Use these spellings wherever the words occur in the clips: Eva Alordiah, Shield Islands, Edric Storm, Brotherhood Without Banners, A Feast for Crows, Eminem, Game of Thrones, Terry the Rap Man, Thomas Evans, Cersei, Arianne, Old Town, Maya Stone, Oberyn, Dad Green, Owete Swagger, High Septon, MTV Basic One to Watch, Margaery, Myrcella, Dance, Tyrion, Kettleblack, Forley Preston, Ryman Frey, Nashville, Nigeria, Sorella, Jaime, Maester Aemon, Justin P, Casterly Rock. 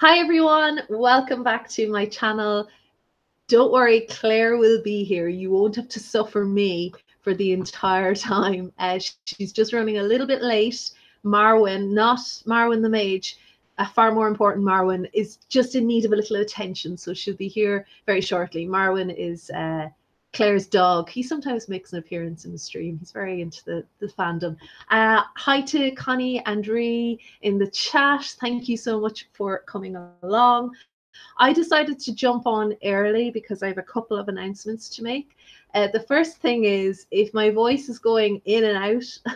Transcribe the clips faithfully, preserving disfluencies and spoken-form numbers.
Hi everyone, welcome back to my channel. Don't worry, Claire will be here. You won't have to suffer me for the entire time. Uh, she's just running a little bit late. Marwyn, not Marwyn the mage, a far more important Marwyn, is just in need of a little attention, so she'll be here very shortly. Marwyn is uh, Claire's dog. He sometimes makes an appearance in the stream. He's very into the, the fandom. Uh, hi to Connie and Ree in the chat. Thank you so much for coming along. I decided to jump on early because I have a couple of announcements to make. Uh, the first thing is, if my voice is going in and out,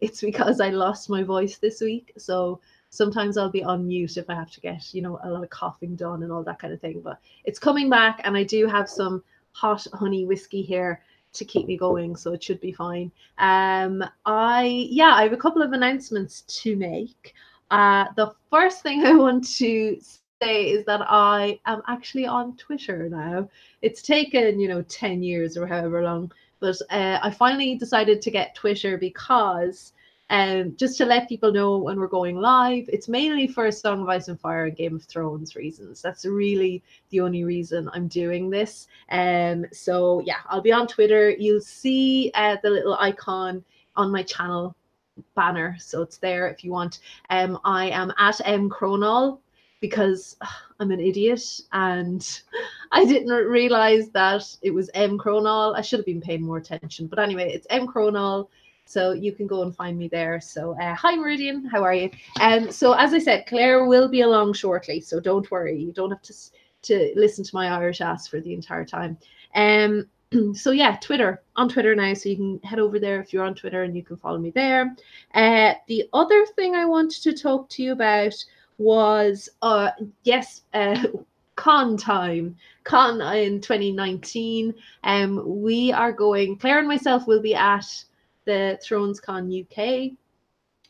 it's because I lost my voice this week. So sometimes I'll be on mute if I have to get, you know, a lot of coughing done and all that kind of thing. But it's coming back, and I do have some hot honey whiskey here to keep me going, so it should be fine. um I yeah I have a couple of announcements to make. Uh the first thing I want to say is that I am actually on Twitter now. It's taken, you know, ten years or however long, but uh, I finally decided to get Twitter because um just to let people know when we're going live. It's mainly for Song of Ice and Fire and Game of Thrones reasons. That's really the only reason I'm doing this. Um, so yeah, I'll be on Twitter. You'll see uh, the little icon on my channel banner, so it's there if you want. Um, I am at mcronall because ugh, I'm an idiot and I didn't realize that it was mcronall. I should have been paying more attention, but anyway, it's mcronall. So you can go and find me there. So uh, hi, Meridian, how are you? Um, so as I said, Claire will be along shortly, so don't worry. You don't have to, to listen to my Irish ass for the entire time. Um, so yeah, Twitter, on Twitter now. So you can head over there if you're on Twitter and you can follow me there. Uh, the other thing I wanted to talk to you about was, uh, yes, uh, Con time, Con in twenty nineteen. Um, we are going, Claire and myself will be at the Thrones Con U K.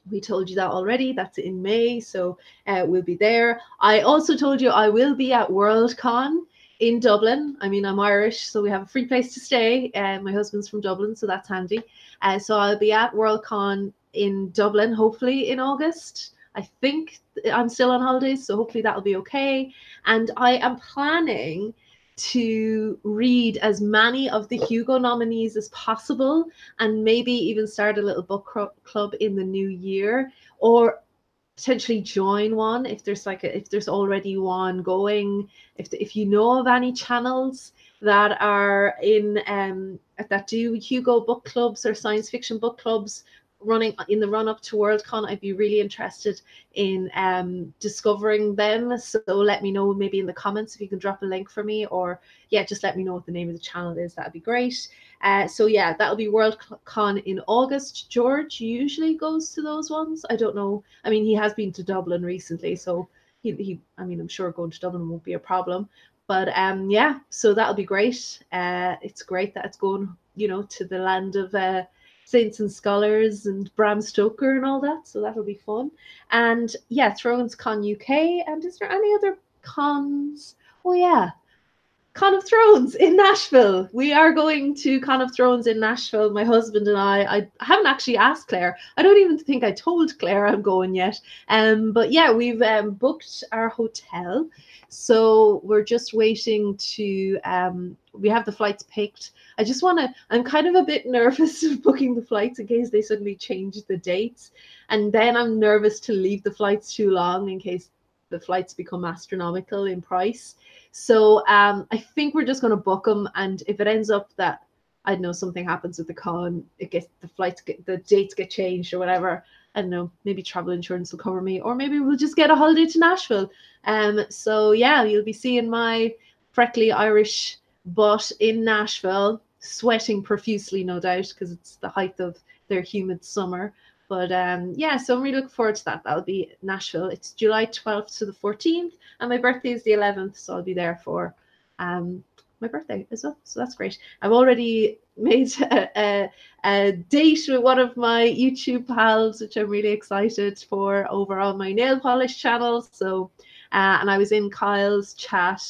We told you that already. That's in May, so uh, we'll be there. I also told you I will be at Worldcon in Dublin. I mean, I'm Irish, so we have a free place to stay. Uh, my husband's from Dublin, so that's handy. Uh, so I'll be at Worldcon in Dublin, hopefully in August. I think I'm still on holidays, so hopefully that'll be okay. And I am planning to read as many of the Hugo nominees as possible, and maybe even start a little book club in the new year, or potentially join one if there's like a, if there's already one going. If the, if you know of any channels that are in um that do Hugo book clubs or science fiction book clubs running in the run-up to Worldcon, I'd be really interested in um discovering them. So let me know, maybe in the comments if you can drop a link for me, or yeah, just let me know what the name of the channel is. That'd be great. Uh so yeah, that'll be Worldcon in August. George usually goes to those ones. I don't know, I mean, he has been to Dublin recently, so he, he I mean, I'm sure going to Dublin won't be a problem, but um yeah, so that'll be great. Uh it's great that it's going, you know, to the land of uh Saints and Scholars and Bram Stoker and all that, so that'll be fun. And yeah, Thrones Con U K. And is there any other cons? Oh yeah, Con of Thrones in Nashville. We are going to Con of Thrones in Nashville, my husband and I. I haven't actually asked Claire. I don't even think I told Claire I'm going yet. Um, but yeah, we've um, booked our hotel, so we're just waiting to. Um, we have the flights picked. I just want to, I'm kind of a bit nervous of booking the flights in case they suddenly change the dates. And then I'm nervous to leave the flights too long in case the flights become astronomical in price. So um, I think we're just going to book them. And if it ends up that, I don't know, something happens with the con, it gets, the flights, get, the dates get changed or whatever, I don't know, maybe travel insurance will cover me, or maybe we'll just get a holiday to Nashville. Um, so yeah, you'll be seeing my freckly Irish butt in Nashville, sweating profusely, no doubt, because it's the height of their humid summer. But um yeah, so I'm really looking forward to that. That'll be Nashville. It's July twelfth to the fourteenth, and my birthday is the eleventh, so I'll be there for um my birthday as well, so that's great. I've already made a, a, a date with one of my YouTube pals, which I'm really excited for, over on my nail polish channel. So uh, and I was in Kyle's chat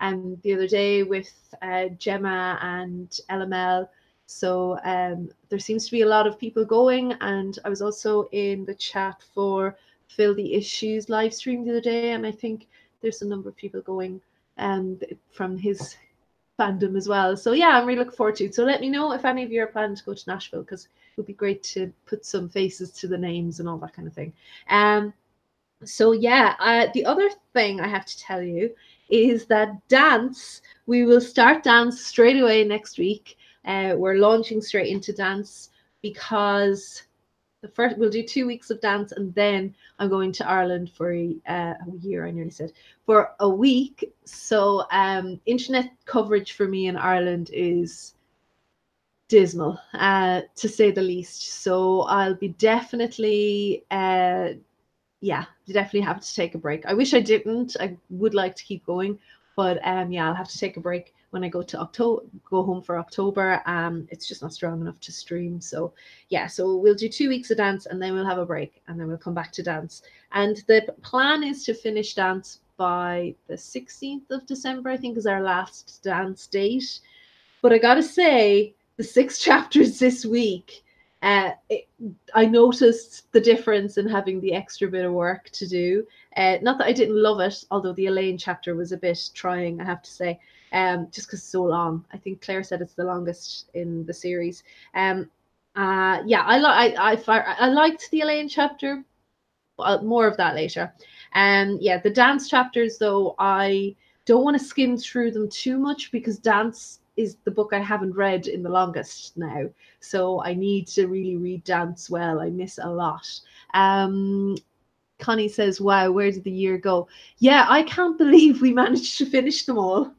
Um, the other day with uh, Gemma and L M L. So um, there seems to be a lot of people going, and I was also in the chat for Fill the Issues live stream the other day, and I think there's a number of people going um, from his fandom as well. So yeah, I'm really looking forward to it. So let me know if any of you are planning to go to Nashville, because it would be great to put some faces to the names and all that kind of thing. Um, so yeah, uh, the other thing I have to tell you is that Dance, we will start Dance straight away next week. Uh, we're launching straight into Dance, because the first we'll do two weeks of Dance, and then I'm going to Ireland for a, uh, a year, I nearly said, for a week. So um, internet coverage for me in Ireland is dismal, uh, to say the least. So I'll be definitely... Uh, yeah, you definitely have to take a break. I wish I didn't. I would like to keep going, but um, yeah, I'll have to take a break when I go to October, go home for October. Um, it's just not strong enough to stream. So yeah, so we'll do two weeks of Dance, and then we'll have a break, and then we'll come back to Dance. And the plan is to finish Dance by the sixteenth of December, I think, is our last Dance date. But I gotta say, the six chapters this week, Uh, it, I noticed the difference in having the extra bit of work to do. Uh, not that I didn't love it, although the Elaine chapter was a bit trying, I have to say, um, just because it's so long. I think Claire said it's the longest in the series. Um, uh, yeah, I, li I, I, I liked the Elaine chapter, but more of that later. Um, yeah, the Dance chapters, though, I don't want to skim through them too much, because Dance is the book I haven't read in the longest now. So I need to really read Dance well. I miss a lot. Um, Connie says, wow, where did the year go? Yeah, I can't believe we managed to finish them all.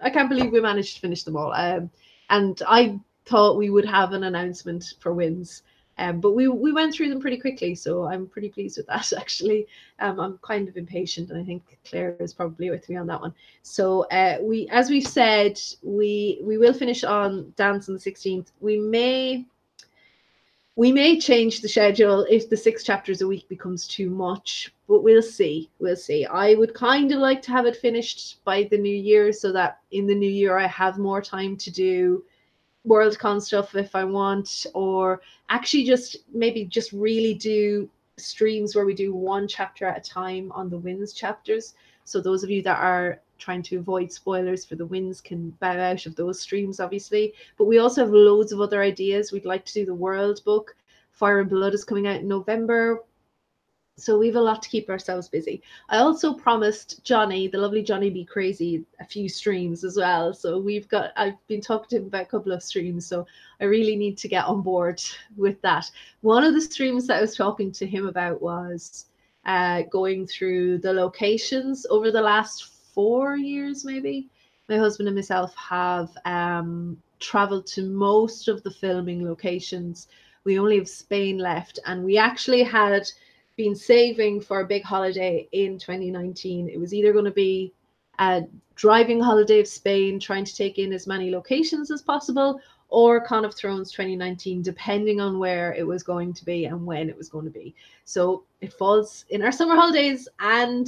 I can't believe we managed to finish them all. Um, and I thought we would have an announcement for wins. Um, but we, we went through them pretty quickly. So I'm pretty pleased with that, actually. Um, I'm kind of impatient, and I think Claire is probably with me on that one. So uh, we, as we've said, we we will finish on Dance on the sixteenth. We may, we may change the schedule if the six chapters a week becomes too much, but we'll see. We'll see. I would kind of like to have it finished by the new year, so that in the new year I have more time to do Worldcon stuff if I want, or actually just maybe just really do streams where we do one chapter at a time on the Winds chapters. So those of you that are trying to avoid spoilers for the Winds can bow out of those streams, obviously. But we also have loads of other ideas. We'd like to do the World book. Fire and Blood is coming out in November. So we have a lot to keep ourselves busy. I also promised Johnny, the lovely Johnny Be Crazy, a few streams as well. So we've got, I've been talking to him about a couple of streams. So I really need to get on board with that. One of the streams that I was talking to him about was uh, going through the locations over the last four years, maybe. My husband and myself have um, traveled to most of the filming locations. We only have Spain left, and we actually had been saving for a big holiday in twenty nineteen. It was either going to be a driving holiday of Spain, trying to take in as many locations as possible, or Con of Thrones twenty nineteen, depending on where it was going to be and when it was going to be. So it falls in our summer holidays, and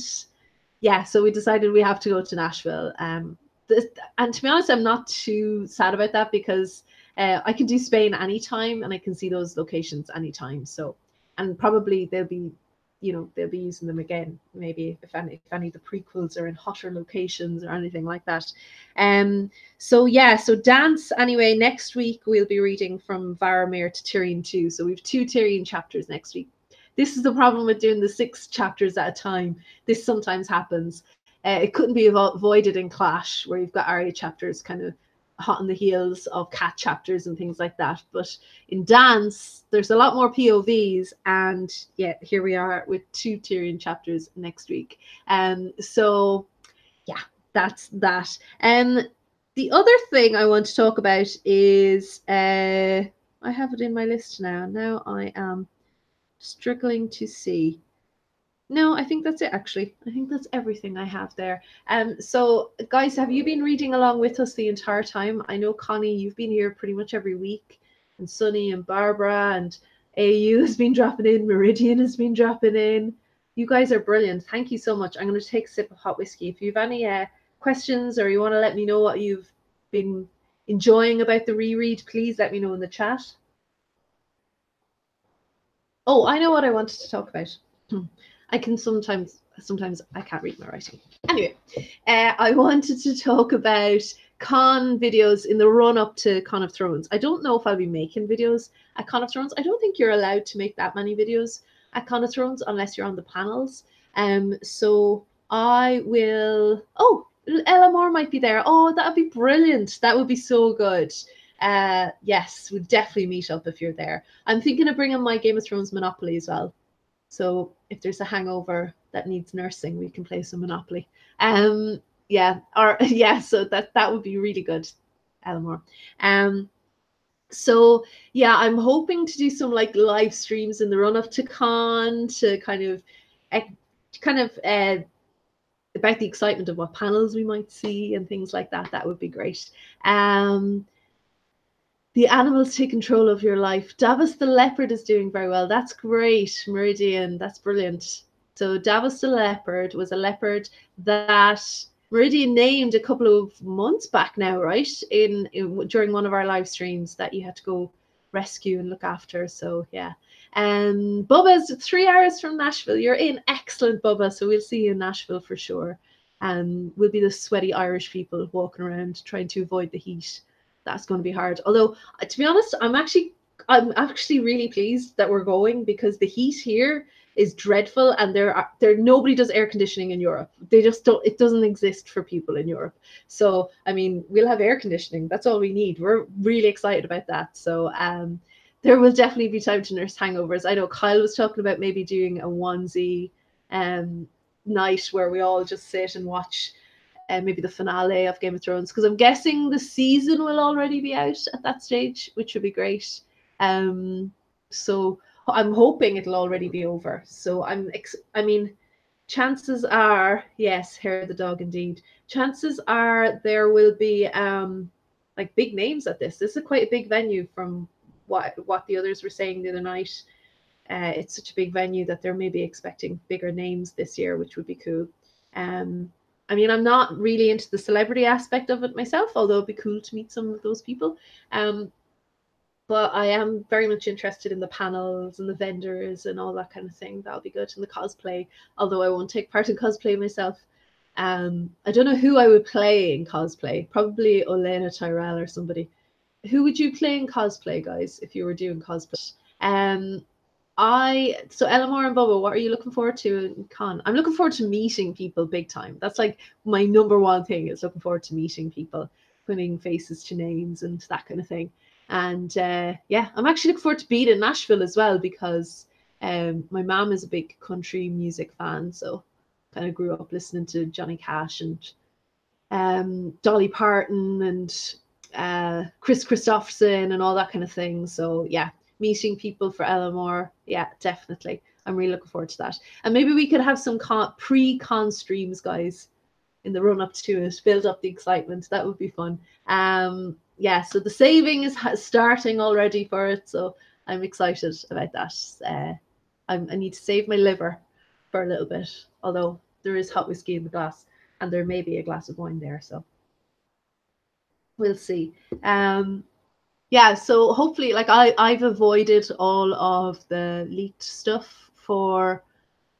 yeah, so we decided we have to go to Nashville. Um, this, and to be honest, I'm not too sad about that, because uh, I can do Spain anytime, and I can see those locations anytime. So, and probably they'll be, you know, they'll be using them again, maybe if any, if any of the prequels are in hotter locations or anything like that. Um, so yeah, so Dance, anyway, next week we'll be reading from Varamir to Tyrion two. So we've two Tyrion chapters next week. This is the problem with doing the six chapters at a time. This sometimes happens. Uh, it couldn't be avoided in Clash, where you've got Arya chapters kind of hot on the heels of Cat chapters and things like that. But in Dance, there's a lot more P O Vs, and yeah, here we are with two Tyrion chapters next week. Um, so yeah, that's that. Um, the other thing I want to talk about is, uh, I have it in my list now. Now I am struggling to see. No, I think that's it, actually. I think that's everything I have there. Um, so, guys, have you been reading along with us the entire time? I know, Connie, you've been here pretty much every week, and Sunny and Barbara, and A U has been dropping in, Meridian has been dropping in. You guys are brilliant. Thank you so much. I'm going to take a sip of hot whiskey. If you have any uh, questions, or you want to let me know what you've been enjoying about the reread, please let me know in the chat. Oh, I know what I wanted to talk about. I can sometimes, sometimes I can't read my writing. Anyway, uh, I wanted to talk about con videos in the run-up to Con of Thrones. I don't know if I'll be making videos at Con of Thrones. I don't think you're allowed to make that many videos at Con of Thrones unless you're on the panels. Um, so I will... Oh, Ella Moore might be there. Oh, that would be brilliant. That would be so good. Uh, yes, we'll definitely meet up if you're there. I'm thinking of bringing my Game of Thrones Monopoly as well. So if there's a hangover that needs nursing, we can play some Monopoly. Um, yeah, or yeah, so that that would be really good, Elmore. Um, so yeah, I'm hoping to do some like live streams in the run up to Con to kind of, kind of uh, about the excitement of what panels we might see and things like that. That would be great. Um. The animals take control of your life. Davos the leopard is doing very well. That's great, Meridian. That's brilliant. So Davos the leopard was a leopard that Meridian named a couple of months back now, right? In, in during one of our live streams that you had to go rescue and look after. So yeah. Um, Bubba's three hours from Nashville. You're in. Excellent, Bubba. So we'll see you in Nashville for sure. Um, we'll be the sweaty Irish people walking around trying to avoid the heat. That's going to be hard. Although, to be honest, I'm actually I'm actually really pleased that we're going, because the heat here is dreadful, and there are there nobody does air conditioning in Europe. They just don't. It doesn't exist for people in Europe. So I mean, we'll have air conditioning. That's all we need. We're really excited about that. So um, there will definitely be time to nurse hangovers. I know Kyle was talking about maybe doing a onesie um night where we all just sit and watch. Uh, maybe the finale of Game of Thrones, because I'm guessing the season will already be out at that stage, which would be great. Um, so I'm hoping it'll already be over. So I'm, ex I mean, chances are, yes, Hair of the Dog indeed. Chances are there will be um, like big names at this. This is quite a big venue from what what the others were saying the other night. Uh, it's such a big venue that they're maybe expecting bigger names this year, which would be cool. Um, I mean, I'm not really into the celebrity aspect of it myself, although it'd be cool to meet some of those people. Um, but I am very much interested in the panels and the vendors and all that kind of thing. That'll be good. And the cosplay, although I won't take part in cosplay myself. Um, I don't know who I would play in cosplay. Probably Olenna Tyrell or somebody. Who would you play in cosplay, guys, if you were doing cosplay? Um, I so Elmore and Bubba, what are you looking forward to in Con? I'm looking forward to meeting people big time. That's like my number one thing, is looking forward to meeting people, putting faces to names and that kind of thing. And uh, yeah, I'm actually looking forward to being in Nashville as well, because um, my mom is a big country music fan, so kind of grew up listening to Johnny Cash and um, Dolly Parton and uh, Chris Christopherson and all that kind of thing. So yeah. Meeting people for Elmore, yeah, definitely. I'm really looking forward to that. And maybe we could have some con, pre-con streams, guys, in the run-up to it, build up the excitement. That would be fun. Um, yeah, so the saving is starting already for it, so I'm excited about that. Uh, I'm, I need to save my liver for a little bit, although there is hot whiskey in the glass, and there may be a glass of wine there, so we'll see. Um, Yeah, so hopefully, like I, I've avoided all of the leaked stuff for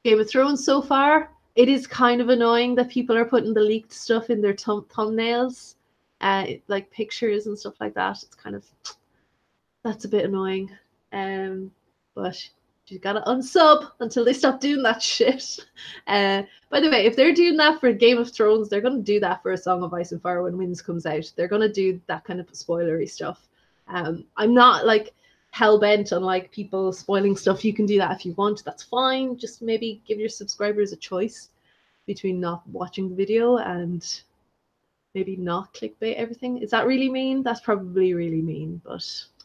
Game of Thrones so far. It is kind of annoying that people are putting the leaked stuff in their thumb thumbnails, uh, like pictures and stuff like that. It's kind of, that's a bit annoying. Um, but you gotta unsub until they stop doing that shit. Uh, by the way, if they're doing that for Game of Thrones, they're gonna do that for A Song of Ice and Fire when Winds comes out. They're gonna do that kind of spoilery stuff. Um, I'm not like hell-bent on like people spoiling stuff. You can do that if you want. That's fine. Just maybe give your subscribers a choice between not watching the video and maybe not clickbait everything. Is that really mean? That's probably really mean, but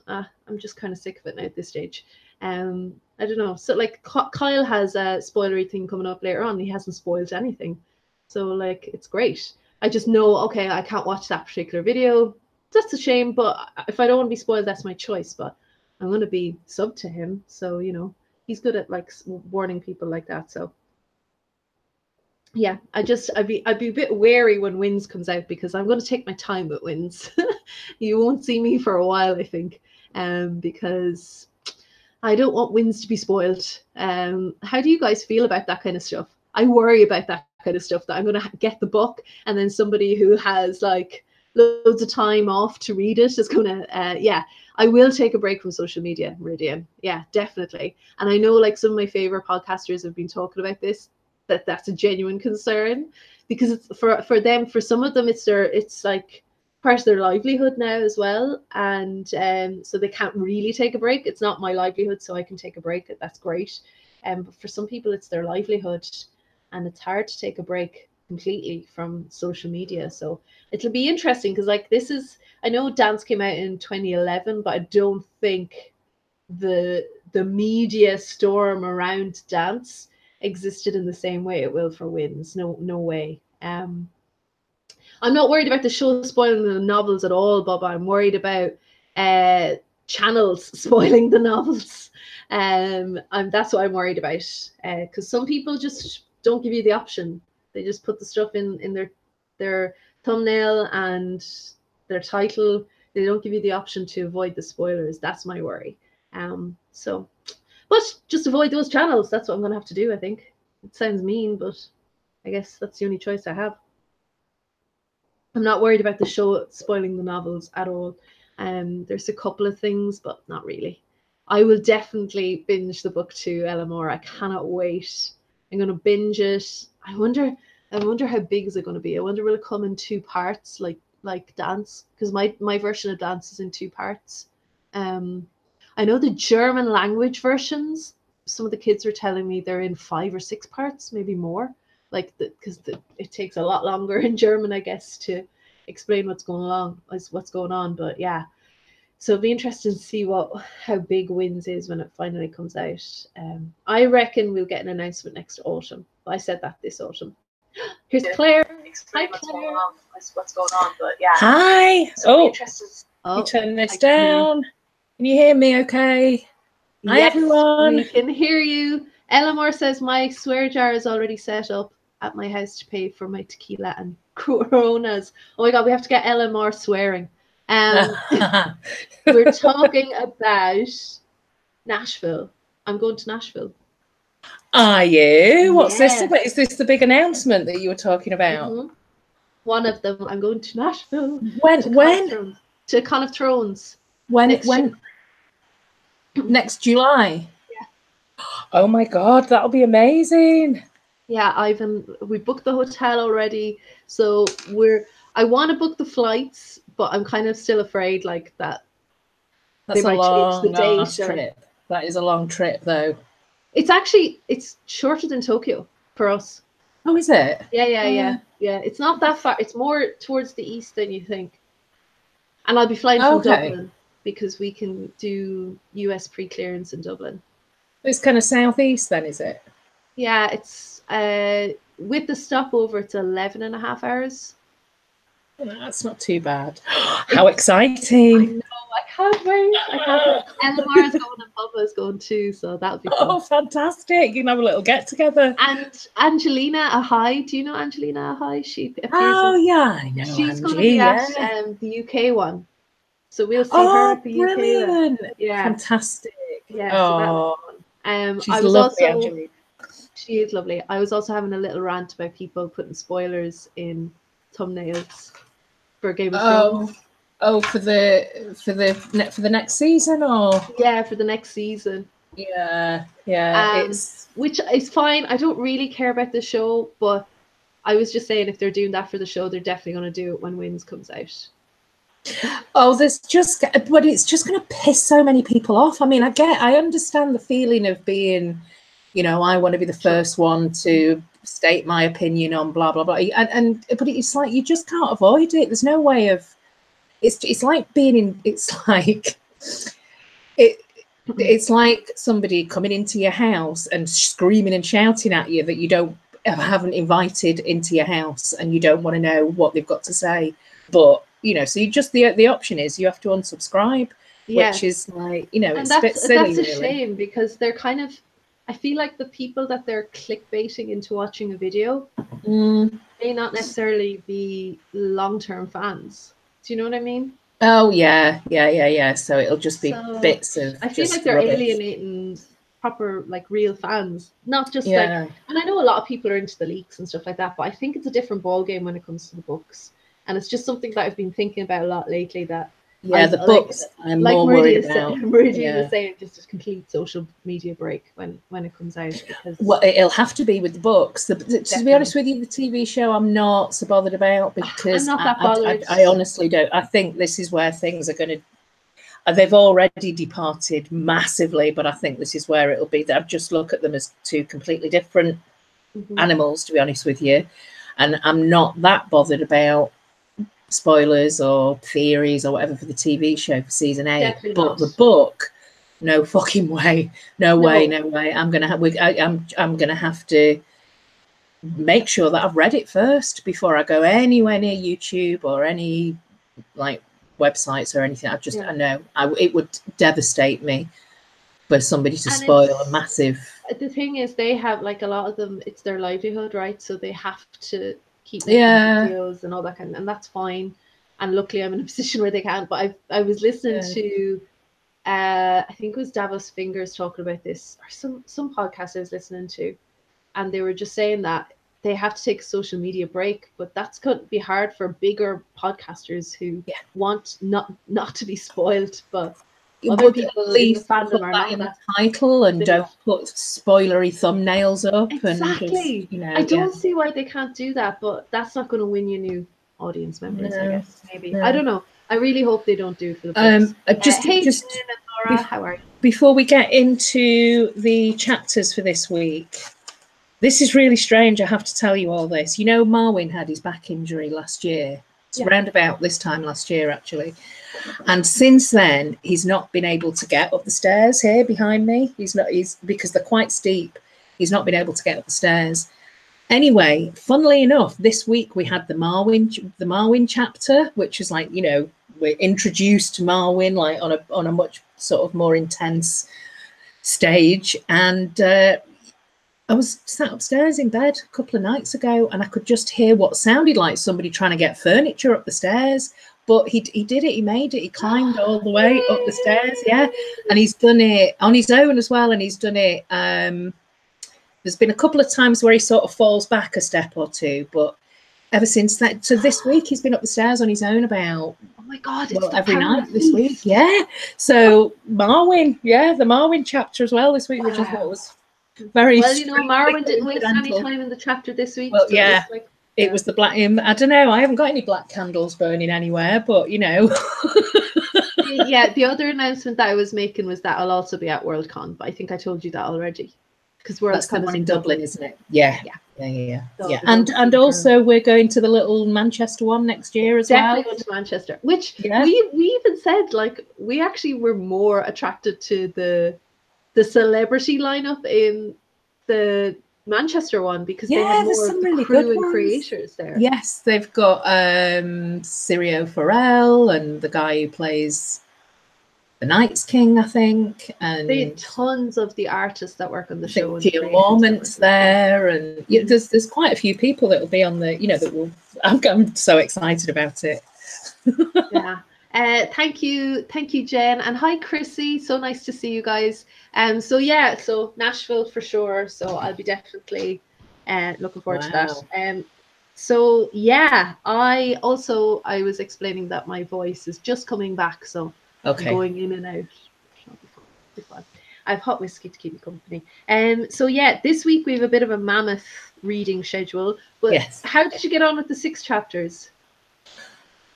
uh, I'm just kind of sick of it now at this stage. Um, I don't know. So like Kyle has a spoilery thing coming up later on. He hasn't spoiled anything. So like, it's great. I just know, okay, I can't watch that particular video. That's a shame, but if I don't want to be spoiled, that's my choice. But I'm going to be sub to him, so you know, he's good at like warning people like that. So yeah, I just I'd be I'd be a bit wary when Winds comes out, because I'm going to take my time with Winds. You won't see me for a while, I think, um, because I don't want wins to be spoiled. Um, how do you guys feel about that kind of stuff? I worry about that kind of stuff, that I'm going to get the book and then somebody who has like loads of time off to read it is going to, uh, yeah, I will take a break from social media, Meridian. Yeah, definitely. And I know like some of my favorite podcasters have been talking about this, that that's a genuine concern, because it's for, for them, for some of them, it's their, it's like part of their livelihood now as well. And um, so they can't really take a break. It's not my livelihood, so I can take a break. That's great. Um, but for some people, it's their livelihood, and it's hard to take a break completely from social media. So it'll be interesting, because like this is, I know Dance came out in twenty eleven, but I don't think the the media storm around Dance existed in the same way it will for Winds. No, no way. Um, I'm not worried about the show spoiling the novels at all, Bob. I'm worried about uh, channels spoiling the novels. Um, and that's what I'm worried about, because uh, some people just don't give you the option. They just put the stuff in, in their their thumbnail and their title. They don't give you the option to avoid the spoilers. That's my worry. Um, so, but just avoid those channels. That's what I'm going to have to do, I think. It sounds mean, but I guess that's the only choice I have. I'm not worried about the show spoiling the novels at all. Um, there's a couple of things, but not really. I will definitely binge the book to Elamore. I cannot wait. I'm going to binge it. I wonder, I wonder how big is it going to be? I wonder will it come in two parts, like like Dance? Because my, my version of Dance is in two parts. Um, I know the German language versions, some of the kids were telling me they're in five or six parts, maybe more. Like, because it takes a lot longer in German, I guess, to explain what's going on, what's going on. But yeah, so it'll be interesting to see what how big Winds is when it finally comes out. Um, I reckon we'll get an announcement next autumn. I said that this autumn. Here's yeah. Claire. Explain Hi, what's Claire. Going on, what's going on. But yeah. Hi. So oh, you turn this I down. Can. can you hear me? Okay. Yes, hi everyone. We can hear you. Elamore says my swear jar is already set up at my house to pay for my tequila and Coronas. Oh my god, we have to get Elamore swearing. Um, we're talking about Nashville. I'm going to Nashville. Are you? What's yes. this about? Is this the big announcement that you were talking about? Mm-hmm. One of them. I'm going to Nashville. When? To when? Con to Con of Thrones. When? Next when? Ju next July. Yeah. Oh my god, that'll be amazing. Yeah, Ivan, we booked the hotel already, so we're. I want to book the flights, but I'm kind of still afraid like that. That's they a might long, change the long date trip. Or... That is a long trip, though. It's actually it's shorter than Tokyo for us. Oh, is it? Yeah, yeah, yeah, yeah. It's not that far. It's more towards the east than you think. And I'll be flying from okay. Dublin, because we can do U S pre-clearance in Dublin. It's kind of southeast, then, is it? Yeah, it's uh, with the stopover, it's eleven and a half hours. Oh, that's not too bad. How exciting! I know, I can't wait. I can't wait. Elamore is going and Bubba is going too, so that'll be fun. Oh, fantastic! You can have a little get together. And Angelina Ahai, do you know Angelina Ahai? She appears. Oh in, yeah, I know. She's Angie, going to be at yeah. um, the U K one, so we'll see oh, her at the brilliant. U K one. Yeah, fantastic. Yeah, oh, so um, she's I was lovely, also, Angelina. She is lovely. I was also having a little rant about people putting spoilers in thumbnails for Game of oh, Thrones. Oh, for the for the net for the next season, or yeah, for the next season. Yeah, yeah. Um, it's which is fine. I don't really care about the show, but I was just saying if they're doing that for the show, they're definitely going to do it when Winds comes out. Oh, there's just but it's just going to piss so many people off. I mean, I get, I understand the feeling of being. You know, I want to be the first one to state my opinion on blah blah blah, and and but it's like you just can't avoid it. There's no way of. It's it's like being in. It's like it. It's like somebody coming into your house and screaming and shouting at you that you don't haven't invited into your house, and you don't want to know what they've got to say. But you know, so you just the the option is you have to unsubscribe, yeah. which is like you know, and it's that's, a bit silly. That's a really. shame, because they're kind of. I feel like the people that they're clickbaiting into watching a video mm. may not necessarily be long-term fans. Do you know what I mean? Oh, yeah, yeah, yeah, yeah. So it'll just be so, bits of I feel like they're rubbish. alienating proper, like, real fans, not just yeah. like, and I know a lot of people are into the leaks and stuff like that, but I think it's a different ball game when it comes to the books. And it's just something that I've been thinking about a lot lately, that yeah, I, the like, books I'm like more Meridia worried about. Meridia yeah. was saying, just a complete social media break when when it comes out, because well, it'll have to be with the books. The, the, to be honest with you, the T V show I'm not so bothered about, because I'm not that bothered. I, I, I honestly don't. I think this is where things are going to. They've already departed massively, but I think this is where it'll be. That I just look at them as two completely different mm-hmm. animals, to be honest with you, and I'm not that bothered about spoilers or theories or whatever for the T V show for season eight. Definitely but not. The book, no fucking way, no, no. way, no way. I'm gonna have. I'm I'm gonna have to make sure that I've read it first before I go anywhere near YouTube or any like. websites or anything. I just yeah. I know I, it would devastate me for somebody to and spoil a massive. The thing is, they have like a lot of them. It's their livelihood, right? So they have to keep making yeah. videos and all that kind of, and that's fine. And luckily, I'm in a position where they can. But I I was listening yeah. to, uh, I think it was Davos Fingers talking about this, or some some podcast I was listening to, and they were just saying that they have to take a social media break, but that's going to be hard for bigger podcasters who yeah. want not not to be spoiled, but other people leave fandom are not in the title and don't put spoilery thumbnails up. Exactly. And, you know, I don't yeah. see why they can't do that, but that's not going to win you new audience members, no. I guess. Maybe no. I don't know. I really hope they don't do for the books. Um, just, uh, hey, just Laura, how are you? Before we get into the chapters for this week. This is really strange, I have to tell you all this. You know, Marwyn had his back injury last year. It's yeah. round about this time last year, actually. And since then, he's not been able to get up the stairs here behind me. He's not, he's because they're quite steep. He's not been able to get up the stairs. Anyway, funnily enough, this week we had the Marwyn, the Marwyn chapter, which is like, you know, we're introduced to Marwyn like on a on a much sort of more intense stage. And uh I was sat upstairs in bed a couple of nights ago, and I could just hear what sounded like somebody trying to get furniture up the stairs. But he he did it. He made it. He climbed all the way up the stairs. Yeah, and he's done it on his own as well. And he's done it. Um, there's been a couple of times where he sort of falls back a step or two, but ever since that, so this week he's been up the stairs on his own about. Oh my God! It's well, every night this week. Yeah. So Marwyn, yeah, the Marwyn chapter as well this week, wow. which is what was. Very well, you know, Marwyn didn't waste any time in the chapter this week. Well, so yeah, it was, like, yeah. it was the black. Um, I don't know. I haven't got any black candles burning anywhere, but you know. yeah, the other announcement that I was making was that I'll also be at Worldcon, but I think I told you that already because Worldcon is in Dublin, Dublin, isn't it? Yeah, yeah, yeah, yeah. yeah. So yeah. And and also we're going to the little Manchester one next year as Definitely well. Definitely going to Manchester, which yeah. we we even said like we actually were more attracted to the. The celebrity lineup in the Manchester one because yeah, they have more some really crew good and ones. Creators there. Yes, they've got um, Sirio Farrell and the guy who plays the Night's King, I think. And they had tons of the artists that work on the show. Theo Warment's there, and yeah, there's there's quite a few people that will be on the. You know that will. I'm, I'm so excited about it. yeah. Uh, thank you, thank you, Jen, and hi, Chrissy. So nice to see you guys. Um, so yeah, so Nashville for sure. So I'll be definitely uh, looking forward wow. to that. Um, so yeah, I also I was explaining that my voice is just coming back, so okay, I'm going in and out. Be fun. I have hot whiskey to keep me company. Um, so yeah, this week we have a bit of a mammoth reading schedule. But yes. how did you get on with the six chapters?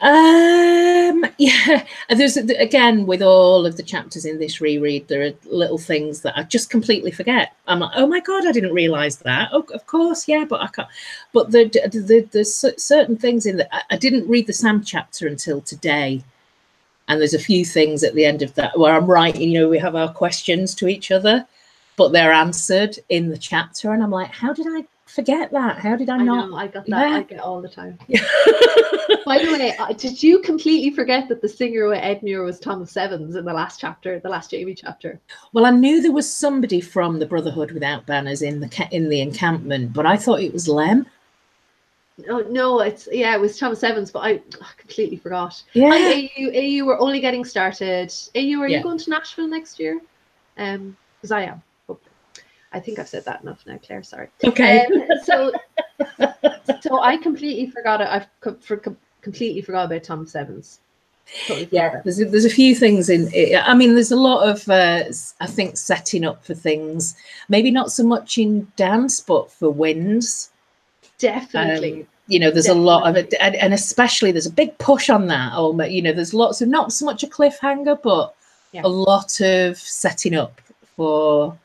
Um yeah there's again with all of the chapters in this reread there are little things that I just completely forget. I'm like, oh my God, I didn't realize that. Oh, of course, yeah, but I can't. But the the, the there's certain things in that I didn't read the Sam chapter until today, and there's a few things at the end of that where I'm writing, you know, we have our questions to each other but they're answered in the chapter, and I'm like, how did I forget that? How did I not? I know, I got that. Yeah. I get all the time. By the way, did you completely forget that the singer with Edmure was Thomas Evans in the last chapter, the last Jamie chapter? Well, I knew there was somebody from the Brotherhood Without Banners in the in the encampment, but I thought it was Lem. Oh no, it's yeah, it was Thomas Evans, but I, I completely forgot. Yeah, and A U, A U were only getting started. A U, are yeah. you going to Nashville next year? Um, because I am. I think I've said that enough now, Claire, sorry. Okay. Um, so so I completely forgot it. I've co for, com completely forgot about Tom Sevens. Totally yeah, there's a, there's a few things in it. I mean, there's a lot of, uh, I think, setting up for things. Maybe not so much in Dance, but for Winds. Definitely. Um, you know, there's Definitely. a lot of it. And, and especially there's a big push on that. Or, you know, there's lots of, not so much a cliffhanger, but yeah. a lot of setting up for...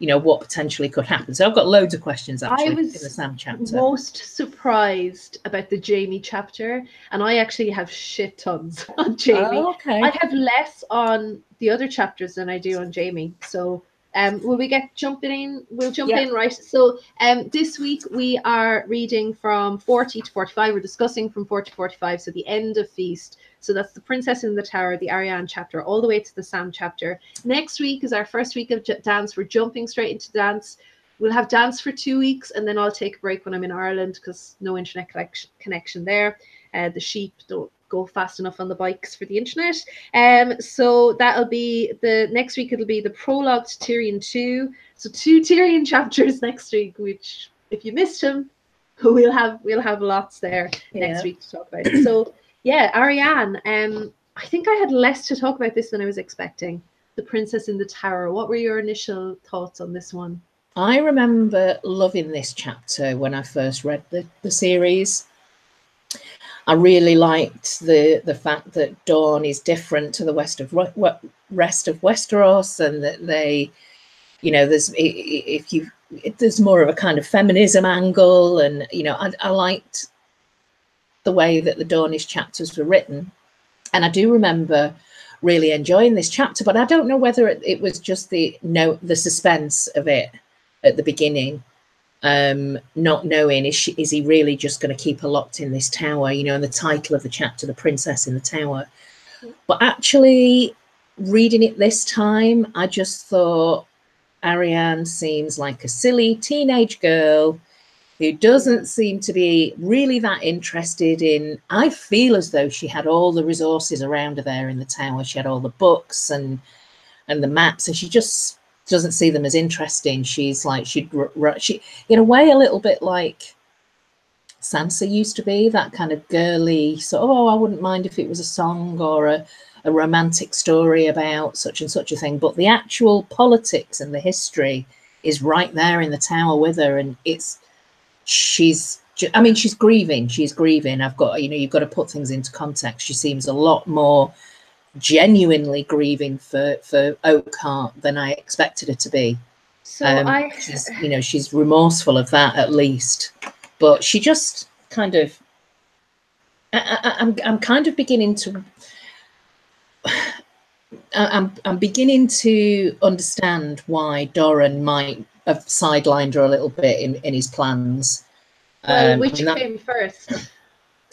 you know, what potentially could happen. So I've got loads of questions actually in the Sam chapter. I was most surprised about the Jaime chapter, and I actually have shit tons on Jaime. Oh, okay. I have less on the other chapters than I do on Jaime. So um, will we get jumping in? We'll jump yeah. in, right? So um, this week we are reading from forty to forty-five. We're discussing from forty to forty-five, so the end of Feast. So that's the Princess in the Tower, the Arianne chapter, all the way to the Sam chapter. Next week is our first week of Dance. We're jumping straight into Dance. We'll have Dance for two weeks, and then I'll take a break when I'm in Ireland because no internet connection there. Uh, the sheep don't go fast enough on the bikes for the internet. Um, so that'll be the next week. It'll be the prologue to Tyrion two. So two Tyrion chapters next week, which if you missed them, we'll have we'll have lots there yeah. next week to talk about. So. Yeah, Arianne, um, I think I had less to talk about this than I was expecting. The Princess in the Tower. What were your initial thoughts on this one? I remember loving this chapter when I first read the, the series. I really liked the, the fact that Dorne is different to the west of, rest of Westeros, and that they, you know, there's, if you, there's more of a kind of feminism angle, and, you know, I, I liked the way that the Dornish chapters were written. And I do remember really enjoying this chapter, but I don't know whether it, it was just the no the suspense of it at the beginning, um, not knowing, is, she, is he really just going to keep her locked in this tower, you know, and the title of the chapter, The Princess in the Tower. But actually reading it this time, I just thought Arianne seems like a silly teenage girl who doesn't seem to be really that interested in, I feel as though she had all the resources around her there in the tower. She had all the books and and the maps, and she just doesn't see them as interesting. She's like, she'd, she, in a way, a little bit like Sansa used to be, that kind of girly, so, oh, I wouldn't mind if it was a song or a, a romantic story about such and such a thing. But the actual politics and the history is right there in the tower with her, and it's, she's, I mean, she's grieving. She's grieving. I've got, you know, you've got to put things into context. She seems a lot more genuinely grieving for for Oakheart than I expected her to be. So um, I, she's, you know, she's remorseful of that at least. But she just kind of, I, I, I'm I'm kind of beginning to, I'm I'm beginning to understand why Doran might have sidelined her a little bit in, in his plans. Well, um, which that, came first?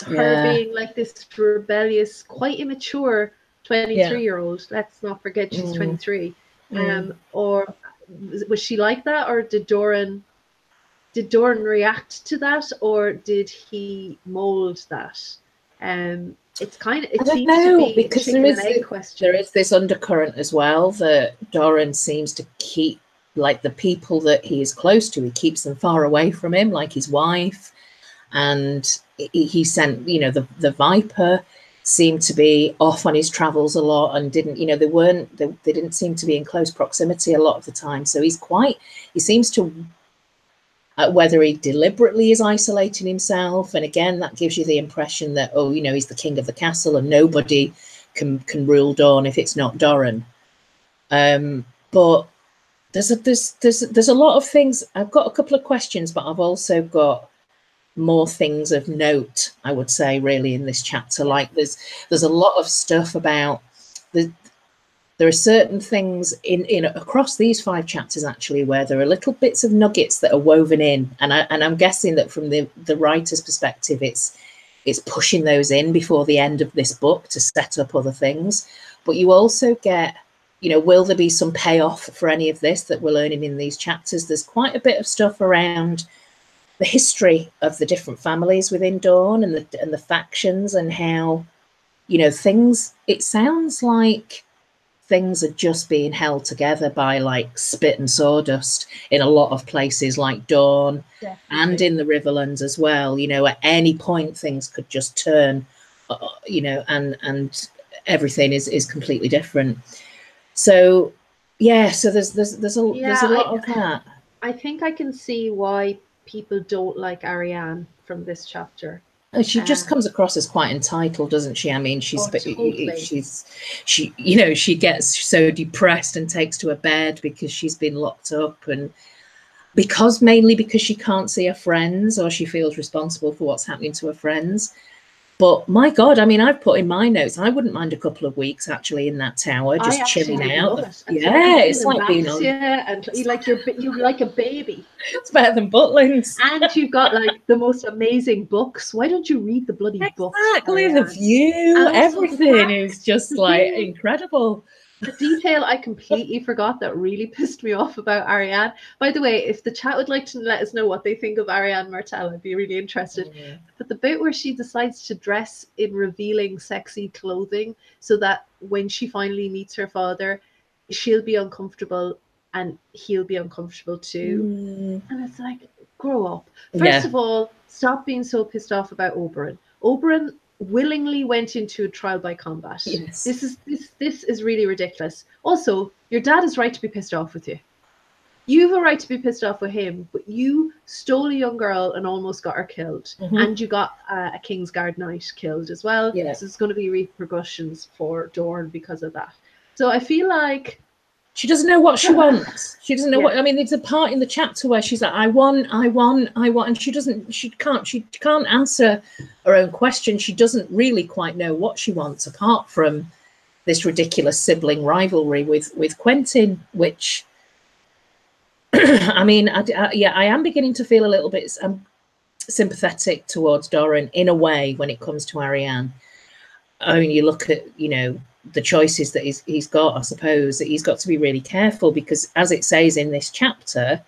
Her yeah. being like this rebellious, quite immature twenty-three-year-old. Yeah. Let's not forget she's mm. twenty-three. Mm. Um, or was she like that, or did Doran did Doran react to that, or did he mould that? Um, it's kind of, it I don't seems know, to be because there is the, there is this undercurrent as well that Doran seems to keep. Like the people that he is close to, he keeps them far away from him, like his wife. And he sent, you know, the, the Viper seemed to be off on his travels a lot and didn't, you know, they weren't, they, they didn't seem to be in close proximity a lot of the time. So he's quite, he seems to, uh, whether he deliberately is isolating himself. And again, that gives you the impression that, oh, you know, he's the king of the castle and nobody can, can rule Dorne if it's not Doran. Um, but There's a, there's, there's, there's a lot of things. I've got a couple of questions, but I've also got more things of note, I would say, really, in this chapter. Like there's there's a lot of stuff about, the, there are certain things in, in across these five chapters, actually, where there are little bits of nuggets that are woven in. And, I, and I'm guessing that from the, the writer's perspective, it's, it's pushing those in before the end of this book to set up other things. But you also get... you know, will there be some payoff for any of this that we're learning in these chapters? There's quite a bit of stuff around the history of the different families within Dorne and the, and the factions and how, you know, things, it sounds like things are just being held together by like spit and sawdust in a lot of places like Dorne and in the Riverlands as well. You know, at any point things could just turn, you know, and and everything is is completely different. So yeah, so there's there's there's a yeah, there's a lot I, of that. I think I can see why people don't like Arianne from this chapter. She just um, comes across as quite entitled, doesn't she? I mean, she's, oh, totally. she's, she, you know, she gets so depressed and takes to her bed because she's been locked up, and because mainly because she can't see her friends, or she feels responsible for what's happening to her friends. But my God, I mean, I've put in my notes, I wouldn't mind a couple of weeks actually in that tower, just chilling out. It. Yeah, it's, it's like max, being on. Yeah, and you like you're you like a baby. It's better than Butlins. And you've got like the most amazing books. Why don't you read the bloody exactly, books? Exactly, the view, and everything is just like incredible. The detail I completely forgot that really pissed me off about Arianne. By the way, if the chat would like to let us know what they think of Arianne Myrcella, I'd be really interested. Mm-hmm. But the bit where she decides to dress in revealing sexy clothing so that when she finally meets her father, she'll be uncomfortable and he'll be uncomfortable too. Mm. And it's like, grow up. First yeah. of all, stop being so pissed off about Oberyn. Oberyn willingly went into a trial by combat. Yes. This is this this is really ridiculous. Also, your dad is right to be pissed off with you. You have a right to be pissed off with him, but you stole a young girl and almost got her killed. Mm-hmm. And you got uh, a Kingsguard knight killed as well. Yes. So there's going to be repercussions for Dorne because of that. So I feel like she doesn't know what she wants. She doesn't know yeah. what, I mean, there's a part in the chapter where she's like, I want, I want, I want, and she doesn't, she can't, she can't answer her own question. She doesn't really quite know what she wants, apart from this ridiculous sibling rivalry with, with Quentin, which, I mean, I, I, yeah, I am beginning to feel a little bit um, sympathetic towards Doran in a way when it comes to Arianne. I mean, you look at, you know, the choices that he's, he's got, I suppose, that he's got to be really careful, because as it says in this chapter,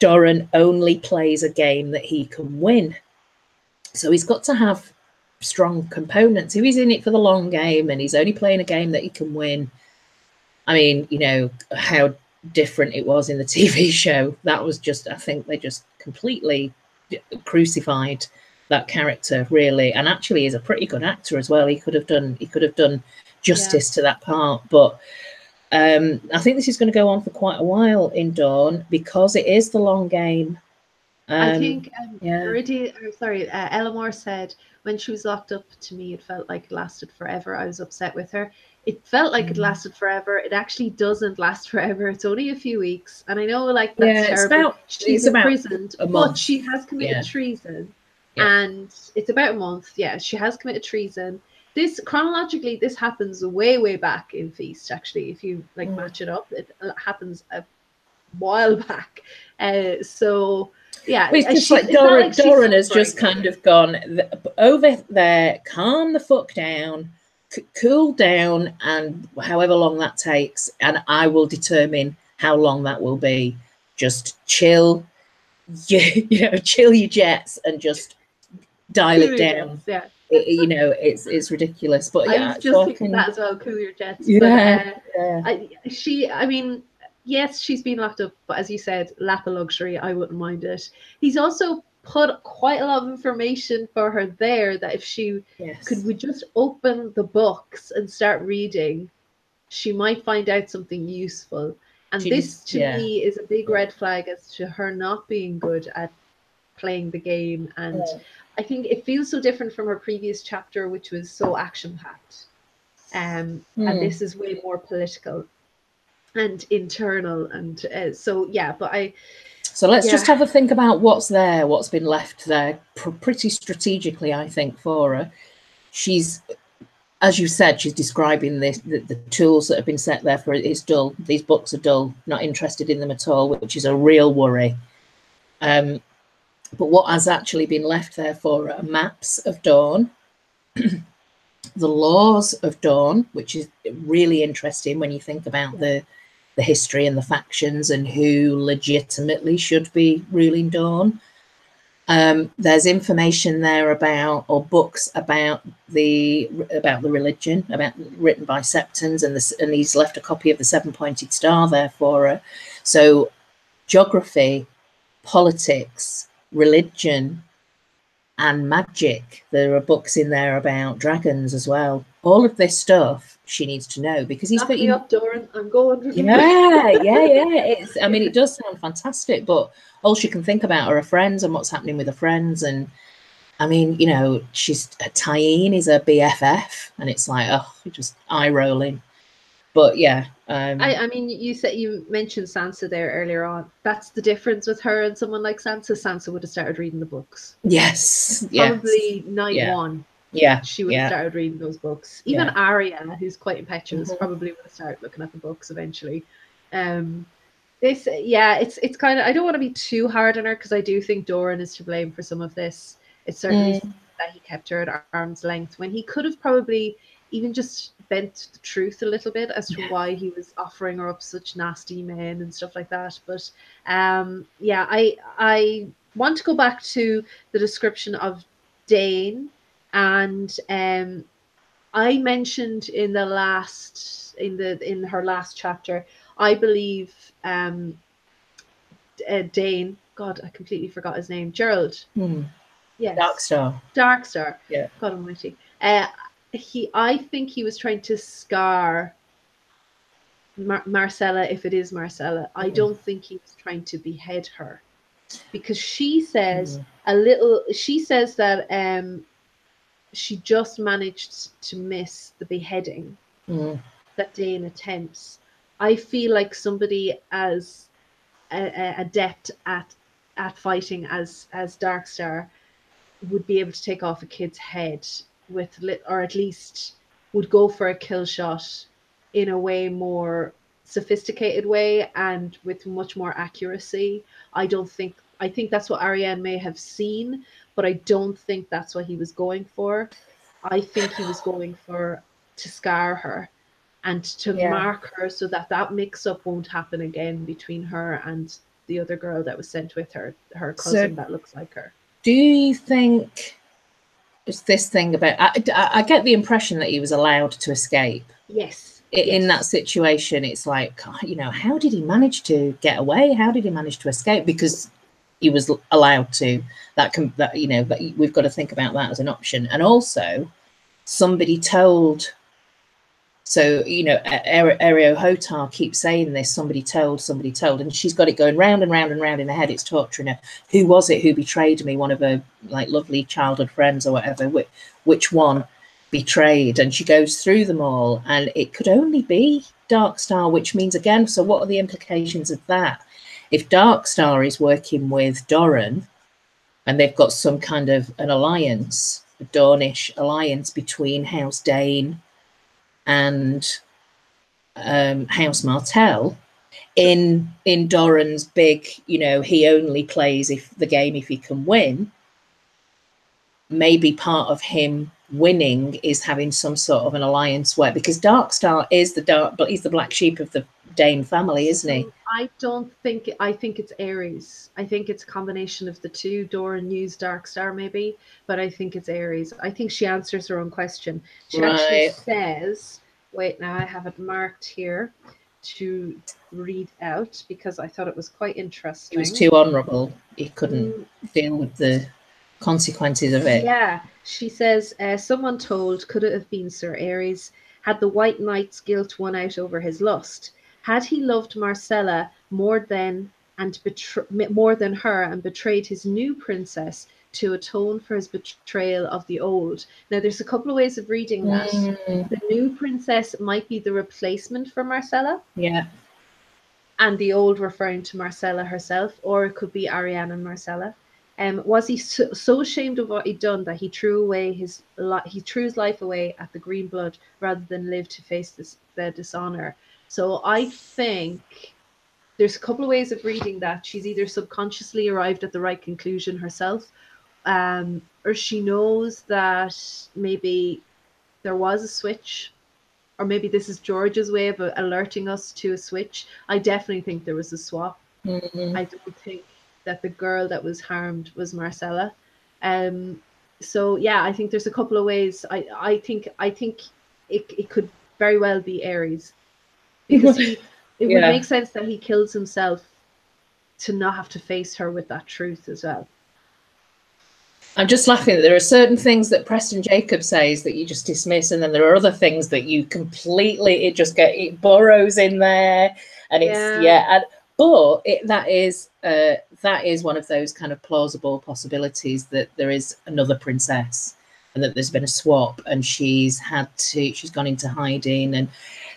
Doran only plays a game that he can win. So he's got to have strong components. If he's in it for the long game and he's only playing a game that he can win, I mean, you know, how different it was in the T V show. That was just, I think they just completely crucified that character, really. And actually is a pretty good actor as well. He could have done he could have done justice yeah. to that part. But um I think this is going to go on for quite a while in Dorne, because it is the long game. um, I think um, yeah. Meridia, or sorry uh, Ellamore said, when she was locked up, to me it felt like it lasted forever. I was upset with her. It felt like mm. it lasted forever. It actually doesn't last forever. It's only a few weeks, and I know, like, that's yeah, it's terrible. About, she's it's imprisoned, but she has committed yeah. treason. Yeah. And it's about a month. Yeah, she has committed treason. This chronologically, this happens way, way back in Feast. Actually, if you like mm. match it up, it happens a while back. Uh, so yeah, well, it's just she, like Doran. Like Doran has just kind of gone over there. Calm the fuck down. Cool down, and however long that takes, and I will determine how long that will be. Just chill. You, you know, chill your jets and just dial it down. Yeah. It, you know, it's it's ridiculous. But yeah, I was just thinking that as well. Cool your jets. Yeah. But, uh, yeah. I, she, I mean, yes, she's been locked up, but as you said, lap of luxury. I wouldn't mind it. He's also put quite a lot of information for her there, that if she yes. could, we just open the books and start reading, she might find out something useful. And she, this, to yeah. me, is a big red flag as to her not being good at playing the game. And yeah. I think it feels so different from her previous chapter, which was so action-packed. Um, mm. And this is way more political and internal. And uh, so, yeah, but I... So let's yeah. just have a think about what's there, what's been left there, pr pretty strategically, I think, for her. She's... As you said, she's describing this, the, the tools that have been set there for it is dull. These books are dull, not interested in them at all, which is a real worry. Um, but what has actually been left there for are maps of Dorne, the laws of Dorne, which is really interesting when you think about the, the history and the factions and who legitimately should be ruling Dorne. Um, there's information there about, or books about the about the religion, about written by Septons, and this, and he's left a copy of the Seven-Pointed Star there for her. So, geography, politics, religion, and magic. There are books in there about dragons as well. All of this stuff she needs to know, because he's putting up Doran. I'm going. Yeah, yeah, yeah. It's, I mean, it does sound fantastic, but all she can think about are her friends and what's happening with her friends. And I mean, you know, she's Tyene is a B F F, and it's like, oh, just eye rolling. But yeah, um, I, I mean, you said you mentioned Sansa there earlier on. That's the difference with her and someone like Sansa. Sansa would have started reading the books. Yes, probably yes, night yeah. one. Yeah, she would yeah. have started reading those books. Even yeah. Arya, who's quite impetuous, mm-hmm. probably would have started looking at the books eventually. Um, this, yeah, it's it's kind of. I don't want to be too hard on her, because I do think Doran is to blame for some of this. It's certainly mm. that he kept her at arm's length when he could have probably even just bent the truth a little bit as to yeah. why he was offering her up such nasty men and stuff like that. But um, yeah, I I want to go back to the description of Dane, and um, I mentioned in the last in the in her last chapter, I believe um, uh, Dane. God, I completely forgot his name. Gerald. Mm. Yes. Darkstar. Darkstar. Yeah. God Almighty. Uh, He, I think he was trying to scar Mar Myrcella, if it is Myrcella. Mm-hmm. I don't think he was trying to behead her, because she says mm-hmm. a little. She says that um, she just managed to miss the beheading mm-hmm. that Dane attempts. I feel like somebody as a, a adept at at fighting as as Darkstar would be able to take off a kid's head with lit, or at least would go for a kill shot in a way more sophisticated way and with much more accuracy. I don't think I think that's what Arianne may have seen, but I don't think that's what he was going for. I think he was going for to scar her and to yeah. mark her so that that mix-up won't happen again between her and the other girl that was sent with her, her cousin so, that looks like her. Do you think it's this thing about, I, I get the impression that he was allowed to escape. Yes. In, yes. in that situation, it's like, you know, how did he manage to get away? How did he manage to escape? Because he was allowed to. That can, that, you know, but we've got to think about that as an option. And also, somebody told. So, you know, Aereo Hotar keeps saying this, somebody told, somebody told, and she's got it going round and round and round in her head. It's torturing her. Who was it who betrayed me? One of her, like, lovely childhood friends or whatever. Which, which one betrayed? And she goes through them all, and it could only be Darkstar, which means, again, so what are the implications of that? If Darkstar is working with Doran, and they've got some kind of an alliance, a Dornish alliance between House Dane and um House Martell, in in Doran's big, you know, he only plays if the game if he can win, maybe part of him winning is having some sort of an alliance where, because Darkstar is the dark, but he's the black sheep of the Dane family, isn't he? I don't think, I think it's Ares. I think it's a combination of the two. Doran used Darkstar maybe, but I think it's Ares. I think she answers her own question. She right. actually says, wait, now I have it marked here to read out because I thought it was quite interesting. He was too honourable. He couldn't mm. deal with the consequences of it. Yeah, she says, uh, someone told, could it have been Sir Ares? Had the White Knight's guilt won out over his lust? Had he loved Myrcella more than and more than her and betrayed his new princess to atone for his betrayal of the old? Now, there's a couple of ways of reading that. Mm. The new princess might be the replacement for Myrcella. Yeah. And the old referring to Myrcella herself, or it could be Arianne and Myrcella. Um, was he so, so ashamed of what he'd done that he threw away his he threw his life away at the green blood rather than live to face this, the dishonor? So I think there's a couple of ways of reading that. She's either subconsciously arrived at the right conclusion herself, um, or she knows that maybe there was a switch, or maybe this is George's way of alerting us to a switch. I definitely think there was a swap. Mm-hmm. I don't think that the girl that was harmed was Myrcella. Um, so yeah, I think there's a couple of ways. I, I think I think it it could very well be Ares, because he, it yeah. would make sense that he kills himself to not have to face her with that truth as well. I'm just laughing that there are certain things that Preston Jacob says that you just dismiss, and then there are other things that you completely, it just get it burrows in there, and it's yeah. yeah and, but it, that is uh, that is one of those kind of plausible possibilities that there is another princess, and that there's been a swap, and she's had to she's gone into hiding, and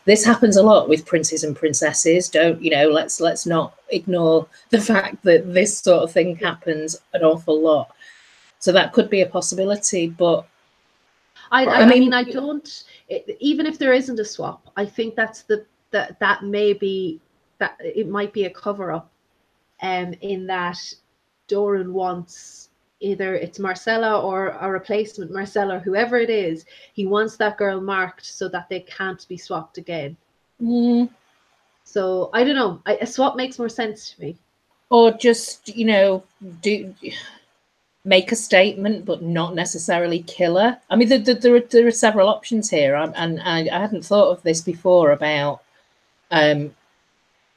this happens a lot with princes and princesses. Don't you know? Let's let's not ignore the fact that this sort of thing happens an awful lot. So that could be a possibility, but I, I, I mean, I don't. It, even if there isn't a swap, I think that's the that that may be that it might be a cover up, um, in that Doran wants either it's Myrcella or a replacement Myrcella, whoever it is. He wants that girl marked so that they can't be swapped again. Mm. So I don't know. I, a swap makes more sense to me. Or just you know do. make a statement, but not necessarily kill her. I mean, there, there, are, there are several options here, I'm, and I, I hadn't thought of this before about um,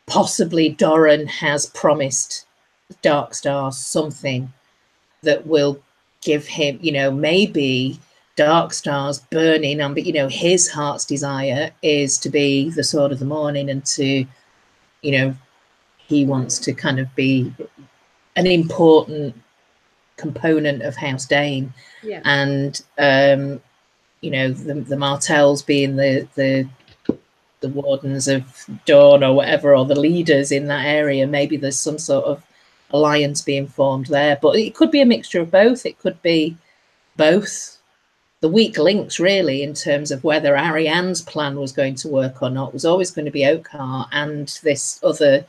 possibly Doran has promised Darkstar something that will give him, you know, maybe Darkstar's burning, and but you know, his heart's desire is to be the Sword of the Morning, and to, you know, he wants to kind of be an important component of House Dane, yeah. and um, you know the, the Martells being the the the wardens of Dorne or whatever, or the leaders in that area. Maybe there's some sort of alliance being formed there, but it could be a mixture of both. It could be both the weak links, really, in terms of whether Arianne's plan was going to work or not. It was always going to be Okar and this other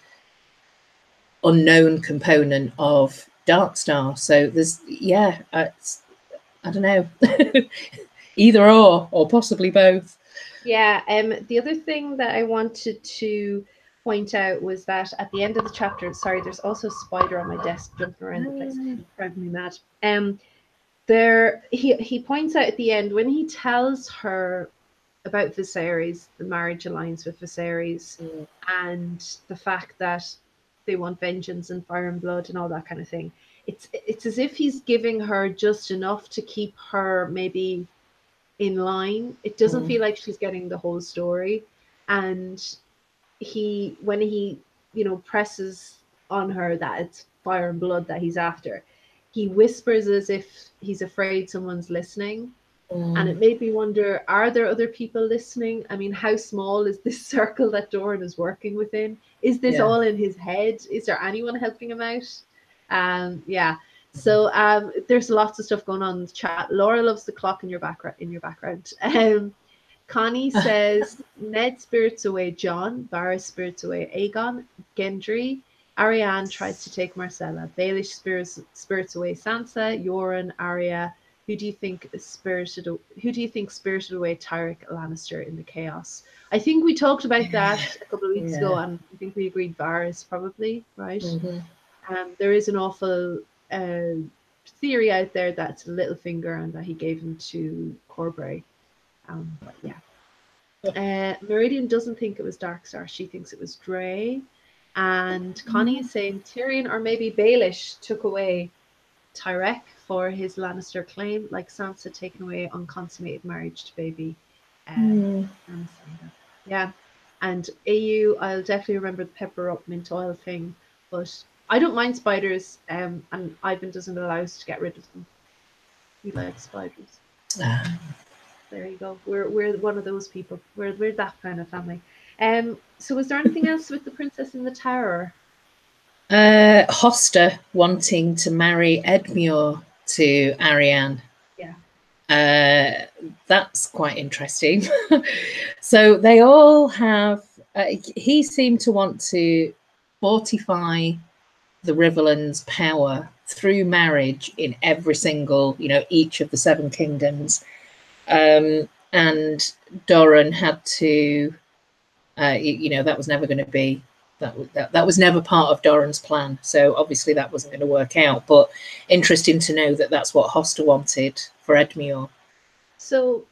unknown component of Darkstar. So there's yeah uh, it's, I don't know either or or possibly both. Yeah um the other thing that I wanted to point out was that at the end of the chapter, sorry there's also a spider on my desk jumping around the place, it's driving me mad. Um there he he points out at the end when he tells her about Viserys, the marriage alliance with Viserys, mm. and the fact that they want vengeance and fire and blood and all that kind of thing. It's it's as if he's giving her just enough to keep her maybe in line. It doesn't mm. feel like she's getting the whole story. And he, when he, you know, presses on her that it's fire and blood that he's after, he whispers as if he's afraid someone's listening. Mm. And it made me wonder, are there other people listening? I mean, how small is this circle that Doran is working within? Is this yeah. all in his head? Is there anyone helping him out? Um, yeah. So um, there's lots of stuff going on in the chat. Laura loves the clock in your background. In your background. Um, Connie says, Ned spirits away John. Varys spirits away Aegon. Gendry. Arianne tries to take Myrcella. Baelish spirits, spirits away Sansa. Yoren, Arya. Who do you think spirited? Who do you think spirited away Tyrek Lannister in the chaos? I think we talked about that a couple of weeks yeah. ago, and I think we agreed Varys probably, right? Mm-hmm. Um, there is an awful uh, theory out there that's Littlefinger and that he gave him to Corbray. Um, but yeah, uh, Meridian doesn't think it was Darkstar; she thinks it was Dre. And Connie mm-hmm. is saying Tyrion or maybe Baelish took away Tyrek for his Lannister claim, like Sansa taking away unconsummated marriage to baby. Um, mm. Yeah, and A U, I'll definitely remember the pepper up mint oil thing, but I don't mind spiders, um, and Ivan doesn't allow us to get rid of them. We like spiders. Ah. There you go. We're we're one of those people. We're we're that kind of family. Um. So, was there anything else with the princess in the tower? Uh, Hosta wanting to marry Edmure to Arianne. Yeah. Uh, that's quite interesting. So they all have, uh, he seemed to want to fortify the Riverlands' power through marriage in every single, you know, each of the seven kingdoms. Um, and Doran had to, uh, you know, that was never going to be that, that that was never part of Doran's plan, so obviously that wasn't going to work out. But interesting to know that that's what Hosta wanted for Edmure. So,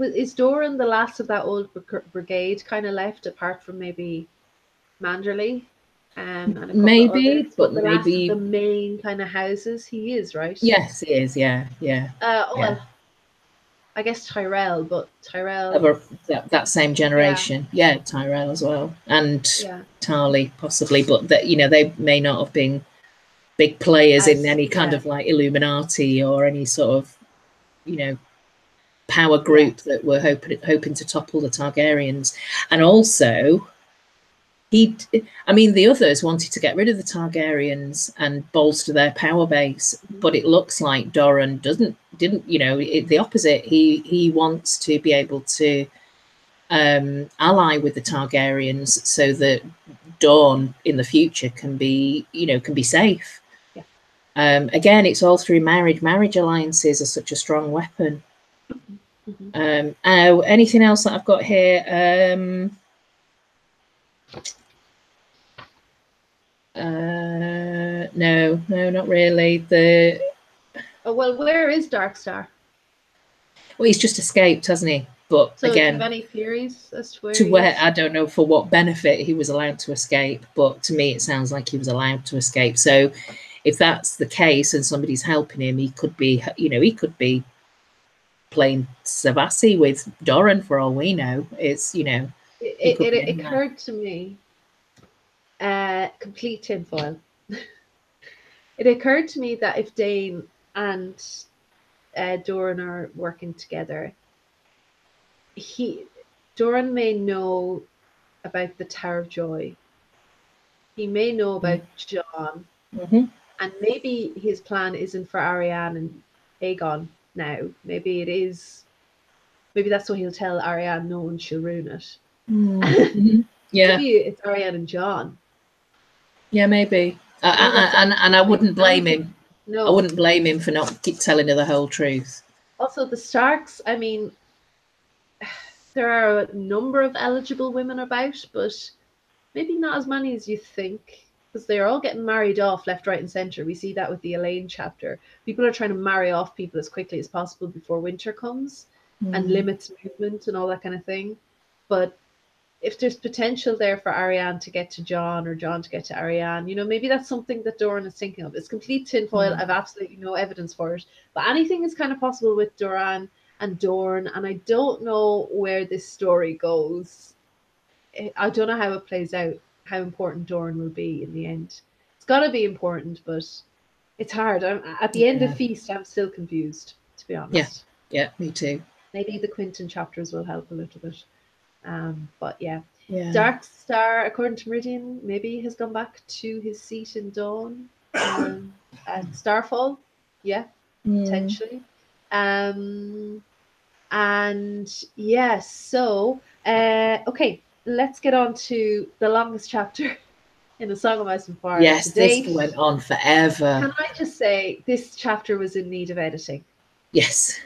is Doran the last of that old brigade kind of left, apart from maybe Manderley? Um, and a maybe, others, but, but the maybe last of the main kind of houses he is, right? Yes, he is. Yeah, yeah. Uh, oh yeah. Well, I guess Tyrell, but Tyrell that, that same generation, yeah. yeah, Tyrell as well, and yeah. Tarly possibly, but that you know they may not have been big players As, in any kind yeah. of like Illuminati or any sort of you know power group yeah. that were hoping hoping to topple the Targaryens, and also. He, I mean, the others wanted to get rid of the Targaryens and bolster their power base, but it looks like Doran doesn't, didn't, you know, it, the opposite. He he wants to be able to um, ally with the Targaryens so that Dorne in the future can be, you know, can be safe. Yeah. Um, again, it's all through marriage. Marriage alliances are such a strong weapon. Mm-hmm. um, oh, anything else that I've got here? Um, Uh, no, no, not really. The oh well, where is Darkstar? Well, he's just escaped, hasn't he? But so again, do you have any theories as to where? To where I don't know for what benefit he was allowed to escape, but to me it sounds like he was allowed to escape. So, if that's the case and somebody's helping him, he could be, you know, he could be playing Savassi with Doran for all we know. It's you know, it it, it occurred to me. Uh, complete tinfoil. It occurred to me that if Dane and uh, Doran are working together, he Doran may know about the Tower of Joy. He may know about Jon, mm-hmm. and maybe his plan isn't for Arianne and Aegon now. Maybe it is. Maybe that's what he'll tell Arianne. No, and she'll ruin it. Mm-hmm. Yeah, maybe it's Arianne and Jon. Yeah, maybe. Uh, I, I, and and I wouldn't blame him. No, I wouldn't blame him for not keep telling her the whole truth. Also, the Starks. I mean, there are a number of eligible women about, but maybe not as many as you think, because they're all getting married off left, right, and centre. We see that with the Elaine chapter. People are trying to marry off people as quickly as possible before winter comes, mm. and limits movement and all that kind of thing. But if there's potential there for Arianne to get to Jon or Jon to get to Arianne, you know, maybe that's something that Doran is thinking of. It's complete tinfoil. Mm. I've absolutely no evidence for it. But anything is kind of possible with Doran and Dorne, and I don't know where this story goes. I don't know how it plays out, how important Dorne will be in the end. It's got to be important, but it's hard. I'm, at the yeah. end of Feast, I'm still confused, to be honest. Yeah, yeah, me too. Maybe the Quinton chapters will help a little bit. Um, but yeah. yeah, Darkstar, according to Meridian, maybe has gone back to his seat in Dawn um, at Starfall. Yeah, mm. potentially. Um, and yeah, so uh, okay, let's get on to the longest chapter in the Song of Ice and Fire. Yes, this went on forever. Can I just say this chapter was in need of editing? Yes,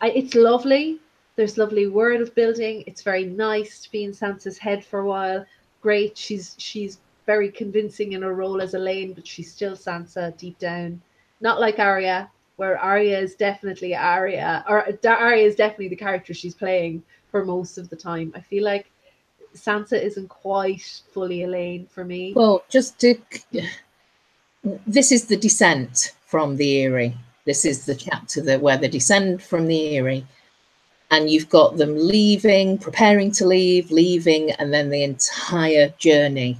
I, it's lovely. There's lovely world building. It's very nice to be in Sansa's head for a while. Great. She's she's very convincing in her role as Elaine, but she's still Sansa deep down. Not like Arya, where Arya is definitely Arya, or Arya is definitely the character she's playing for most of the time. I feel like Sansa isn't quite fully Elaine for me. Well, just to... This is the descent from the Eyrie. This is the chapter that where they descend from the Eyrie. And you've got them leaving, preparing to leave, leaving, and then the entire journey.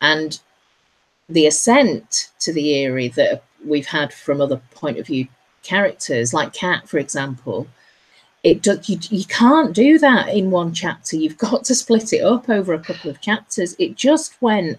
And the ascent to the Eyrie that we've had from other point of view characters, like Kat, for example, it do, you, you can't do that in one chapter. You've got to split it up over a couple of chapters. It just went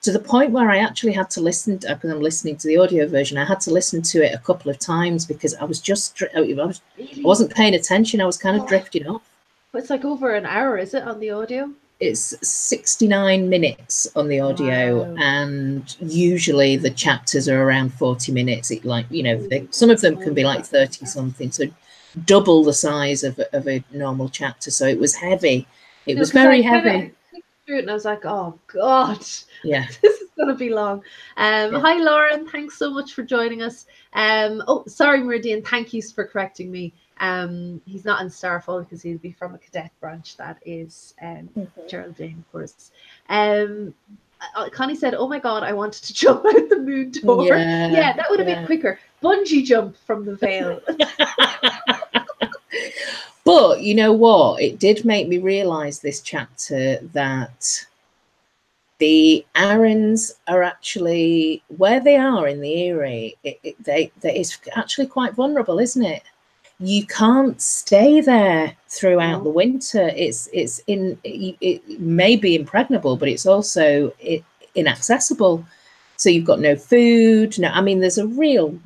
to the point where I actually had to listen, to, because I'm listening to the audio version, I had to listen to it a couple of times because I was just, I, was, really? I wasn't paying attention. I was kind of oh. drifting off. It's like over an hour, is it, on the audio? It's sixty-nine minutes on the audio. Wow. And usually the chapters are around forty minutes. It like, you know, they, some of them can be like thirty something. So double the size of, of a normal chapter. So it was heavy. It no, was very I heavy. through it and I was like, oh god, yeah, this is gonna be long. Um yeah. Hi Lauren, thanks so much for joining us. Um oh, sorry Meridian, thank you for correcting me. Um he's not in Starfall because he'll be from a cadet branch that is um mm-hmm. Geraldine, of course. um Connie said, oh my god, I wanted to jump out the moon door. Yeah, yeah, that would have yeah. been quicker. Bungee jump from the veil. But you know what, it did make me realize this chapter that the Arryns are actually where they are in the Eyrie, it, it, they that is actually quite vulnerable, isn't it? You can't stay there throughout the winter. It's it's in it, it may be impregnable, but it's also it, inaccessible. So you've got no food. No, I mean, there's a real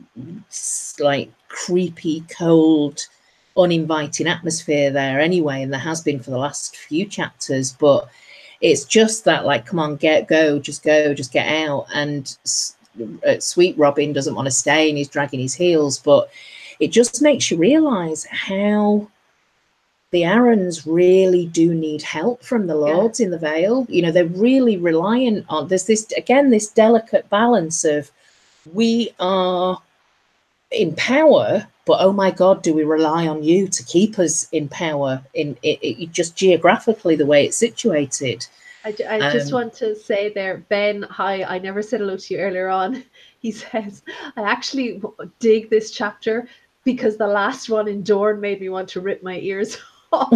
like creepy, cold, uninviting atmosphere there anyway, and there has been for the last few chapters. But it's just that like, come on, get go, just go, just get out. And uh, Sweet Robin doesn't want to stay, and he's dragging his heels, but it just makes you realise how the Arryns really do need help from the lords yeah. in the Vale. You know, they're really reliant on, there's this, again, this delicate balance of we are in power, but oh my God, do we rely on you to keep us in power in it, it just geographically the way it's situated. I, I um, just want to say there, Ben, hi, I never said hello to you earlier on. He says, I actually dig this chapter because the last one in Dorne made me want to rip my ears off.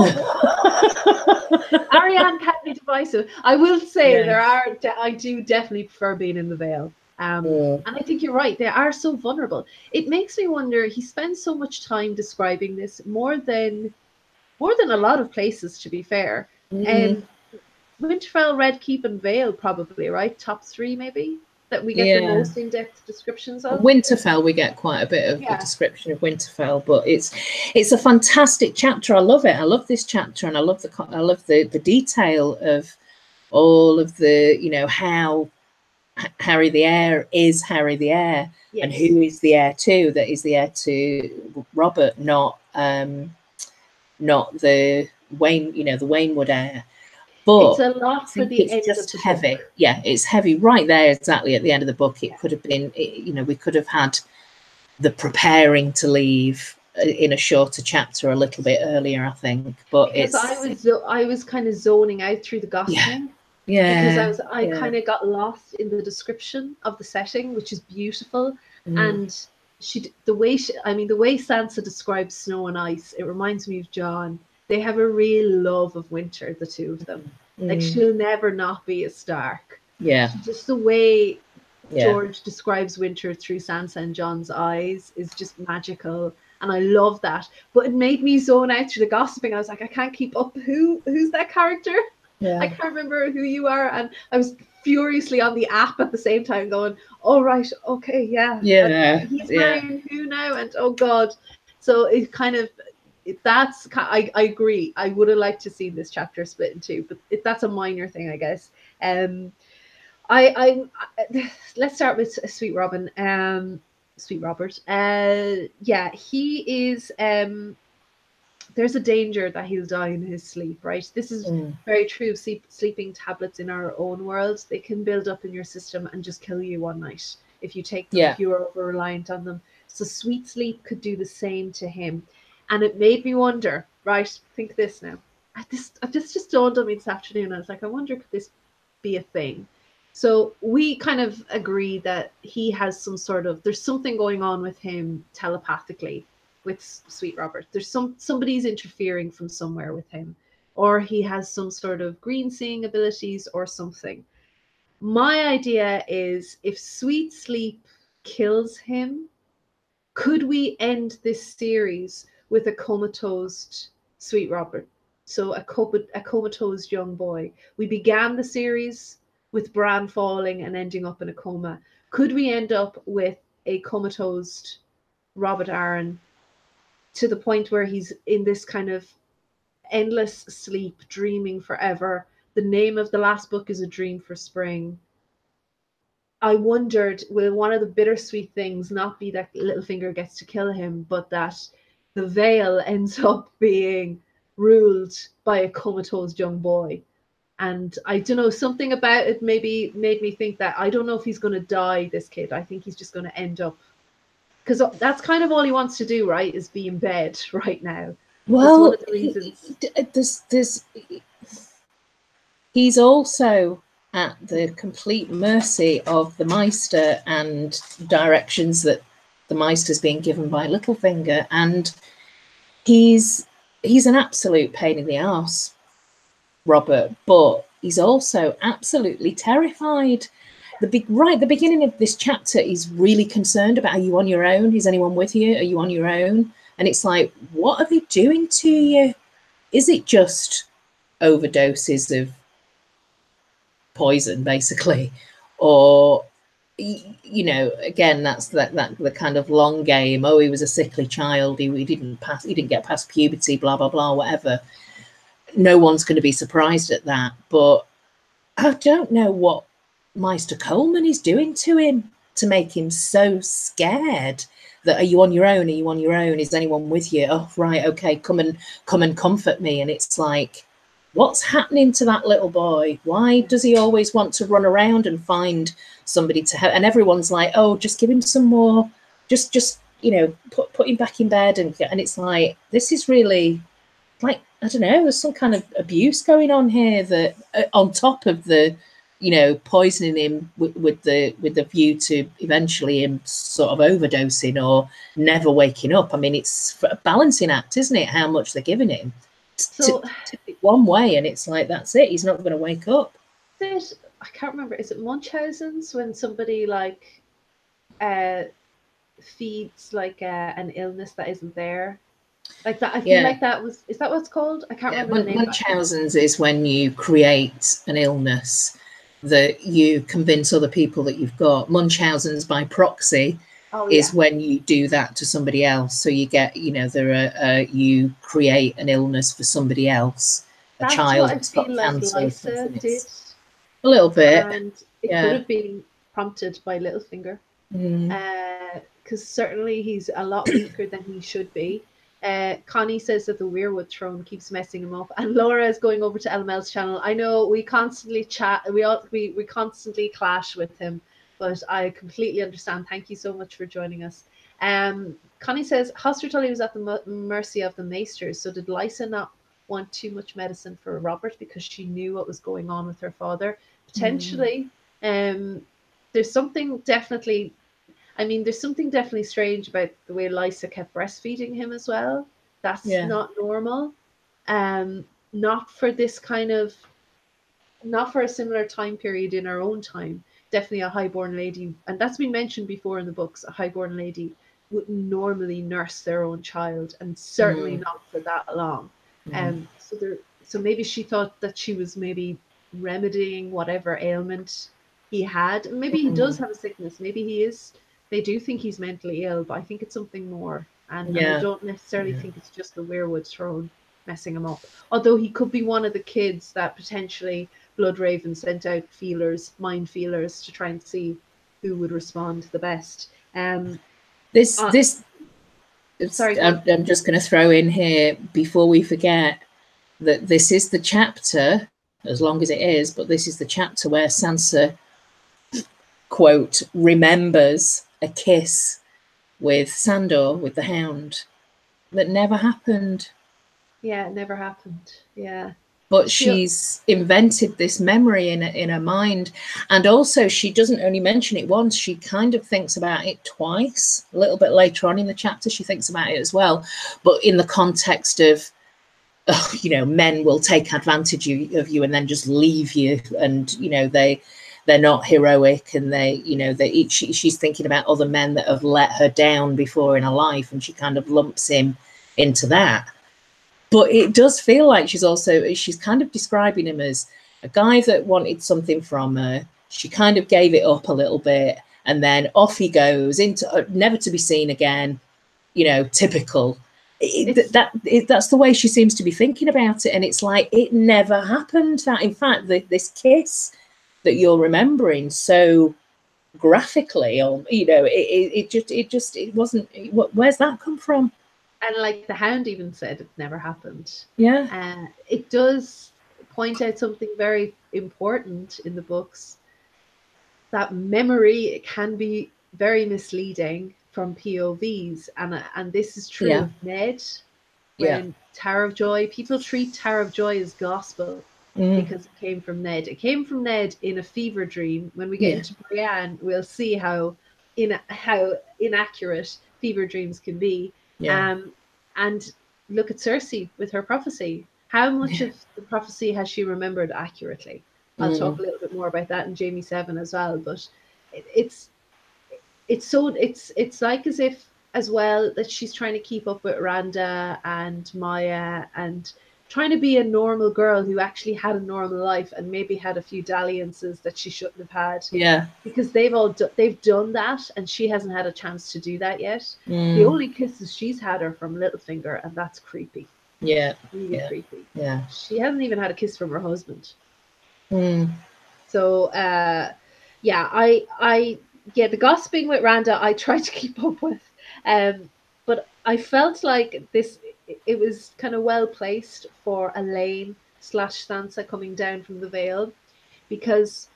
Arianne can be divisive. I will say yes. there are, I do definitely prefer being in the Vale. Um, yeah. And I think you're right, they are so vulnerable. It makes me wonder, he spends so much time describing this, more than, more than a lot of places, to be fair. Mm-hmm. Um, Winterfell, Redkeep and Vale probably, right? Top three maybe? That we get yeah. the most in-depth descriptions of. Winterfell, we get quite a bit of yeah. a description of Winterfell, but it's it's a fantastic chapter. I love it. I love this chapter, and I love the I love the the detail of all of the, you know, how Harry the Heir is Harry the Heir, yes. and who is the heir to. That is the heir to Robert, not um, not the Wayne, you know, the Waynwood heir. But it's a lot for the end of the heavy. Book. Yeah, it's heavy right there, exactly at the end of the book. It yeah. could have been, it, you know, we could have had the preparing to leave in a shorter chapter a little bit earlier, I think. But because it's, I was, I was kind of zoning out through the gossiping. Yeah. yeah because I was, I yeah. kind of got lost in the description of the setting, which is beautiful, mm. and she, the way she, I mean, the way Sansa describes snow and ice, it reminds me of Jon. They have a real love of winter, the two of them. Mm. Like, she'll never not be a Stark. Yeah. Just the way yeah. George describes winter through Sansa and Jon's eyes is just magical. And I love that. But it made me zone out through the gossiping. I was like, I can't keep up. Who Who's that character? Yeah. I can't remember who you are. And I was furiously on the app at the same time going, all right, okay, yeah. Yeah. And he's marrying yeah. who now? And oh, God. So it kind of... That's I, I agree. I would have liked to see this chapter split in two, but it, that's a minor thing, I guess. Um, I, I, I let's start with Sweet Robin. Um, Sweet Robert. Uh, yeah, he is. Um, there's a danger that he'll die in his sleep, right? This is mm. very true of sleep, sleeping tablets in our own world. They can build up in your system and just kill you one night if you take them. Yeah. If you are over reliant on them, so sweet sleep could do the same to him. And it made me wonder, right, think this now. I, this, this just dawned on me this afternoon. I was like, I wonder, could this be a thing? So we kind of agree that he has some sort of, there's something going on with him telepathically with Sweet Robert. There's some, somebody's interfering from somewhere with him, or he has some sort of green seeing abilities or something. My idea is, if Sweet Sleep kills him, could we end this series with a comatose Sweet Robert, so a, comat a comatose young boy? We began the series with Bran falling and ending up in a coma. Could we end up with a comatose Robert Arryn to the point where he's in this kind of endless sleep, dreaming forever? The name of the last book is A Dream for Spring. I wondered, will one of the bittersweet things not be that Littlefinger gets to kill him, but that the Vale ends up being ruled by a comatose young boy? And I don't know, something about it maybe made me think that I don't know if he's going to die, this kid. I think he's just going to end up, because that's kind of all he wants to do, right, is be in bed right now. Well, that's one of the reasons. This, this, he's also at the complete mercy of the Maester and directions that the Maester's being given by Littlefinger, and he's he's an absolute pain in the arse, Robert, but he's also absolutely terrified. The big right at the beginning of this chapter, he's really concerned about, are you on your own? Is anyone with you? Are you on your own? And it's like, what are they doing to you? Is it just overdoses of poison, basically? Or, you know, again, that's that that the kind of long game. Oh, he was a sickly child. He, he didn't pass. He didn't get past puberty. Blah blah blah. Whatever. No one's going to be surprised at that. But I don't know what Maester Coleman is doing to him to make him so scared. That, are you on your own? Are you on your own? Is anyone with you? Oh, right, okay, come and come and comfort me. And it's like, what's happening to that little boy? Why does he always want to run around and find somebody to help? And everyone's like, oh, just give him some more, just just you know, put put him back in bed. And and it's like, this is really like, I don't know, there's some kind of abuse going on here, that uh, on top of the, you know, poisoning him with, with the with the view to eventually him sort of overdosing or never waking up. I mean, it's a balancing act, isn't it? How much they're giving him so, to, to one way, and it's like, that's it. He's not going to wake up. There's, I can't remember. Is it Munchausen's when somebody like uh, feeds like uh, an illness that isn't there? Like that, I feel yeah. like that was. Is that what it's called? I can't yeah, remember. The name Munchausen's is when you create an illness that you convince other people that you've got. Munchausen's by proxy oh, yeah. is when you do that to somebody else. So you get, you know, there are uh, you create an illness for somebody else, a That's child that's got like cancer. Did. A little bit, and it yeah. could have been prompted by Littlefinger, because mm. uh, certainly he's a lot weaker than he should be. Uh, Connie says that the Weirwood throne keeps messing him up, and Laura is going over to L M L's channel. I know we constantly chat, we all we, we constantly clash with him, but I completely understand. Thank you so much for joining us. Um, Connie says Hostertully was at the mercy of the Maesters. So did Lysa not want too much medicine for Robert because she knew what was going on with her father? Potentially, mm. um, there's something definitely. I mean, there's something definitely strange about the way Lysa kept breastfeeding him as well. That's yeah. not normal. Um, not for this kind of, not for a similar time period in our own time. Definitely a highborn lady, and that's been mentioned before in the books, a highborn lady wouldn't normally nurse their own child, and certainly mm. not for that long. Mm. Um, so, there, so maybe she thought that she was maybe remedying whatever ailment he had. Maybe he mm. does have a sickness. Maybe he is... They do think he's mentally ill, but I think it's something more. And yeah. I don't necessarily yeah. think it's just the Weirwood throne messing him up. Although he could be one of the kids that potentially Bloodraven sent out feelers, mind feelers, to try and see who would respond the best. Um, this, uh, this. Sorry, I'm, I'm just going to throw in here before we forget that this is the chapter, as long as it is, but this is the chapter where Sansa, quote, remembers a kiss with Sandor, with the Hound, that never happened. Yeah, it never happened. Yeah. But she's yeah. invented this memory in in her mind, and also she doesn't only mention it once; she kind of thinks about it twice. A little bit later on in the chapter, she thinks about it as well, but in the context of, oh, you know, men will take advantage of you and then just leave you, and you know they. They're not heroic, and they, you know, they each, she, she's thinking about other men that have let her down before in her life, and she kind of lumps him into that. But it does feel like she's also, she's kind of describing him as a guy that wanted something from her. She kind of gave it up a little bit, and then off he goes into uh, never to be seen again. You know, typical. It, that it, that's the way she seems to be thinking about it, and it's like it never happened. That in fact, the, this kiss. That you're remembering so graphically, or you know, it, it, it just, it just, it wasn't. It, where's that come from? And like the Hound even said, it never happened. Yeah, uh, it does point out something very important in the books, that memory can be very misleading from P O Vs. And, and this is true yeah. of Ned, when yeah. Tower of Joy, people treat Tower of Joy as gospel mm. because it came from Ned. It came from Ned in a fever dream. When we get yeah. into Brienne, we'll see how in how inaccurate fever dreams can be. Yeah. Um, and look at Cersei with her prophecy. How much yeah. of the prophecy has she remembered accurately? I'll mm. talk a little bit more about that in Jamie Seven as well. But it, it's it's so it's it's like as if as well that she's trying to keep up with Randa and Maya and trying to be a normal girl who actually had a normal life and maybe had a few dalliances that she shouldn't have had. Yeah, because they've all do, they've done that, and she hasn't had a chance to do that yet. Mm. The only kisses she's had are from Littlefinger, and that's creepy. Yeah, really yeah. creepy. Yeah, she hasn't even had a kiss from her husband. Mm. So, uh, yeah, I, I, yeah, the gossiping with Randa, I tried to keep up with, um, but I felt like this. It was kind of well placed for Elaine slash Sansa coming down from the Vale, because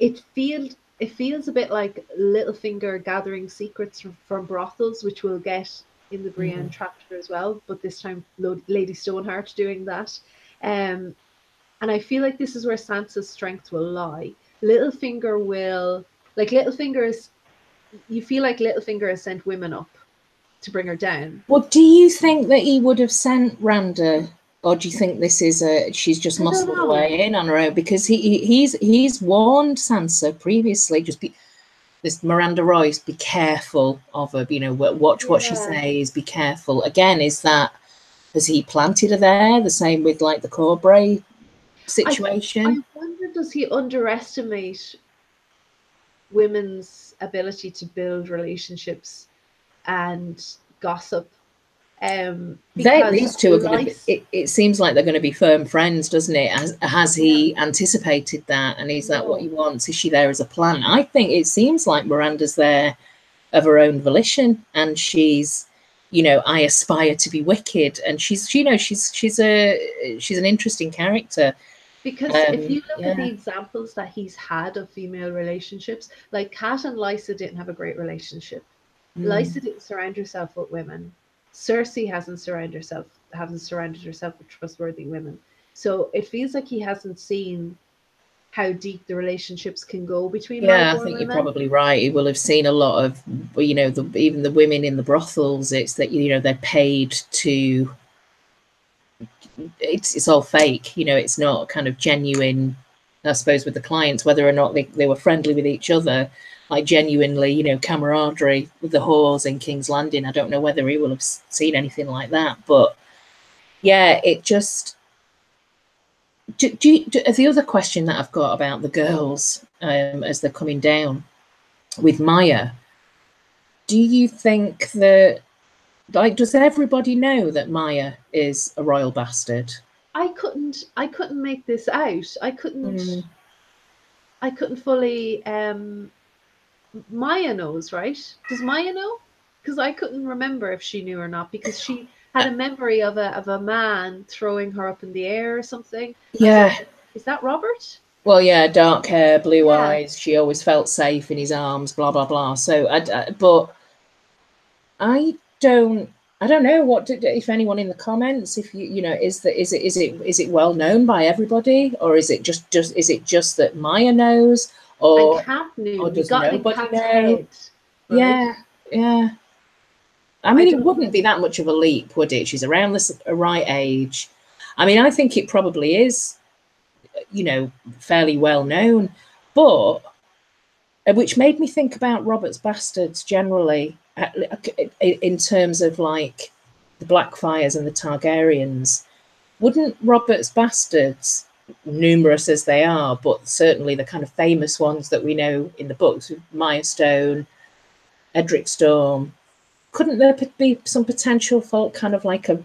it feels it feels a bit like Littlefinger gathering secrets from, from brothels, which we'll get in the Brienne mm. chapter as well. But this time, Lady Stoneheart doing that, um, and I feel like this is where Sansa's strength will lie. Littlefinger will like Littlefinger is. You feel like Littlefinger has sent women up to bring her down. Well, do you think that he would have sent Randa, or do you think this is a she's just muscled her way in on her own? Because he he's he's warned Sansa previously. Just be this Miranda Royce, be careful of her. You know, watch what yeah. she says. Be careful. Again, is that has he planted her there? The same with like the Corbray situation. I, I wonder, does he underestimate women's ability to build relationships and gossip? Um, they, these two are going to be, it, it seems like they're going to be firm friends, doesn't it? Has, has he yeah. anticipated that? And is that no. what he wants? Is she there as a plan? I think it seems like Miranda's there of her own volition, and she's, you know, I aspire to be wicked, and she's, you know, she's she's a she's an interesting character. Because um, if you look yeah. at the examples that he's had of female relationships, like Kat and Lysa didn't have a great relationship. Mm. Lysa didn't surround herself with women. Cersei hasn't surrounded herself, hasn't surrounded herself with trustworthy women. So it feels like he hasn't seen how deep the relationships can go between. Yeah, I think women. You're probably right. He will have seen a lot of, you know, the, even the women in the brothels. It's that, you know, they're paid to. It's it's all fake, you know. It's not kind of genuine. I suppose with the clients, whether or not they they were friendly with each other. Like genuinely, you know, camaraderie with the whores in King's Landing. I don't know whether he will have seen anything like that, but yeah, it just. Do, do, do the other question that I've got about the girls um, as they're coming down with Maya? Do you think that, like, does everybody know that Maya is a royal bastard? I couldn't. I couldn't make this out. I couldn't. Mm. I couldn't fully. Um, Maya knows, right? Does Maya know? Because I couldn't remember if she knew or not, because she had a memory of a of a man throwing her up in the air or something. Yeah. Like, is that Robert? Well, yeah, dark hair, blue yeah. eyes. She always felt safe in his arms. Blah blah blah. So, I, I, but I don't, I don't know what. To, if anyone in the comments, if you you know, is that is it is it is it well known by everybody, or is it just just is it just that Maya knows? Or, and Kat knew. Or does got nobody know? Right? Yeah, yeah. I mean, I it wouldn't be that much of a leap, would it? She's around this uh, right age. I mean, I think it probably is, you know, fairly well known. But, uh, which made me think about Robert's bastards generally, uh, in terms of like the Blackfyres and the Targaryens. Wouldn't Robert's bastards, numerous as they are, but certainly the kind of famous ones that we know in the books, Maya Stone, Edric Storm, couldn't there be some potential for kind of like a,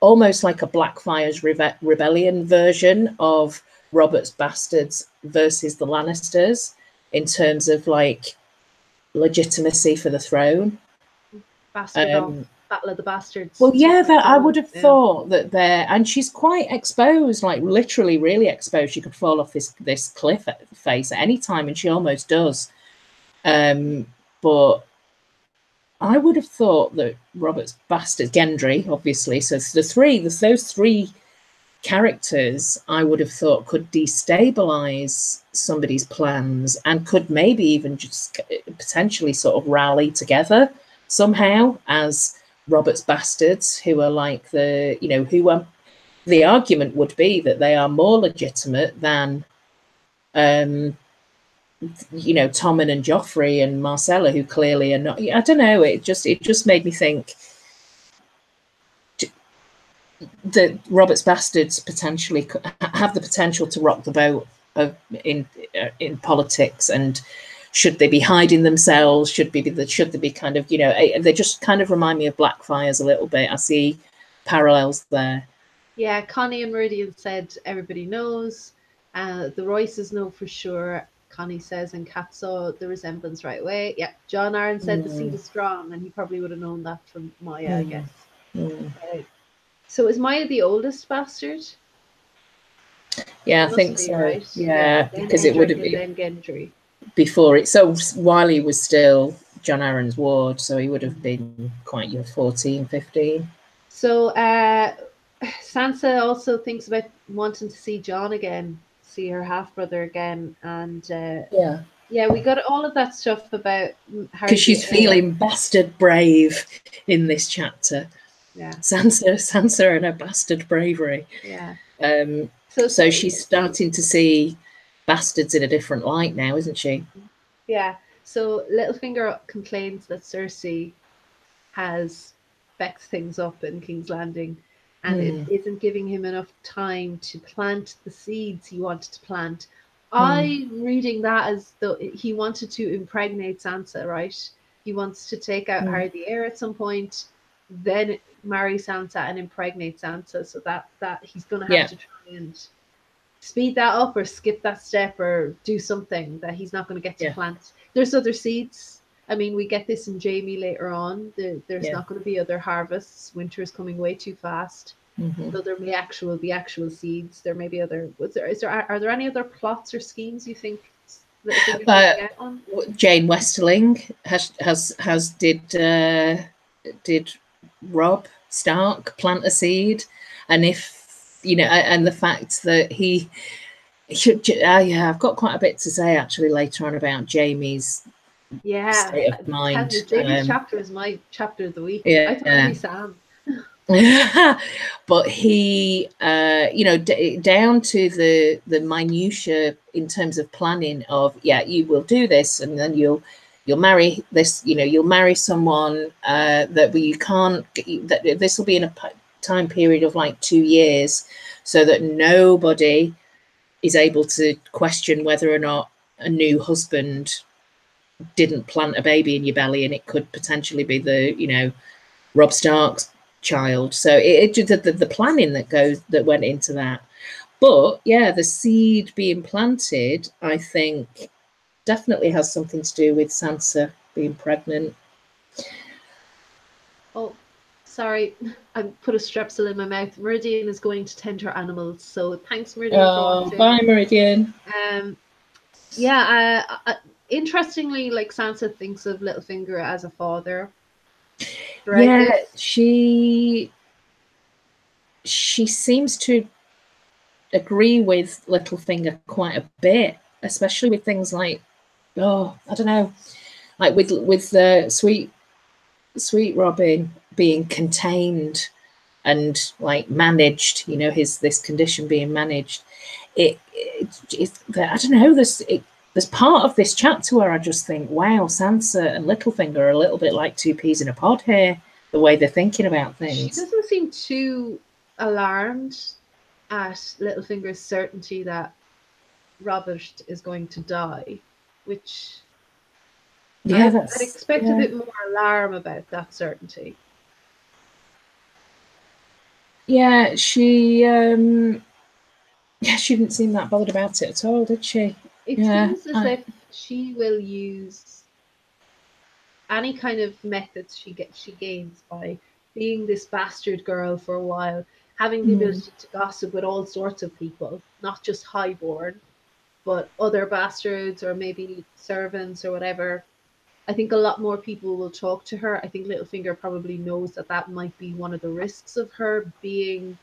almost like a Blackfyres Reve Rebellion version of Robert's Bastards versus the Lannisters in terms of like legitimacy for the throne? Bastard um, off. Battle of the Bastards. Well, yeah, that I would have yeah. thought that there, and she's quite exposed, like literally really exposed. She could fall off this this cliff at, face at any time, and she almost does. Um, but I would have thought that Robert's bastard, Gendry, obviously. So the three, the, those three characters, I would have thought could destabilize somebody's plans and could maybe even just potentially sort of rally together somehow as Robert's bastards, who are like the, you know, who um, the argument would be that they are more legitimate than, um, you know, Tommen and Joffrey and Marcella, who clearly are not. I don't know. It just it just made me think that Robert's bastards potentially have the potential to rock the boat of, in in politics, and. Should they be hiding themselves? Should be that? Should they be kind of, you know? They just kind of remind me of Blackfyres a little bit. I see parallels there. Yeah, Connie and Meridian said everybody knows. Uh, the Royces know for sure. Connie says, and Kat saw the resemblance right away. Yeah, John Aaron said mm. the seed is strong, and he probably would have known that from Maya, mm. I guess. Mm. Uh, so is Maya the oldest bastard? Yeah, it I think be, so. Right? Yeah, yeah, because it would have been Gendry. Before it, so while he was still John Aaron's ward, so he would have been quite you know, fourteen, fifteen. So uh, Sansa also thinks about wanting to see John again, see her half-brother again, and uh, yeah, yeah, we got all of that stuff about her. Because she's feeling bastard brave in this chapter. Yeah, Sansa, Sansa and her bastard bravery. Yeah. Um. So, so she's starting to see bastards in a different light now, isn't she? Yeah. So Littlefinger complains that Cersei has vexed things up in King's Landing, and mm. it isn't giving him enough time to plant the seeds he wanted to plant. Mm. I'm reading that as though he wanted to impregnate Sansa, right? He wants to take out mm. Harry the Heir at some point, then marry Sansa and impregnate Sansa, so that that he's going to have yeah. to try and speed that up or skip that step or do something that he's not going to get to yeah. plant. There's other seeds. I mean, we get this in Jaime later on. There, there's yeah. not going to be other harvests. Winter is coming way too fast. Mm-hmm. So there may actually be actual seeds. There may be other... Was there, is there, are, are there any other plots or schemes you think that uh, going to get on? Jeyne Westerling has, has, has did, uh, did Rob Stark plant a seed? And if you know, and the fact that he, he uh, yeah, I've got quite a bit to say actually later on about Jamie's yeah, state of mind. Jamie's um, chapter is my chapter of the week. Yeah, I thought yeah. it'd be Sam. But he, uh, you know, d down to the the minutiae in terms of planning of yeah, you will do this, and then you'll you'll marry this, you know, you'll marry someone uh, that you can't. That this will be in a time period of like two years, so that nobody is able to question whether or not a new husband didn't plant a baby in your belly, and it could potentially be the you know Rob Stark's child. So it, it the, the planning that goes that went into that. But yeah, the seed being planted, I think, definitely has something to do with Sansa being pregnant. Oh, sorry, I put a strepsil in my mouth. Meridian is going to tend her animals, so thanks, Meridian. Oh, for bye, Meridian. Um, yeah. Uh, uh, interestingly, like Sansa thinks of Littlefinger as a father. Right? Yeah, she she seems to agree with Littlefinger quite a bit, especially with things like, oh, I don't know, like with with the uh, sweet sweet Robin being contained and like managed, you know, his this condition being managed. It, it, it I don't know. There's it, there's part of this chapter where I just think, wow, Sansa and Littlefinger are a little bit like two peas in a pod here. The way they're thinking about things. She doesn't seem too alarmed at Littlefinger's certainty that Robert is going to die, which yeah, I'd, I'd expect yeah. a bit more alarm about that certainty. Yeah, she um yeah, she didn't seem that bothered about it at all, did she? It yeah, seems as I... if she will use any kind of methods she gets she gains by being this bastard girl for a while, having the mm. ability to gossip with all sorts of people, not just highborn, but other bastards or maybe servants or whatever. I think a lot more people will talk to her. I think Littlefinger probably knows that that might be one of the risks of her being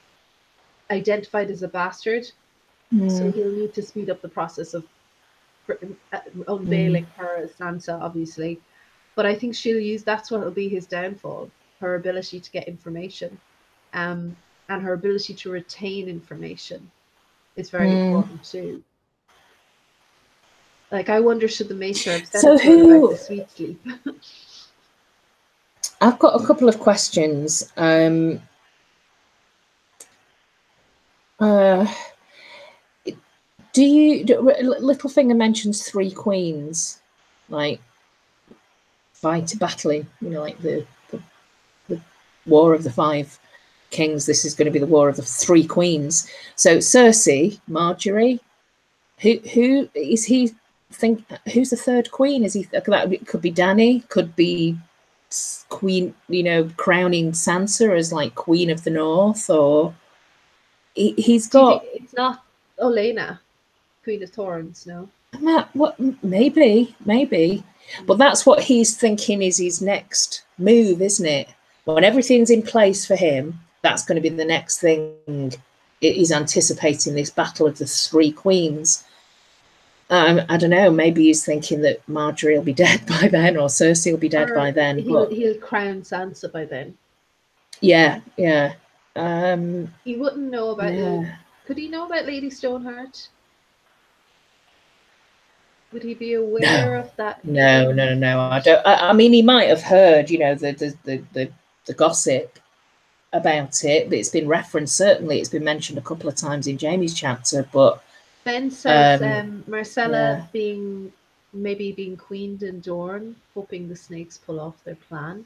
identified as a bastard. Mm. So he'll need to speed up the process of unveiling mm. her as Sansa, obviously. But I think she'll use, that's what will be his downfall, her ability to get information um, and her ability to retain information is very mm. important too. Like, I wonder, should the Maester have said so who, about the sweet sleep? I've got a couple of questions. Um, uh, do you... Do, Littlefinger mentions three queens, like, fight, battling, you know, like the, the, the War of the Five Kings. This is going to be the War of the Three Queens. So Cersei, Margaery, who, who is he... think who's the third queen? Is he that could be Dany, could be Queen, you know, crowning Sansa as like Queen of the North, or he, he's got it's not Olenna, Queen of Thorns, no, not, what maybe, maybe, but that's what he's thinking is his next move, isn't it? When everything's in place for him, that's going to be the next thing. He's anticipating this battle of the three queens. Um, I don't know, maybe he's thinking that Margaery will be dead by then, or Cersei will be dead or by then. He'll, but... he'll crown Sansa by then. Yeah, yeah. Um, he wouldn't know about yeah. him. Could he know about Lady Stoneheart? Would he be aware no. of that? No, no, no, no. I don't. I, I mean, he might have heard, you know, the the, the, the the gossip about it, but it's been referenced, certainly. It's been mentioned a couple of times in Jamie's chapter, but... Ben says um, um, Myrcella yeah. being maybe being queened in Dorne, hoping the snakes pull off their plan.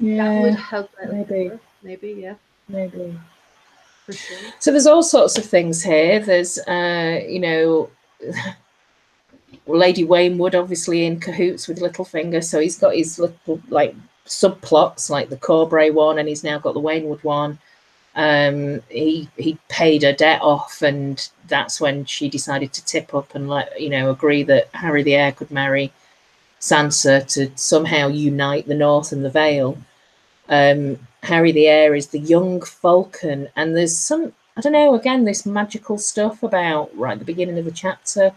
Yeah, that would help. Maybe, her. maybe, yeah, maybe. For sure. So there's all sorts of things here. There's, uh, you know, Lady Wainwood obviously in cahoots with Littlefinger, so he's got his little like subplots, like the Corbray one, and he's now got the Wainwood one. Um, he he paid her debt off, and that's when she decided to tip up and let you know agree that Harry the Heir could marry Sansa to somehow unite the North and the Vale. Um, Harry the Heir is the young falcon, and there's some I don't know again this magical stuff about right at the beginning of the chapter.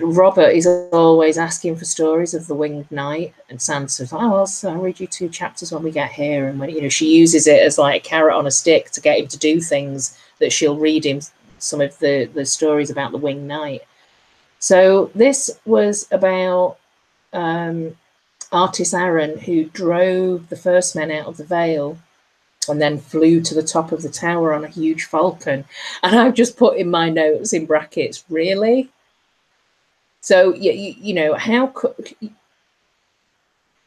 Robert is always asking for stories of the Winged Knight, and Sansa's like, oh, I'll read you two chapters when we get here. And when you know, she uses it as like a carrot on a stick to get him to do things that she'll read him some of the the stories about the Winged Knight. So this was about um, Artis Arryn, who drove the first men out of the Vale, and then flew to the top of the tower on a huge falcon. And I've just put in my notes in brackets, really. So, you, you know, how could,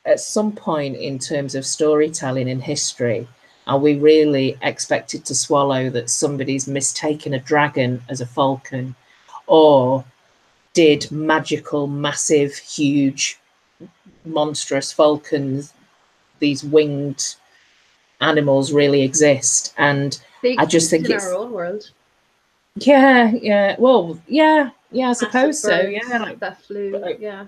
at some point in terms of storytelling in history, are we really expected to swallow that somebody's mistaken a dragon as a falcon? Or did magical, massive, huge, monstrous falcons, these winged animals really exist? And they I just think in it's... in our own world. Yeah, yeah, well, yeah. Yeah, I suppose so. Yeah, like that flew. Like, yeah,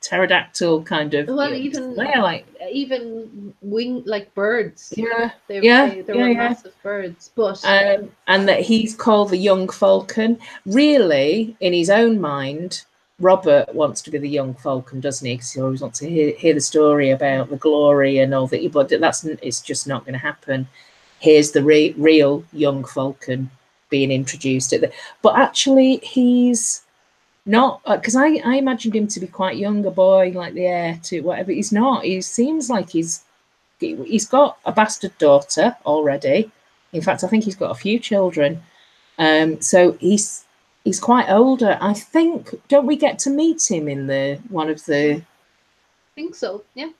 pterodactyl kind of. Well, you know, even yeah, like even wing like birds. Yeah, they, yeah, they, they yeah, were yeah. massive birds. But um, and that he's called the young falcon. Really, in his own mind, Robert wants to be the young falcon, doesn't he? Because he always wants to hear, hear the story about the glory and all that. But that's it's just not going to happen. Here's the re real young falcon being introduced at the, but actually he's not, because I, I imagined him to be quite young, a boy like the heir to whatever. He's not. He seems like he's he's got a bastard daughter already. In fact, I think he's got a few children. Um, so he's he's quite older. I think. Don't we get to meet him in the one of the? I think so. Yeah.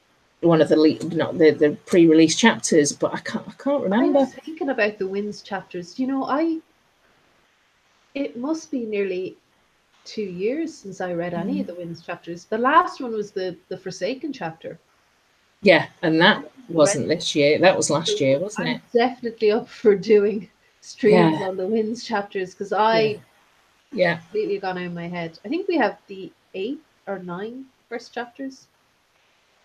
One of the not the the pre-release chapters, but I can't I can't remember. I was thinking about the Winds chapters. You know, I. It must be nearly two years since I read any mm. of the Winds chapters. The last one was the, the Forsaken chapter. Yeah, and that wasn't this year. That was last year, wasn't it? I'm definitely up for doing streams yeah. on the Winds chapters, because I yeah completely gone out of my head. I think we have the eight or nine first chapters.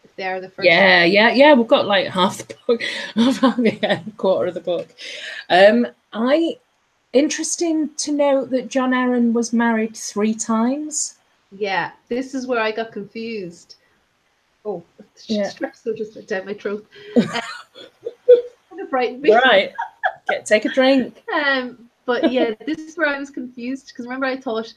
If they are the first. Yeah, chapters. yeah, yeah. We've got like half the book, half yeah, quarter of the book. Um, I interesting to note that John Arryn was married three times. Yeah, this is where I got confused. Oh, yeah. Stressful, just went down my throat. Um, kind of frightened me. Right, get take a drink. Um, but yeah, this is where I was confused, because remember I thought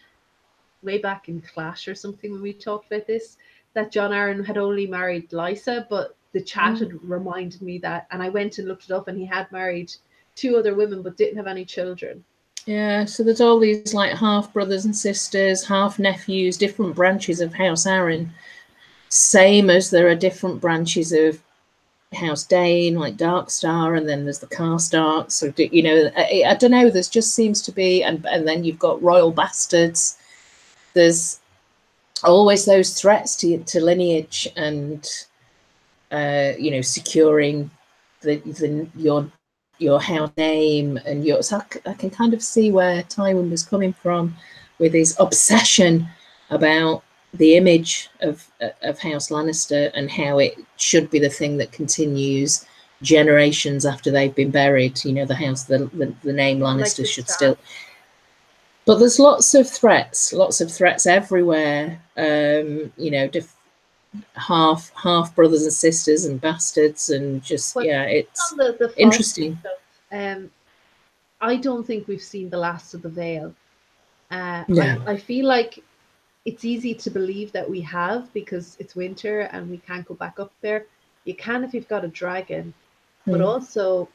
way back in Clash or something when we talked about this that John Arryn had only married Lysa, but the chat mm. had reminded me that, and I went and looked it up, and he had married two other women but didn't have any children. Yeah, so there's all these like half brothers and sisters, half nephews, different branches of House Arryn. Same as there are different branches of House Dane, like Darkstar, and then there's the Karstark. So, you know, I, I don't know, there's just seems to be, and, and then you've got royal bastards. There's always those threats to, to lineage and, uh, you know, securing the, the your your house name and your. So I, I can kind of see where Tywin was coming from with his obsession about the image of of House Lannister and how it should be the thing that continues generations after they've been buried. You know, the house, the the, the name Lannister like should still. But there's lots of threats, lots of threats everywhere. Um, you know, diff half half brothers and sisters and bastards and just well, yeah, it's the, the interesting. Stuff, um, I don't think we've seen the last of the Vale. Uh, no. I, I feel like. It's easy to believe that we have because it's winter and we can't go back up there. You can if you've got a dragon, mm. but also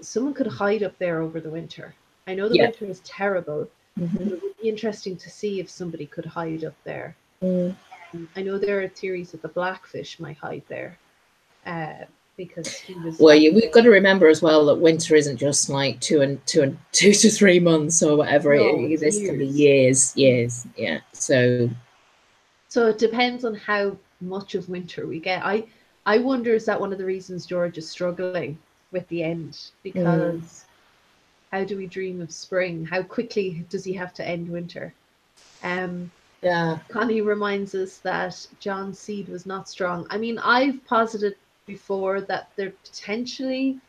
someone could hide up there over the winter. I know the yeah. winter is terrible, mm-hmm. but it would be interesting to see if somebody could hide up there. Mm. Um, I know there are theories that the Blackfish might hide there uh, because he was. Well, yeah, we've got to remember as well that winter isn't just like two and two and two to three months or whatever. No, it is. This can be years, years, yeah. So, so it depends on how much of winter we get. I, I wonder is that one of the reasons George is struggling with the end, because mm. how do we dream of spring? How quickly does he have to end winter? Um, yeah. Connie reminds us that John's seed was not strong. I mean, I've posited before that there potentially,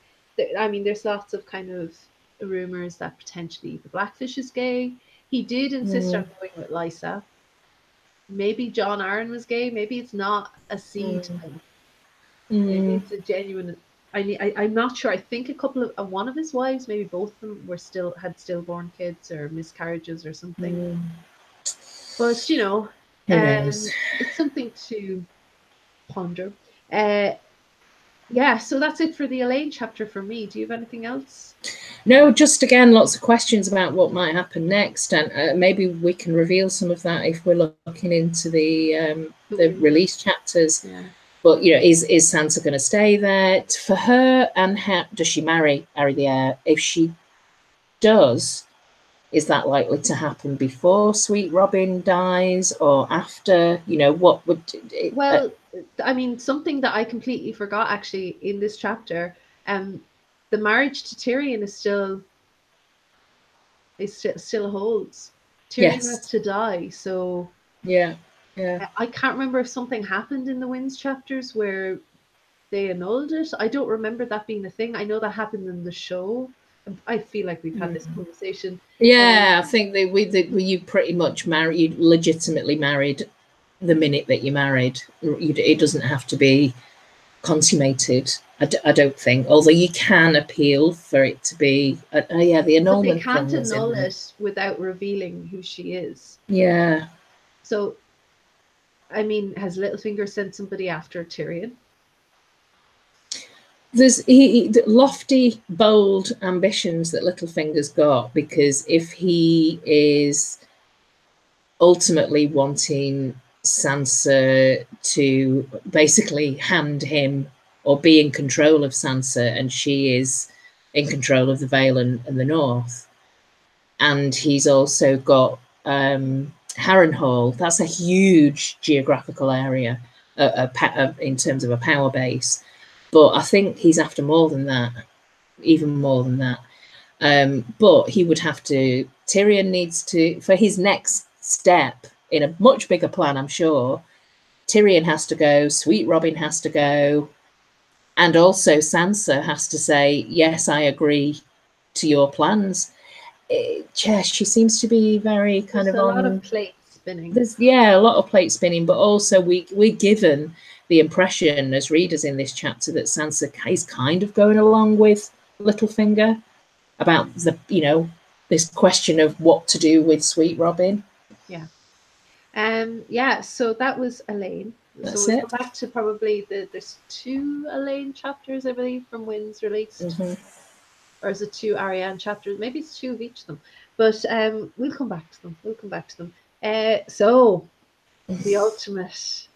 I mean, there's lots of kind of rumors that potentially the Blackfish is gay. He did insist mm. on going with Lysa. Maybe John Arryn was gay. Maybe it's not a seed. Mm. Maybe it's a genuine. I mean, I, I'm not sure. I think a couple of uh, one of his wives, maybe both of them, were still had stillborn kids or miscarriages or something. Mm. But you know, um, it's something to ponder. Uh, yeah. So that's it for the Elaine chapter for me. Do you have anything else? No, just again, lots of questions about what might happen next, and uh, maybe we can reveal some of that if we're looking into the um, the release chapters. Yeah. But you know, is is Sansa going to stay there for her, and how does she marry Arya the Heir? If she does, is that likely to happen before Sweet Robin dies or after? You know, what would? It, well, uh, I mean, something that I completely forgot actually in this chapter. Um, The marriage to Tyrion is still, it st still holds. Tyrion yes. has to die, so yeah, yeah. I can't remember if something happened in the Winds chapters where they annulled it. I don't remember that being the thing. I know that happened in the show. I feel like we've had mm. this conversation. Yeah, um, I think that we that you pretty much married, you legitimately married the minute that you married. You, it doesn't have to be consummated. I, d I don't think, although you can appeal for it to be, uh, uh, yeah, the annulment. But they can't annul it without revealing who she is. Yeah. So, I mean, has Littlefinger sent somebody after Tyrion? There's he, he, lofty, bold ambitions that Littlefinger's got, because if he is ultimately wanting Sansa to basically hand him or be in control of Sansa, and she is in control of the Vale and, and the North. And he's also got um, Harrenhal. That's a huge geographical area. a, a, in terms of a power base. But I think he's after more than that, even more than that. Um, but he would have to, Tyrion needs to, for his next step in a much bigger plan, I'm sure, Tyrion has to go, Sweet Robin has to go, and also Sansa has to say, yes, I agree to your plans. It, yeah, she seems to be very kind of on... There's a lot of plate spinning. There's, yeah, a lot of plate spinning, but also we, we're given the impression as readers in this chapter that Sansa is kind of going along with Littlefinger about the, you know, this question of what to do with Sweet Robin. Yeah. Um, yeah, so that was Elaine. That's so we'll it. Go back to probably the, there's two Elaine chapters, I believe, from Wind's released. Mm-hmm. Or is it two Arianne chapters? Maybe it's two of each of them. But um, we'll come back to them. We'll come back to them. Uh, so, the ultimate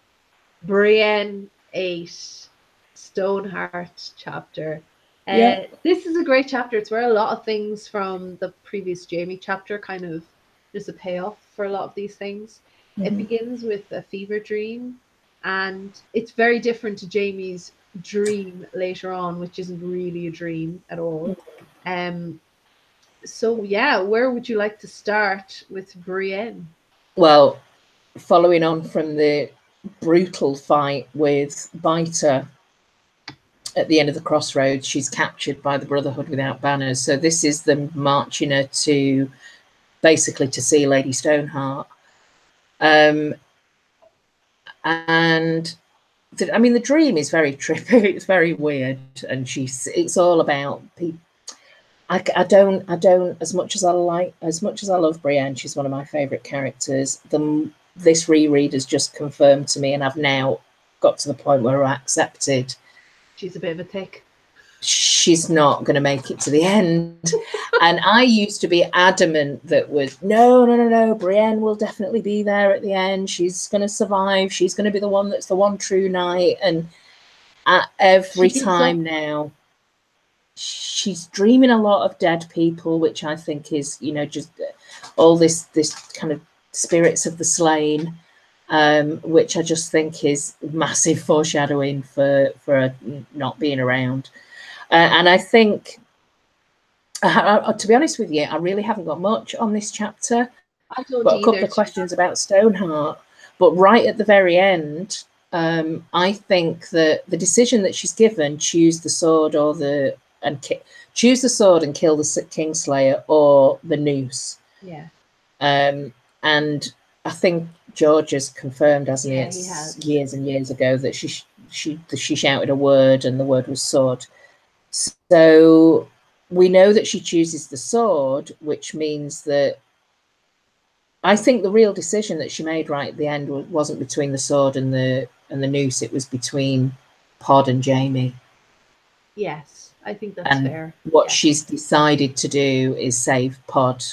Brienne eight Stoneheart chapter. Uh, yeah. This is a great chapter. It's where a lot of things from the previous Jaime chapter kind of, there's a payoff for a lot of these things. Mm-hmm. It begins with a fever dream. And it's very different to Jaime's dream later on, which isn't really a dream at all. Um, so, yeah, where would you like to start with Brienne? Well, following on from the brutal fight with Biter at the end of the crossroads, she's captured by the Brotherhood Without Banners. So this is them marching her to basically to see Lady Stoneheart. Um, and the, I mean, the dream is very trippy. It's very weird, and she's. It's all about people. I, I don't. I don't. As much as I like, as much as I love Brienne, she's one of my favourite characters. The this reread has just confirmed to me, and I've now got to the point where I accepted. She's a bit of a thick. She's not going to make it to the end. And I used to be adamant that was, no, no, no, no, Brienne will definitely be there at the end. She's going to survive. She's going to be the one that's the one true knight. And at every time now, she's dreaming a lot of dead people, which I think is, you know, just all this, this kind of spirits of the slain, um, which I just think is massive foreshadowing for, for not being around. Uh, and I think, uh, uh, to be honest with you, I really haven't got much on this chapter. I've got a couple of questions about Stoneheart. But right at the very end, um, I think that the decision that she's given, choose the sword or the and ki choose the sword and kill the Kingslayer or the noose. Yeah. Um, and I think George has confirmed, hasn't yeah, he, has. years and years ago that she sh she that she shouted a word and the word was sword. So we know that she chooses the sword, which means that I think the real decision that she made right at the end wasn't between the sword and the and the noose. It was between Pod and Jaime. Yes, I think that's and fair. What yes. she's decided to do is save Pod.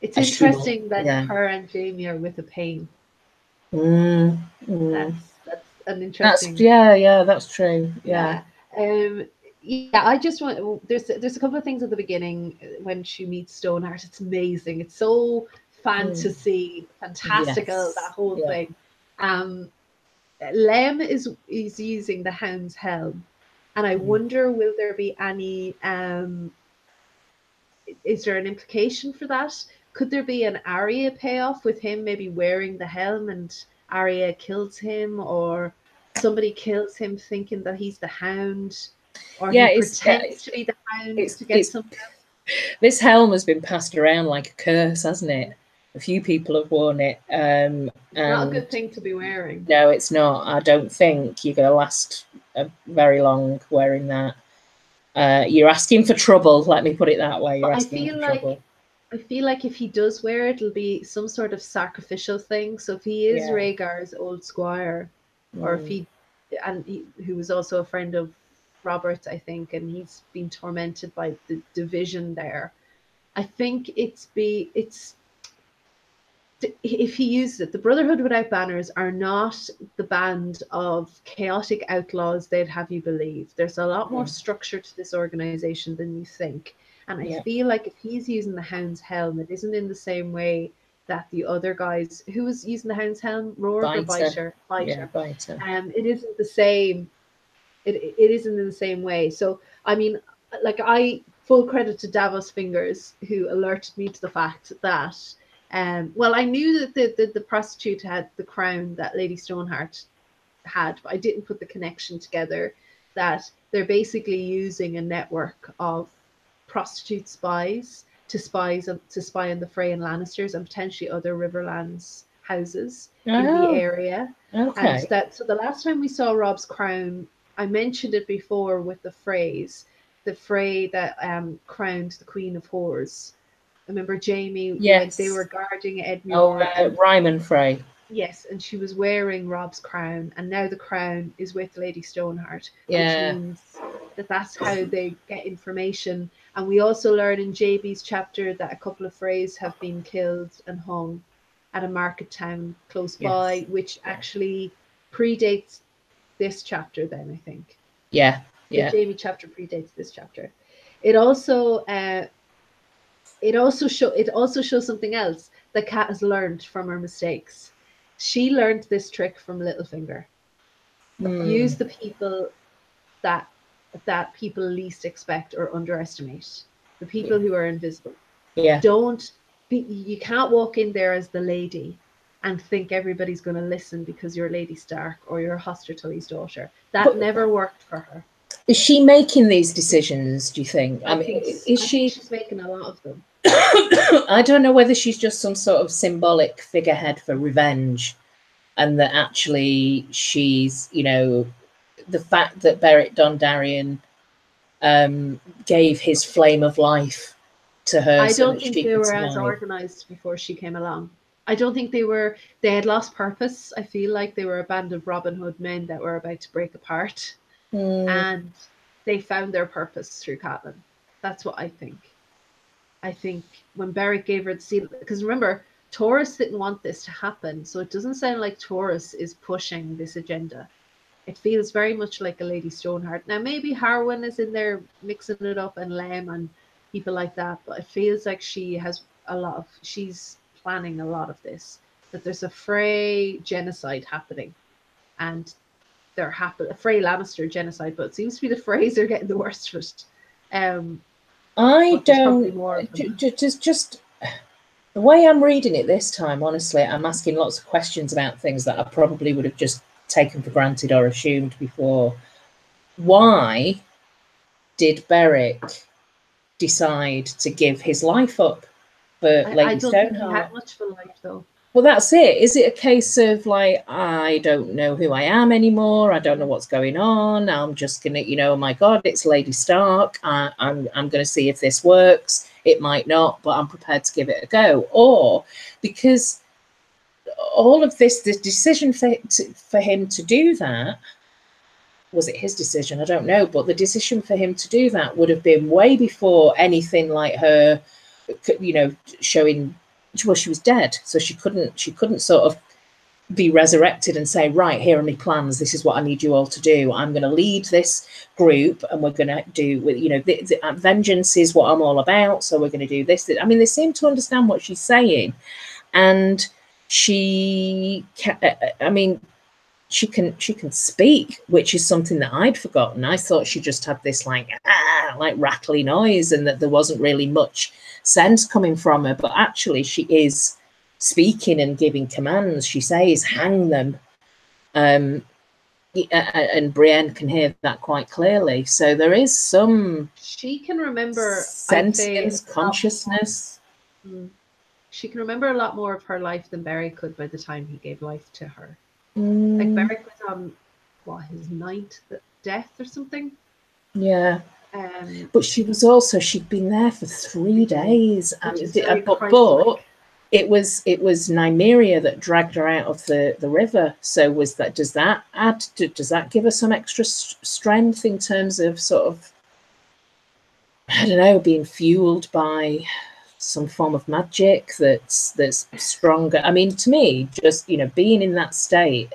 It's As interesting she, that yeah. her and Jaime are with a pain. Mm, mm. That's, that's an interesting. That's, yeah, yeah, that's true. Yeah. yeah. Um, Yeah, I just want, there's there's a couple of things at the beginning when she meets Stoneheart. It's amazing. It's so fantasy, mm. fantastical, yes. that whole yeah. thing. Um, Lem is, is using the Hound's Helm. And I mm. wonder, will there be any, um, is there an implication for that? Could there be an Arya payoff with him maybe wearing the helm and Arya kills him, or somebody kills him thinking that he's the Hound? Or yeah, it's, pretends to be the Hound to get something. This helm has been passed around like a curse, hasn't it? A few people have worn it. Um, it's and not a good thing to be wearing. No, it's not. I don't think you're going to last uh, very long wearing that. Uh, you're asking for trouble. Let me put it that way. You're asking I feel for like, trouble. I feel like if he does wear it, it'll be some sort of sacrificial thing. So if he is yeah. Rhaegar's old squire, mm. or if he, and he, who was also a friend of Robert, I think, and he's been tormented by the division there. I think it's be it's if he used it, the Brotherhood Without Banners are not the band of chaotic outlaws they'd have you believe. There's a lot more structure to this organization than you think. And I yeah. feel like if he's using the Hound's Helm, it isn't in the same way that the other guys, who was using the Hound's Helm, Roar or Biter? Biter. Yeah, Biter. Um, it isn't the same. It it isn't in the same way. So I mean, like I full credit to Davos Fingers, who alerted me to the fact that, um, well, I knew that the the, the prostitute had the crown that Lady Stoneheart had, but I didn't put the connection together that they're basically using a network of prostitute spies to spies to spy on the Freyan Lannisters and potentially other Riverlands houses oh, in the area. Okay. And that, so the last time we saw Rob's crown, I mentioned it before with the phrase, the fray that um crowned the Queen of Whores. Remember Jaime? Yes. They were guarding Edmure. Oh, uh, Ryman Frey. Yes, and she was wearing Rob's crown, and now the crown is with Lady Stoneheart, yeah. which means that that's how they get information. And we also learn in J B's chapter that a couple of Freys have been killed and hung at a market town close yes. by, which yeah. actually predates this chapter then, I think. Yeah, yeah. The Jaime chapter predates this chapter. It also, uh, it also show, it also shows something else that Kat has learned from her mistakes. She learned this trick from Littlefinger. Mm. Use the people that that people least expect or underestimate. The people yeah. who are invisible. Yeah. Don't be, you can't walk in there as the lady and think everybody's going to listen because you're Lady Stark or you're Hostertully's daughter. That but never worked for her. Is she making these decisions, do you think? I, I mean, think is I she think she's making a lot of them. I don't know whether she's just some sort of symbolic figurehead for revenge, and that actually she's, you know, the fact that Beric Dondarrion um, gave his flame of life to her. I don't think they were as organised before she came along. I don't think they were, they had lost purpose. I feel like they were a band of Robin Hood men that were about to break apart, mm. and they found their purpose through Catelyn. That's what I think. I think when Beric gave her the seal, because remember, Taurus didn't want this to happen. So it doesn't sound like Taurus is pushing this agenda. It feels very much like a Lady Stoneheart. Now, maybe Harwin is in there mixing it up, and Lem and people like that. But it feels like she has a lot of, she's planning a lot of this, that there's a Frey genocide happening. And they're happy, a Frey Lannister genocide, but it seems to be the Freys are getting the worst of it. Um, I don't, just, just the way I'm reading it this time, honestly, I'm asking lots of questions about things that I probably would have just taken for granted or assumed before. Why did Beric decide to give his life up for I, Lady Stoneheart? I don't Stoneheart? think he had much for life, though. Well, that's it. Is it a case of, like, I don't know who I am anymore. I don't know what's going on. I'm just going to, you know, oh my God, it's Lady Stark. I, I'm, I'm going to see if this works. It might not, but I'm prepared to give it a go. Or because all of this, the decision for, to, for him to do that, was it his decision? I don't know. But the decision for him to do that would have been way before anything like her, you know, showing... Well, she was dead, so she couldn't she couldn't sort of be resurrected and say, right, here are my plans, this is what I need you all to do, I'm going to lead this group, and we're going to do with, you know, the, the, uh, vengeance is what I'm all about, so we're going to do this, this. I mean, they seem to understand what she's saying, and she can, I mean she can she can speak, which is something that I'd forgotten. I thought she just had this like ah, like rattly noise, and that there wasn't really much sense coming from her, but actually she is speaking and giving commands. She says, hang them, um and Brienne can hear that quite clearly. So there is some, she can remember sentience, consciousness. Mm. She can remember a lot more of her life than Beric could by the time he gave life to her. Mm. Like Beric was on what, his ninth death or something, yeah. Um, but she was also, she'd been there for three days, and it, but, but it was it was Nymeria that dragged her out of the, the river. So was that, does that add to, does that give her some extra strength in terms of sort of, I don't know, being fueled by some form of magic that's that's stronger? I mean, to me, just, you know, being in that state,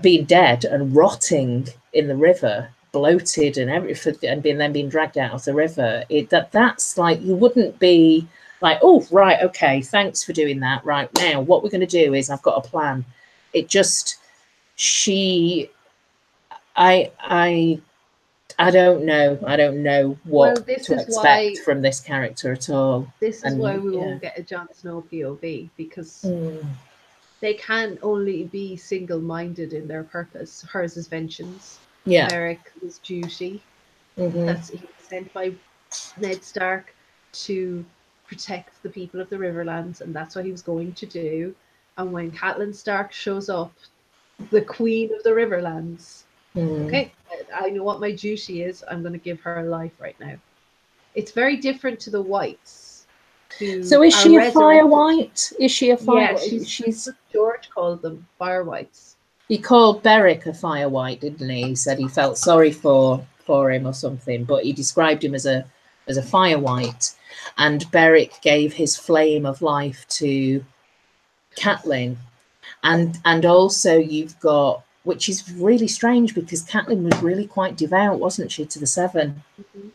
being dead and rotting in the river, bloated and everything, and being, then being dragged out of the river, it that that's like, you wouldn't be like, oh, right, okay, thanks for doing that. Right, now what we're going to do is I've got a plan. It just, she, I, I, I don't know. I don't know what well, this to is expect why, from this character at all. This is and, why we yeah. won't get a Jon Snow P O V, because mm. they can only be single-minded in their purpose. Hers is vengeance. Yeah. Eric was duty. Mm-hmm. That's he was sent by Ned Stark to protect the people of the Riverlands, and that's what he was going to do. And when Catelyn Stark shows up, the Queen of the Riverlands, mm. okay, I know what my duty is. I'm going to give her a life right now. It's very different to the Whites. So is she a Fire White? Is she a Fire White? Yeah, she's, she's George called them Fire Whites. He called Beric a Fire White, didn't he? He said he felt sorry for for him or something, but he described him as a as a Fire White. And Beric gave his flame of life to Catelyn. And and also you've got, which is really strange because Catelyn was really quite devout, wasn't she, to the Seven? Mm-hmm.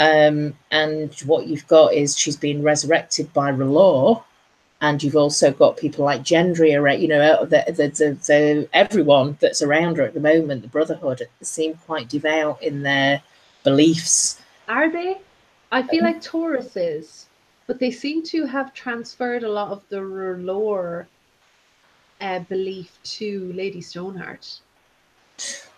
Um, and what you've got is she's been resurrected by R'hllor, and you've also got people like Gendry around, you know, the, the, the, the, everyone that's around her at the moment, the Brotherhood, seem quite devout in their beliefs. Are they? I feel um, like Taurus is, but they seem to have transferred a lot of the R'hllor Uh, belief to Lady Stoneheart.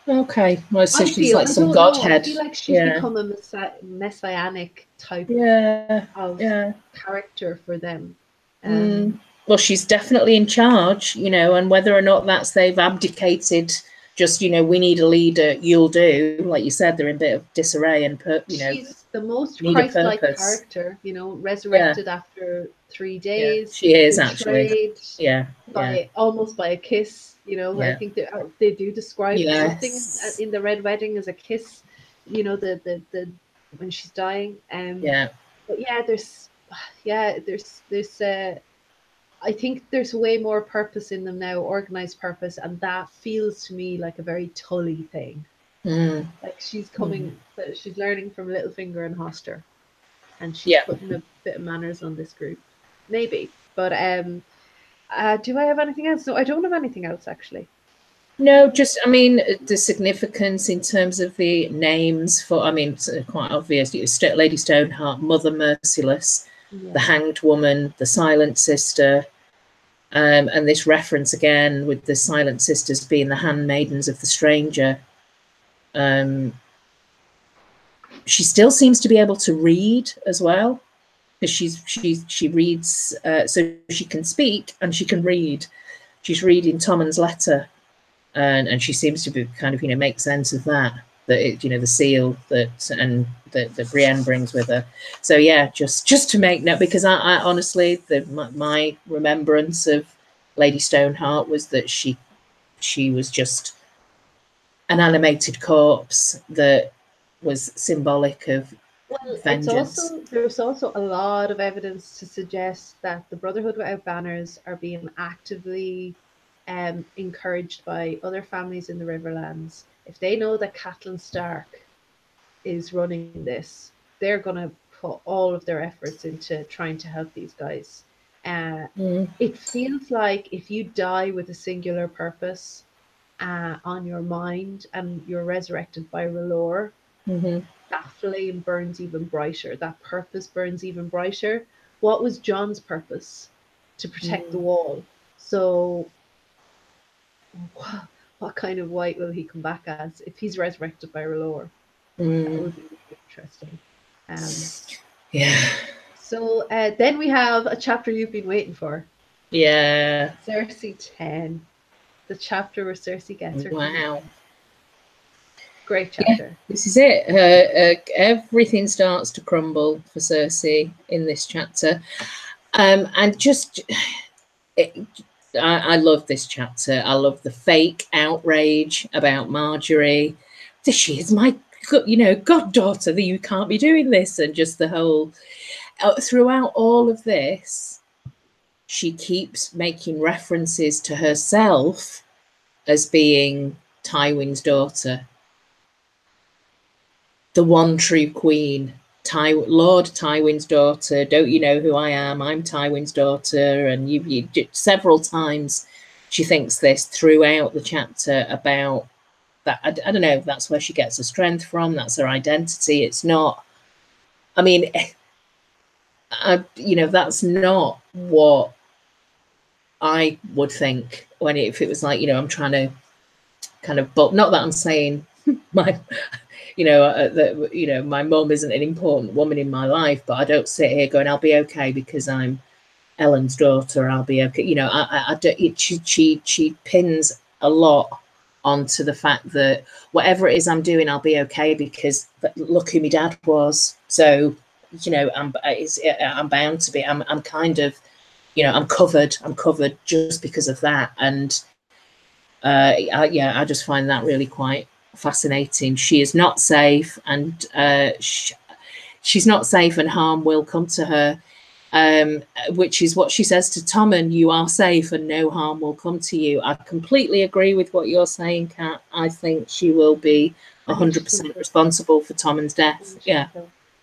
Okay, well, so I she's feel, like I some godhead. I feel like she's yeah. become a messi messianic type yeah. of yeah. character for them. Um, mm. Well, she's definitely in charge, you know, and whether or not that's they've abdicated, just, you know, we need a leader, you'll do. Like you said, they're in a bit of disarray and, per you know. She's the most Christ-like character, you know, resurrected yeah. after three days. Yeah, she is actually, yeah, by, yeah, almost by a kiss. You know, yeah. I think they they do describe yes. something in the Red Wedding as a kiss. You know, the the the when she's dying. Um, yeah, but yeah, there's, yeah, there's there's uh, I think there's way more purpose in them now, organized purpose, and that feels to me like a very Tully thing. Mm. Like she's coming, mm. she's learning from Littlefinger and Hoster, and she's yeah. putting a bit of manners on this group. Maybe, but um, uh, do I have anything else? No, I don't have anything else actually. No, just I mean the significance in terms of the names for. I mean, it's quite obvious. Lady Stoneheart, Mother Merciless, yeah. the Hanged Woman, the Silent Sister, um, and this reference again with the Silent Sisters being the handmaidens of the Stranger. Um, she still seems to be able to read as well. Because she's she's she reads, uh, so she can speak and she can read. She's reading Tommen's letter, and and she seems to be kind of you know make sense of that that it, you know the seal that and that the Brienne brings with her. So yeah, just just to make note, because I, I honestly the my, my remembrance of Lady Stoneheart was that she she was just an animated corpse that was symbolic of. Well, it's also, there's also a lot of evidence to suggest that the Brotherhood Without Banners are being actively um, encouraged by other families in the Riverlands. If they know that Catelyn Stark is running this, they're going to put all of their efforts into trying to help these guys. Uh, mm. It feels like if you die with a singular purpose uh, on your mind and you're resurrected by R'hllor, mm-hmm. that flame burns even brighter. That purpose burns even brighter. What was Jon's purpose? To protect mm. the wall. So what, what kind of white will he come back as if he's resurrected by R'hllor? Mm. That would be interesting. Um, yeah. So uh, then we have a chapter you've been waiting for. Yeah. Cersei ten. The chapter where Cersei gets her. Wow. Great chapter. Yeah, this is it. Uh, uh, everything starts to crumble for Cersei in this chapter. Um, and just, it, I, I love this chapter. I love the fake outrage about Margaery. This, she is my, you know, goddaughter, that you can't be doing this. And just the whole, uh, throughout all of this, she keeps making references to herself as being Tywin's daughter. The one true queen, Ty, Lord Tywin's daughter, don't you know who I am? I'm Tywin's daughter. And you, you several times she thinks this throughout the chapter about that. I, I don't know if that's where she gets her strength from. That's her identity. It's not, I mean, I, you know, that's not what I would think when it, if it was like, you know, I'm trying to kind of, but not that I'm saying my, you know, uh, that, you know, my mum isn't an important woman in my life, but I don't sit here going, I'll be okay because I'm Ellen's daughter. I'll be okay. You know, I, I, I don't, it, she, she, she pins a lot onto the fact that whatever it is I'm doing, I'll be okay because look who my dad was. So, you know, I'm, it's, I'm bound to be, I'm, I'm kind of, you know, I'm covered, I'm covered just because of that. And, uh, I, yeah, I just find that really quite fascinating. She is not safe, and uh, she, she's not safe, and harm will come to her, um, which is what she says to Tommen, you are safe and no harm will come to you. I completely agree with what you're saying, Kat. I think she will be one hundred percent responsible for Tommen's death. Yeah.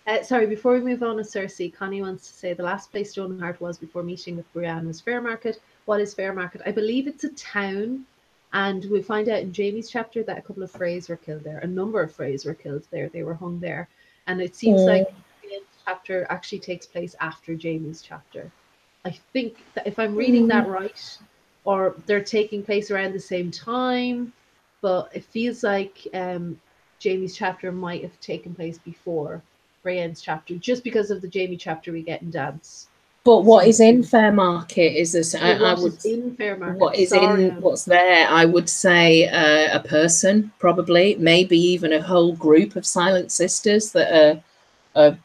Uh, sorry, before we move on to Cersei, Connie wants to say the last place Stoneheart was before meeting with Brienne was Fairmarket. What is Fairmarket? I believe it's a town, and we find out in Jamie's chapter that a couple of Freys were killed there. A number of Freys were killed there. They were hung there. And it seems mm. like the chapter actually takes place after Jamie's chapter. I think that if I'm reading mm. that right, or they're taking place around the same time, but it feels like um, Jamie's chapter might have taken place before Brienne's chapter, just because of the Jaime chapter we get in Dance. But what so, is in Fairmarket is this? I, I would in Fairmarket. What is Sorry. in what's there? I would say uh, a person, probably, maybe even a whole group of Silent Sisters that are, are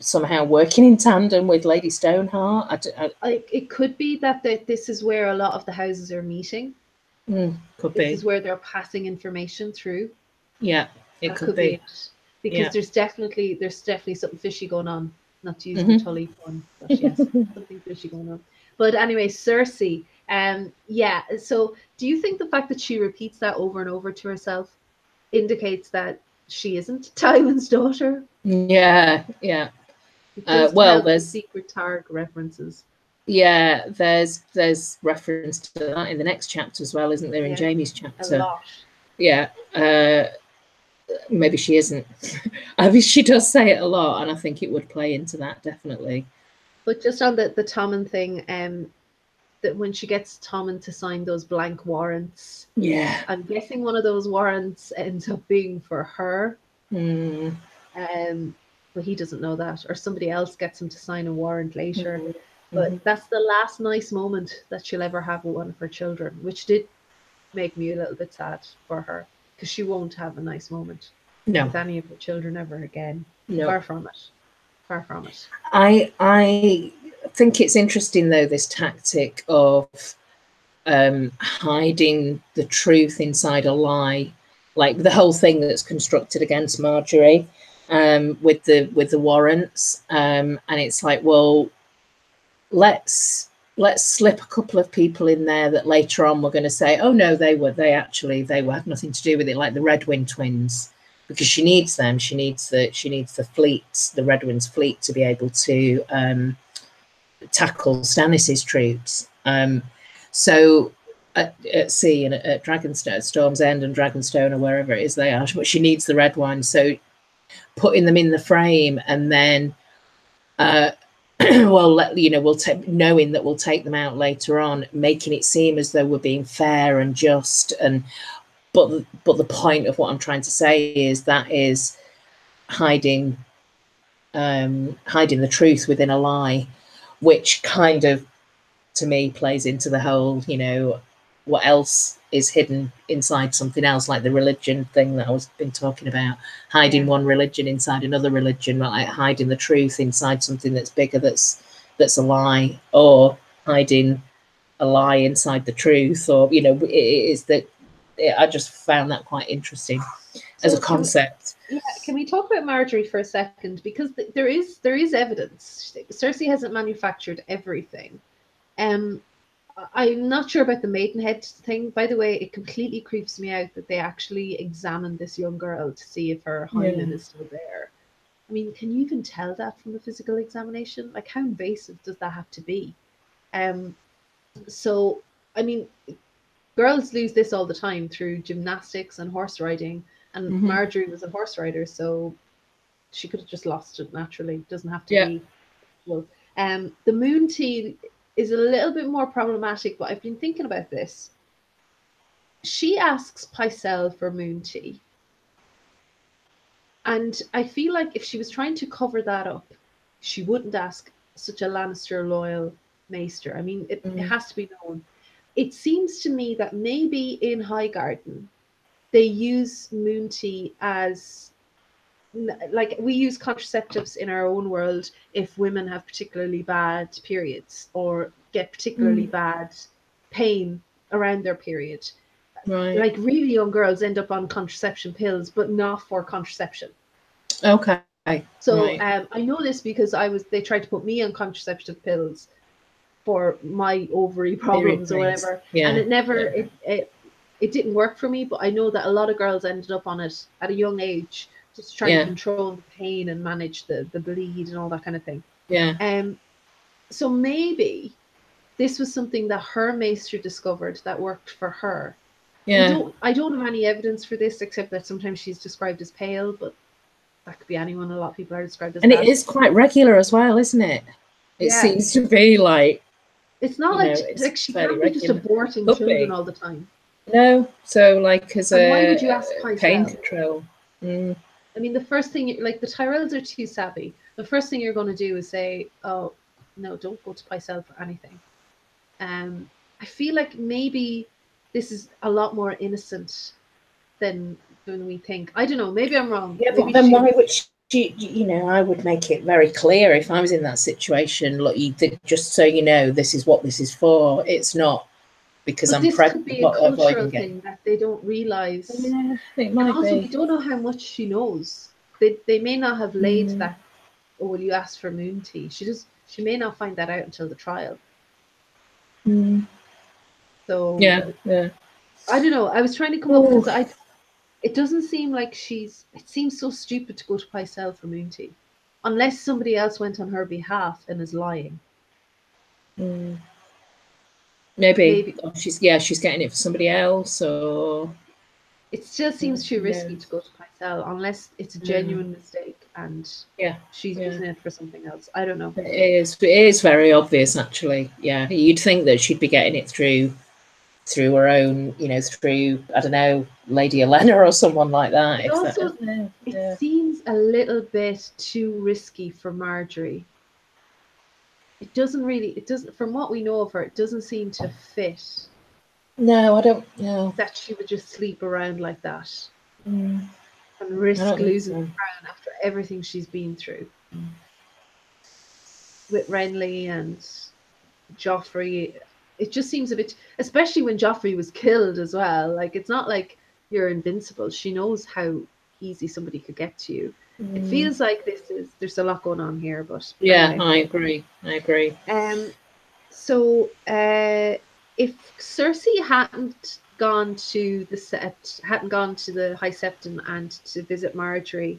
somehow working in tandem with Lady Stoneheart. I, I, I, it could be that the, this is where a lot of the houses are meeting. Mm, could this be. This is where they're passing information through. Yeah, it that could, could be. be it. Because yeah. there's definitely there's definitely something fishy going on. Not to use mm-hmm. the Tully one, but yes, something fishy going on. But anyway, Cersei, um, yeah. So, do you think the fact that she repeats that over and over to herself indicates that she isn't Tywin's daughter? Yeah, yeah. Uh, well, there's secret Targ references. Yeah, there's there's reference to that in the next chapter as well, isn't there? In yeah, Jamie's chapter, a lot. Yeah. Uh, maybe she isn't. I mean, she does say it a lot, and I think it would play into that, definitely. But just on the, the Tommen thing, um, that when she gets Tommen to sign those blank warrants, yeah, I'm guessing one of those warrants ends up being for her. Mm. Um, but he doesn't know that, or somebody else gets him to sign a warrant later. Mm-hmm. But mm-hmm. that's the last nice moment that she'll ever have with one of her children, which did make me a little bit sad for her. Because she won't have a nice moment no. with any of her children ever again. No. Far from it. Far from it. I I think it's interesting though, this tactic of um, hiding the truth inside a lie, like the whole thing that's constructed against Margaery um, with the with the warrants, um, and it's like, well, let's. Let's slip a couple of people in there that later on we're going to say, oh no, they were, they actually, they were, had nothing to do with it, like the Redwyn twins, because she needs them. She needs the, she needs the fleet, the Redwyn's fleet, to be able to um, tackle Stannis's troops. Um, so at, at sea and at, at Dragonstone, Storm's End and Dragonstone, or wherever it is they are, but she needs the red one. So putting them in the frame, and then, uh, well, let, you know, we'll take, knowing that we'll take them out later on, making it seem as though we're being fair and just. And but but the point of what I'm trying to say is that is hiding um, hiding the truth within a lie, which kind of to me plays into the whole, you know, what else is hidden inside something else, like the religion thing that I was been talking about, hiding one religion inside another religion, like hiding the truth inside something that's bigger, that's that's a lie, or hiding a lie inside the truth, or you know, it, it is that it, I just found that quite interesting so as a concept. Can we, yeah, can we talk about Margaery for a second, because th there is there is evidence. Cersei hasn't manufactured everything. Um. I'm not sure about the Maidenhead thing. By the way, it completely creeps me out that they actually examined this young girl to see if her hymen yeah. is still there. I mean, can you even tell that from a physical examination? Like, how invasive does that have to be? Um, so, I mean, girls lose this all the time through gymnastics and horse riding. And mm-hmm. Margaery was a horse rider, so she could have just lost it naturally. It doesn't have to yeah. be. Well, um, the moon tea is a little bit more problematic, but I've been thinking about this. She asks Pycelle for moon tea. And I feel like if she was trying to cover that up, she wouldn't ask such a Lannister loyal maester. I mean, it, mm. it has to be known. It seems to me that maybe in Highgarden, they use moon tea as, like, we use contraceptives in our own world if women have particularly bad periods or get particularly mm. bad pain around their period. Right. Like, really young girls end up on contraception pills, but not for contraception. Okay. So right. um, I know this because I was they tried to put me on contraceptive pills for my ovary problems or whatever, yeah. and it never yeah. it, it it didn't work for me. But I know that a lot of girls ended up on it at a young age, just trying yeah. to control the pain and manage the the bleed and all that kind of thing. Yeah. Um. So maybe this was something that her maester discovered that worked for her. Yeah. I don't, I don't have any evidence for this, except that sometimes she's described as pale, but that could be anyone. A lot of people are described as pale. And it is quite regular as well, isn't it? It yeah. seems to be like... It's not like, know, it's like she can't be just aborting Could children be. all the time. No, so like as and a why would you ask pain control. Mm. I mean, the first thing, like the Tyrells are too savvy. The first thing you're going to do is say, oh, no, don't go to Pycelle for anything. Um, I feel like maybe... this is a lot more innocent than than we think. I don't know. Maybe I'm wrong. Yeah, but maybe then she... why would she? You know, I would make it very clear if I was in that situation. Look, you think, just so you know, this is what this is for. It's not because but I'm this pregnant. Could be a cultural thing that they don't realise. Yeah, it might and also, be. We don't know how much she knows. They they may not have laid mm. that. Oh, will you ask for moon tea? She just she may not find that out until the trial. Mm. So yeah, yeah. I don't know. I was trying to come Ooh. up because I. It doesn't seem like she's. It seems so stupid to go to Pycelle for moon tea, unless somebody else went on her behalf and is lying. Mm. Maybe, Maybe. Oh, she's yeah she's getting it for somebody else, or it still seems too risky yeah. to go to Pycelle unless it's a genuine mm. mistake and yeah she's yeah. using it for something else. I don't know. It is. It is very obvious, actually. Yeah, you'd think that she'd be getting it through. through her own, you know, through, I don't know, Lady Elena or someone like that. It, also, that it yeah. seems a little bit too risky for Margaery. It doesn't really, it doesn't, from what we know of her, it doesn't seem to fit. No, I don't know. That she would just sleep around like that mm. and risk losing so. the crown after everything she's been through. Mm. With Renly and Joffrey. It just seems a bit, especially when Joffrey was killed as well. Like, it's not like you're invincible. She knows how easy somebody could get to you. Mm. It feels like this is, there's a lot going on here, but. Yeah, anyway. I agree. I agree. Um, so uh, if Cersei hadn't gone to the sept, hadn't gone to the High Septon and to visit Margaery,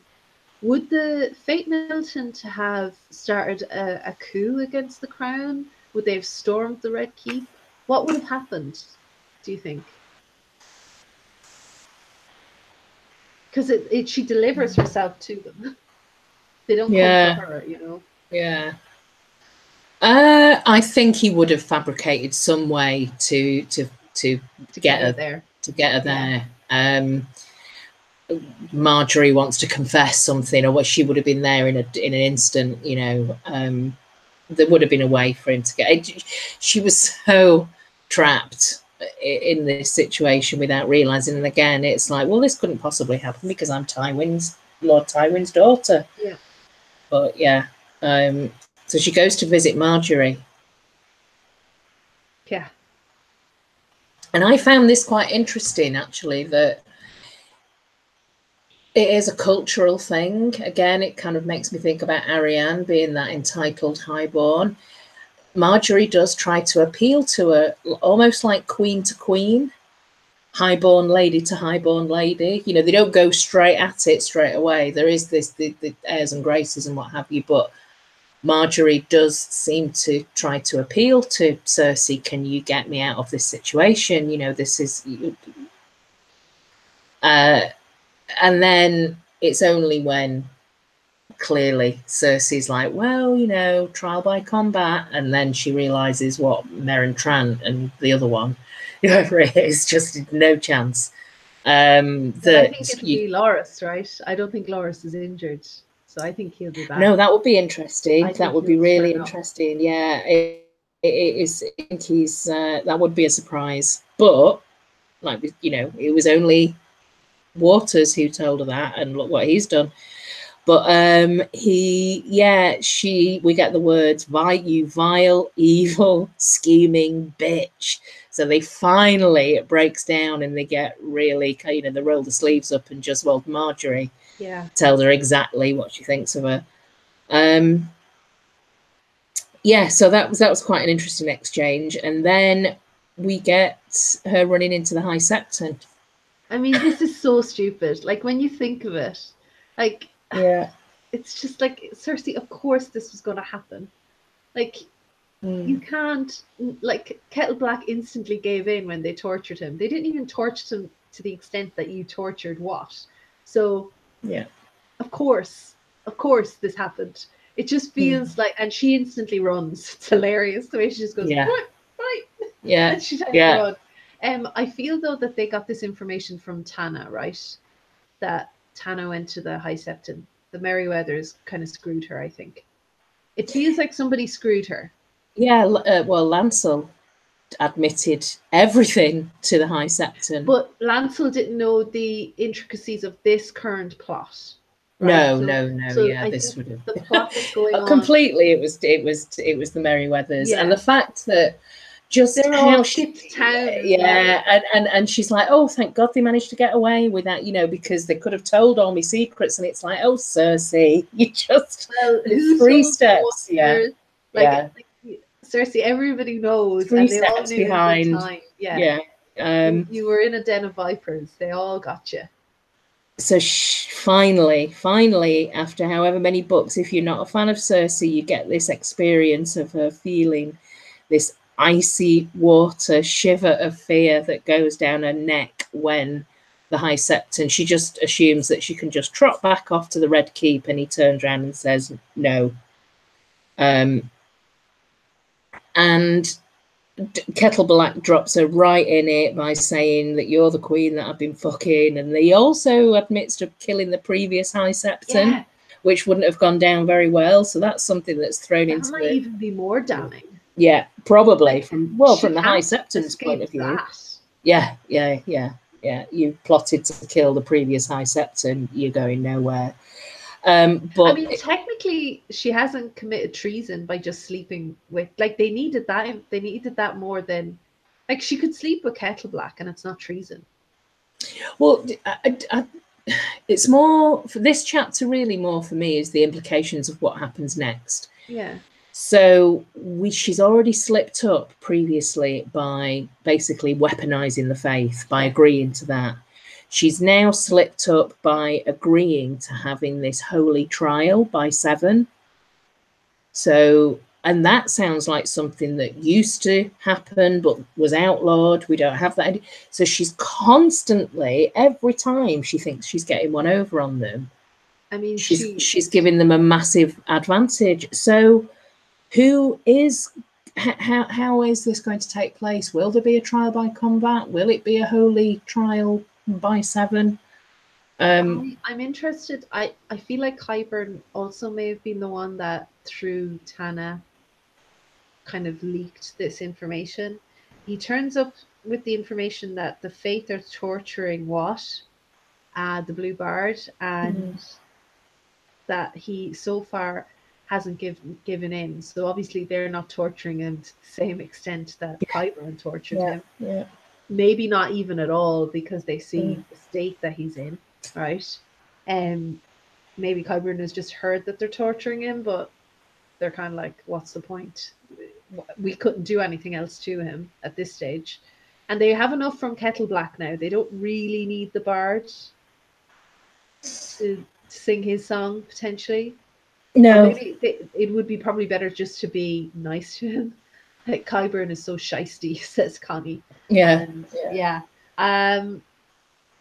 would the Fate Milton to have started a, a coup against the crown? Would they have stormed the Red Keep? What would have happened, do you think? Because it, it, she delivers herself to them. They don't yeah. come for her, you know? Yeah. Uh, I think he would have fabricated some way to to to, to get, get her there. To get her there. Yeah. Um, Margaery wants to confess something, or what she would have been there in a in an instant, you know. Um, there would have been a way for him to get it. She was so trapped in this situation without realizing. And again, it's like, well, this couldn't possibly happen because I'm Tywin's, Lord Tywin's daughter. Yeah. But yeah. Um, so she goes to visit Margaery. Yeah. And I found this quite interesting, actually, that it is a cultural thing. Again, it kind of makes me think about Arianne being that entitled highborn. Margaery does try to appeal to her, almost like queen to queen. highborn lady to highborn lady. You know, they don't go straight at it straight away. There is this, the, the airs and graces and what have you, but Margaery does seem to try to appeal to Cersei. Can you get me out of this situation? You know, this is... Uh, and then it's only when clearly Cersei's like, well, you know, trial by combat, and then she realises what Meryn Trant and the other one, whoever it is, just no chance. Um, that I think it'll you, be Loras, right? I don't think Loras is injured. So I think he'll be back. No, that would be interesting. I that would be really interesting. Off. Yeah, it, it, it is. I think he's. Uh, that would be a surprise. But like you know, it was only Waters who told her that, and look what he's done. But um, he, yeah, she. We get the words, "You vile, evil, scheming bitch." So they finally, it breaks down, and they get really, you know, they roll the sleeves up and just, well, Margaery. Yeah. Tells her exactly what she thinks of her. Um, yeah, so that was that was quite an interesting exchange. And then we get her running into the High Septon. I mean, this is so stupid. Like, when you think of it, like, yeah, it's just like, Cersei, of course this was going to happen. Like, mm. you can't, like, Kettleblack instantly gave in when they tortured him. They didn't even torture him to the extent that you tortured Watt. So... yeah, of course, of course this happened. It just feels mm. like, and she instantly runs. It's hilarious the way she just goes, yeah, right, right. Yeah, and she tries yeah. to run. Um, I feel though that they got this information from Tana, right? That Tana went to the High Septon. The Merryweathers kind of screwed her, I think. It feels like somebody screwed her. Yeah, uh, well, Lancel admitted everything to the High Septon, but Lancel didn't know the intricacies of this current plot, right? no so, no no so yeah I this would have the plot was going on. Completely it was it was it was the Merryweathers, yeah. And the fact that just They're how she town, yeah, yeah. And, and and she's like, oh, thank God they managed to get away with that, you know, because they could have told all my secrets. And it's like, oh, Cersei, you just well, three steps yeah like, yeah like, Cersei, everybody knows. Three and they steps all knew behind. Time. Yeah. yeah. Um, you were in a den of vipers. They all got you. So sh finally, finally, after however many books, if you're not a fan of Cersei, you get this experience of her feeling this icy water shiver of fear that goes down her neck when the High Septon, she just assumes that she can just trot back off to the Red Keep, and he turns around and says, no. Um... And Kettleblack drops her right in it by saying that you're the queen that I've been fucking. And he also admits to killing the previous High Septon, yeah. which wouldn't have gone down very well. So that's something that's thrown that into might the, even be more damning. Yeah, probably. Like, from Well, from the High Septon's point of view. That. Yeah, yeah, yeah, yeah. You plotted to kill the previous High Septon. You're going nowhere. Um, but I mean, technically, she hasn't committed treason by just sleeping with. Like, they needed that. They needed that more than, like, she could sleep with Kettleblack, and it's not treason. Well, I, I, it's more for this chapter. Really, more for me is the implications of what happens next. Yeah. So we, she's already slipped up previously by basically weaponizing the faith by agreeing to that. She's now slipped up by agreeing to having this holy trial by seven. So, and that sounds like something that used to happen, but was outlawed. We don't have that. So she's constantly, every time she thinks she's getting one over on them, I mean, she's, she... she's giving them a massive advantage. So who is... How, how is this going to take place? Will there be a trial by combat? Will it be a holy trial by seven? um I, I'm interested. I I feel like Qyburn also may have been the one that through Tana kind of leaked this information. He turns up with the information that the Faith are torturing Watt, uh the Blue Bard, and mm. that he so far hasn't given given in. So obviously they're not torturing him to the same extent that Qyburn tortured yeah, him. Yeah. Maybe not even at all, because they see mm. the state that he's in, right? And um, maybe Qyburn has just heard that they're torturing him, but they're kind of like, what's the point? We couldn't do anything else to him at this stage. And they have enough from Kettleblack now. They don't really need the bard to sing his song, potentially. No. Maybe they, it would be probably better just to be nice to him. Like, Qyburn is so shisty, says Connie. Yeah. And, yeah. Yeah. Um,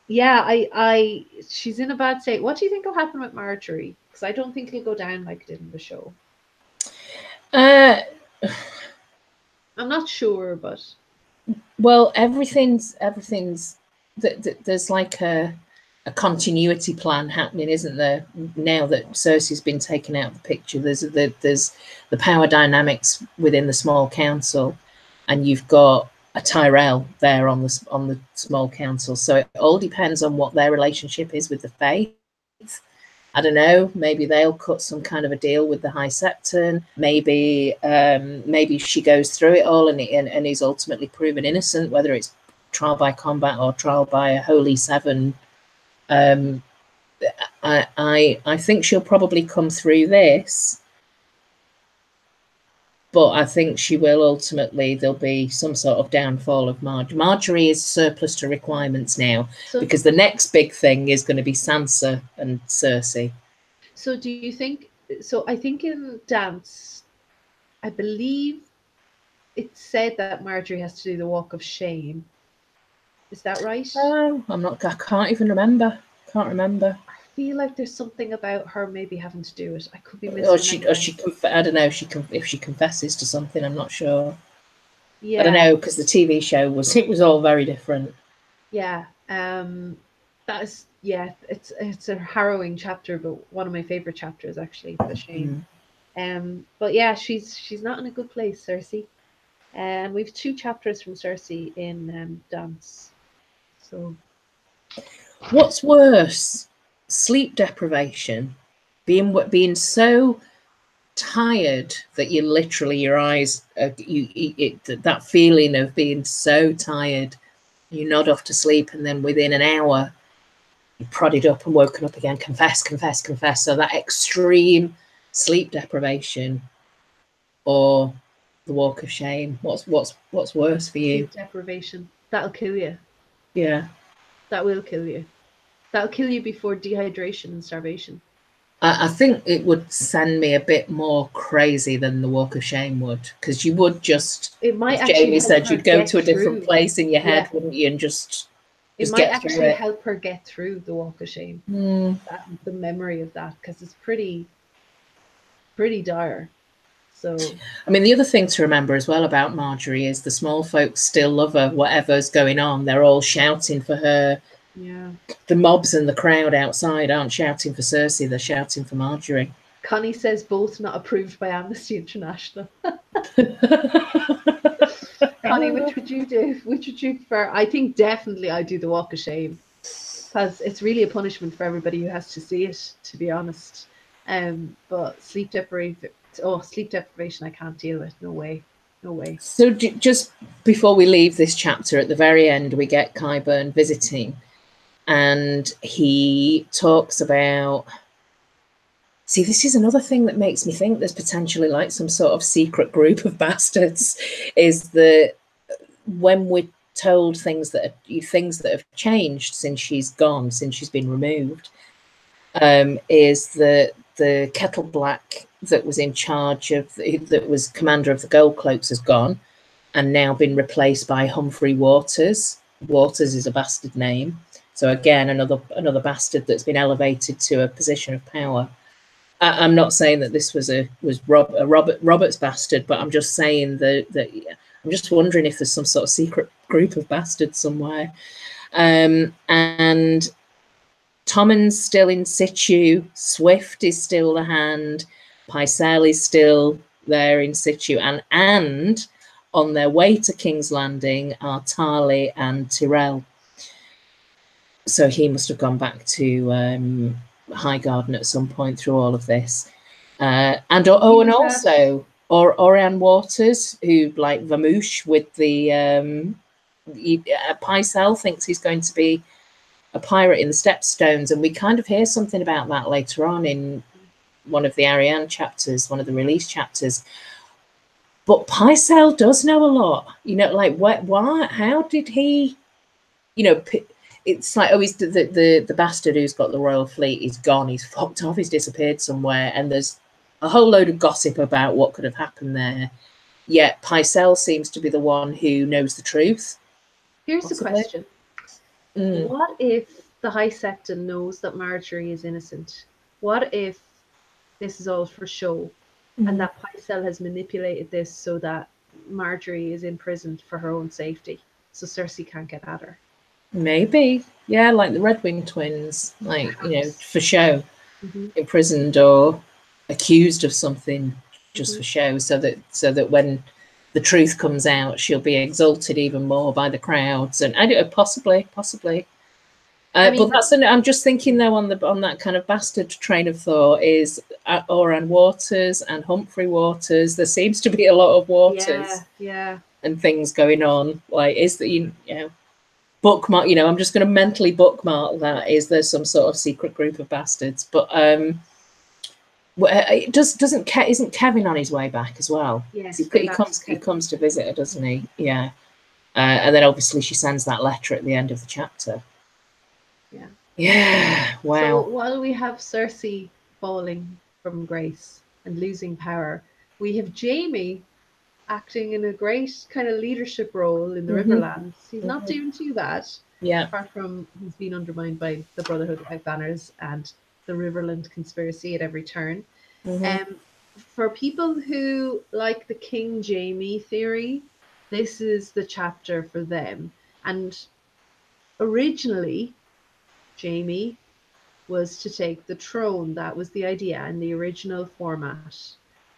yeah, I, I, she's in a bad state. What do you think will happen with Margaery? Because I don't think it'll go down like it did in the show. Uh, I'm not sure, but... Well, everything's, everything's, th th there's like a, a continuity plan happening, isn't there? Now that Cersei's been taken out of the picture, there's the, there's the power dynamics within the small council, and you've got a Tyrell there on the, on the small council. So it all depends on what their relationship is with the Fae. I don't know, maybe they'll cut some kind of a deal with the High Septon. Maybe um, maybe she goes through it all and, and, and is ultimately proven innocent, whether it's trial by combat or trial by a holy seven. Um, I, I, I think she'll probably come through this, but I think she will ultimately, there'll be some sort of downfall of Marge. Margaery is surplus to requirements now, so, because the next big thing is going to be Sansa and Cersei. So do you think, so I think in Dance, I believe it said that Margaery has to do the walk of shame. Is that right? Oh, I'm not, I can't even remember. Can't remember. Feel like there's something about her maybe having to do it. I could be missing. Or she, or she, I don't know. If she, if she confesses to something, I'm not sure. Yeah, I don't know, because the T V show was, it was all very different. Yeah, um, that is, yeah, it's it's a harrowing chapter, but one of my favorite chapters actually. The shame. Mm. Um, but yeah, she's she's not in a good place, Cersei, and um, we've two chapters from Cersei in um, Dance. So, what's worse? Sleep deprivation, being being so tired that you literally your eyes, uh, you it, that feeling of being so tired, you nod off to sleep, and then within an hour, you prodded up and woken up again. Confess, confess, confess. So that extreme sleep deprivation, or the walk of shame. What's what's what's worse for you? Sleep deprivation. That'll kill you. Yeah, that will kill you. That'll kill you before dehydration and starvation. I, I think it would send me a bit more crazy than the walk of shame would, because you would just, it might, as Jamie said, you'd go to a different place in your head, yeah, wouldn't you? And just, just it might actually it. help her get through the walk of shame. Mm. That, the memory of that, because it's pretty, pretty dire. So, I mean, the other thing to remember as well about Margaery is the small folks still love her, whatever's going on. They're all shouting for her. Yeah, the mobs and the crowd outside aren't shouting for Cersei, they're shouting for Margaery. Connie says both not approved by Amnesty International. Connie, which would you do? Which would you prefer? I think definitely I do the walk of shame, because it's really a punishment for everybody who has to see it, to be honest. Um, but sleep deprivation, oh, sleep deprivation, I can't deal with. No way. No way. So d just before we leave this chapter, at the very end, we get Qyburn visiting. And he talks about, see, this is another thing that makes me think there's potentially like some sort of secret group of bastards, is that when we're told things that are, things that have changed since she's gone, since she's been removed, um, is that the Kettleblack that was in charge of, the, that was commander of the Goldcloaks, has gone and now been replaced by Humphrey Waters. Waters is a bastard name. So again, another another bastard that's been elevated to a position of power. I, I'm not saying that this was a was Rob, a Robert Robert's bastard, but I'm just saying that that I'm just wondering if there's some sort of secret group of bastards somewhere. Um, and Tommen's still in situ. Swift is still the hand. Pycelle is still there in situ, and and on their way to King's Landing are Tarly and Tyrell. So he must have gone back to um, Highgarden at some point through all of this, uh, and oh, and also or Orianne Waters, who like Vamoosh with the um, he, uh, Pycelle thinks he's going to be a pirate in the Stepstones, and we kind of hear something about that later on in one of the Arianne chapters, one of the release chapters. But Pycelle does know a lot, you know, like what, why, how did he, you know, it's like, oh, he's the, the, the bastard who's got the royal fleet, he's gone, he's fucked off, he's disappeared somewhere. And there's a whole load of gossip about what could have happened there. Yet Pycelle seems to be the one who knows the truth. Here's What's the question. Mm. What if the High Septon knows that Margaery is innocent? What if this is all for show? And that Pycelle has manipulated this so that Margaery is imprisoned for her own safety, so Cersei can't get at her. Maybe, yeah, like the Red Wing twins, like, you know, for show, mm-hmm. imprisoned or accused of something just mm-hmm. for show, so that so that when the truth comes out, she'll be exalted even more by the crowds. And I don't know, possibly, possibly. Uh, I mean, but that's an, I'm just thinking though on the on that kind of bastard train of thought is uh, Oran Waters and Humphrey Waters. There seems to be a lot of Waters, yeah, yeah. and things going on. Like, is that you, you know, bookmark? You know, I'm just going to mentally bookmark that. Is there some sort of secret group of bastards? But um, it does doesn't Ke isn't Kevin on his way back as well? Yes, he, he comes he comes to visit her, doesn't he? Yeah, uh, and then obviously she sends that letter at the end of the chapter. Yeah. Yeah. Wow. So while we have Cersei falling from grace and losing power, we have Jaime acting in a great kind of leadership role in the mm-hmm. Riverlands. He's mm-hmm. not doing too bad. Yeah. Apart from he's been undermined by the Brotherhood of Banners and the Riverland conspiracy at every turn. Mm-hmm. Um, for people who like the King Jaime theory, this is the chapter for them. And originally, Jaime was to take the throne. That was the idea in the original format.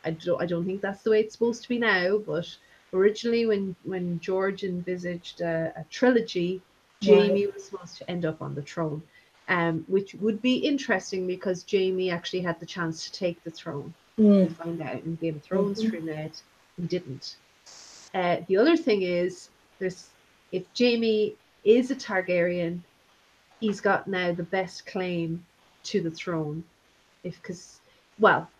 I don't, I don't think that's the way it's supposed to be now, but originally when, when George envisaged a, a trilogy, Jaime right. was supposed to end up on the throne, um, which would be interesting because Jaime actually had the chance to take the throne. Mm. We find out in Game of Thrones mm-hmm. through that he didn't. Uh, the other thing is, there's if Jaime is a Targaryen, he's got now the best claim to the throne, if because well,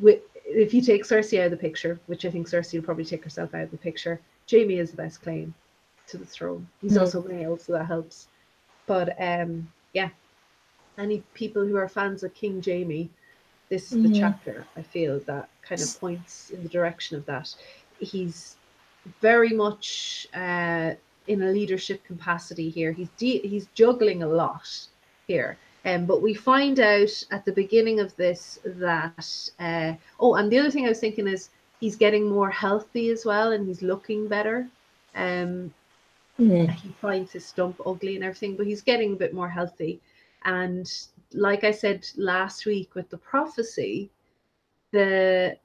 with, if you take Cersei out of the picture, which I think Cersei will probably take herself out of the picture, Jaime is the best claim to the throne. He's mm-hmm. also male, so that helps. But um, yeah, any people who are fans of King Jaime, this is mm-hmm. the chapter I feel that kind of points in the direction of that. He's very much. Uh, in a leadership capacity here. He's de he's juggling a lot here. Um, but we find out at the beginning of this that, uh, oh, and the other thing I was thinking is he's getting more healthy as well and he's looking better. Um, yeah. He finds his stump ugly and everything, but he's getting a bit more healthy. And like I said last week with the prophecy, the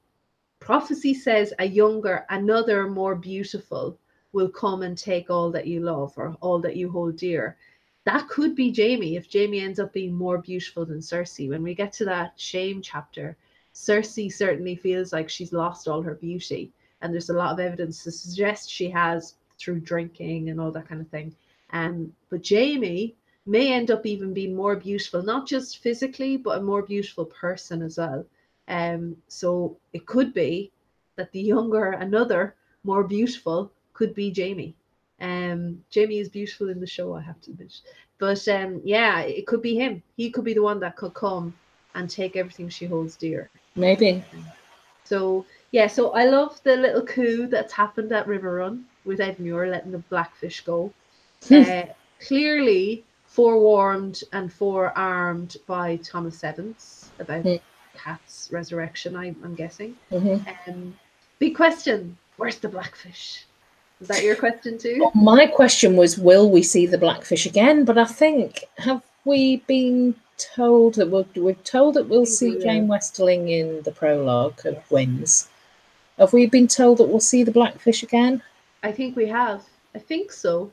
prophecy says a younger, another more beautiful will come and take all that you love or all that you hold dear. That could be Jaime if Jaime ends up being more beautiful than Cersei. When we get to that shame chapter, Cersei certainly feels like she's lost all her beauty. And there's a lot of evidence to suggest she has through drinking and all that kind of thing. Um, but Jaime may end up even being more beautiful, not just physically, but a more beautiful person as well. Um, so it could be that the younger, another, more beautiful could be Jaime. Um, Jaime is beautiful in the show, I have to admit. But um, yeah, it could be him. He could be the one that could come and take everything she holds dear. Maybe. So yeah, so I love the little coup that's happened at River Run with Edmure letting the Blackfish go. uh, clearly forewarned and forearmed by Thomas Evans about mm. Kat's resurrection, I, I'm guessing. Mm-hmm. um, big question, where's the Blackfish? Is that your question too? Well, my question was, will we see the Blackfish again? But I think, have we been told that we'll, we're told that we'll see Jeyne Westerling in the prologue of Winds? Have we been told that we'll see the Blackfish again? I think we have. I think so.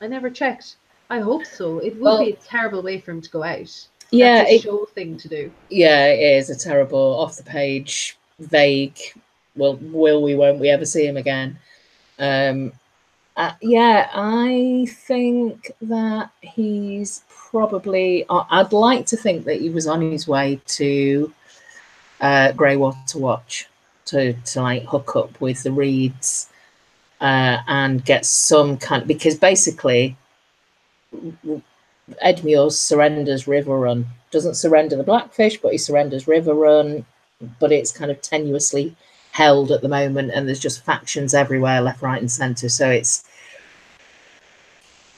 I never checked. I hope so. It would well, be a terrible way for him to go out. Yeah, it's a show thing to do. Yeah, it is a terrible, off-the-page, vague. Well, will we? Won't we ever see him again? Um, uh, yeah, I think that he's probably, uh, I'd like to think that he was on his way to uh, Greywater Watch to, to like hook up with the Reeds uh, and get some kind of, because basically Edmure surrenders River Run, doesn't surrender the Blackfish, but he surrenders River Run, but it's kind of tenuously held at the moment, and there's just factions everywhere, left, right, and centre. So it's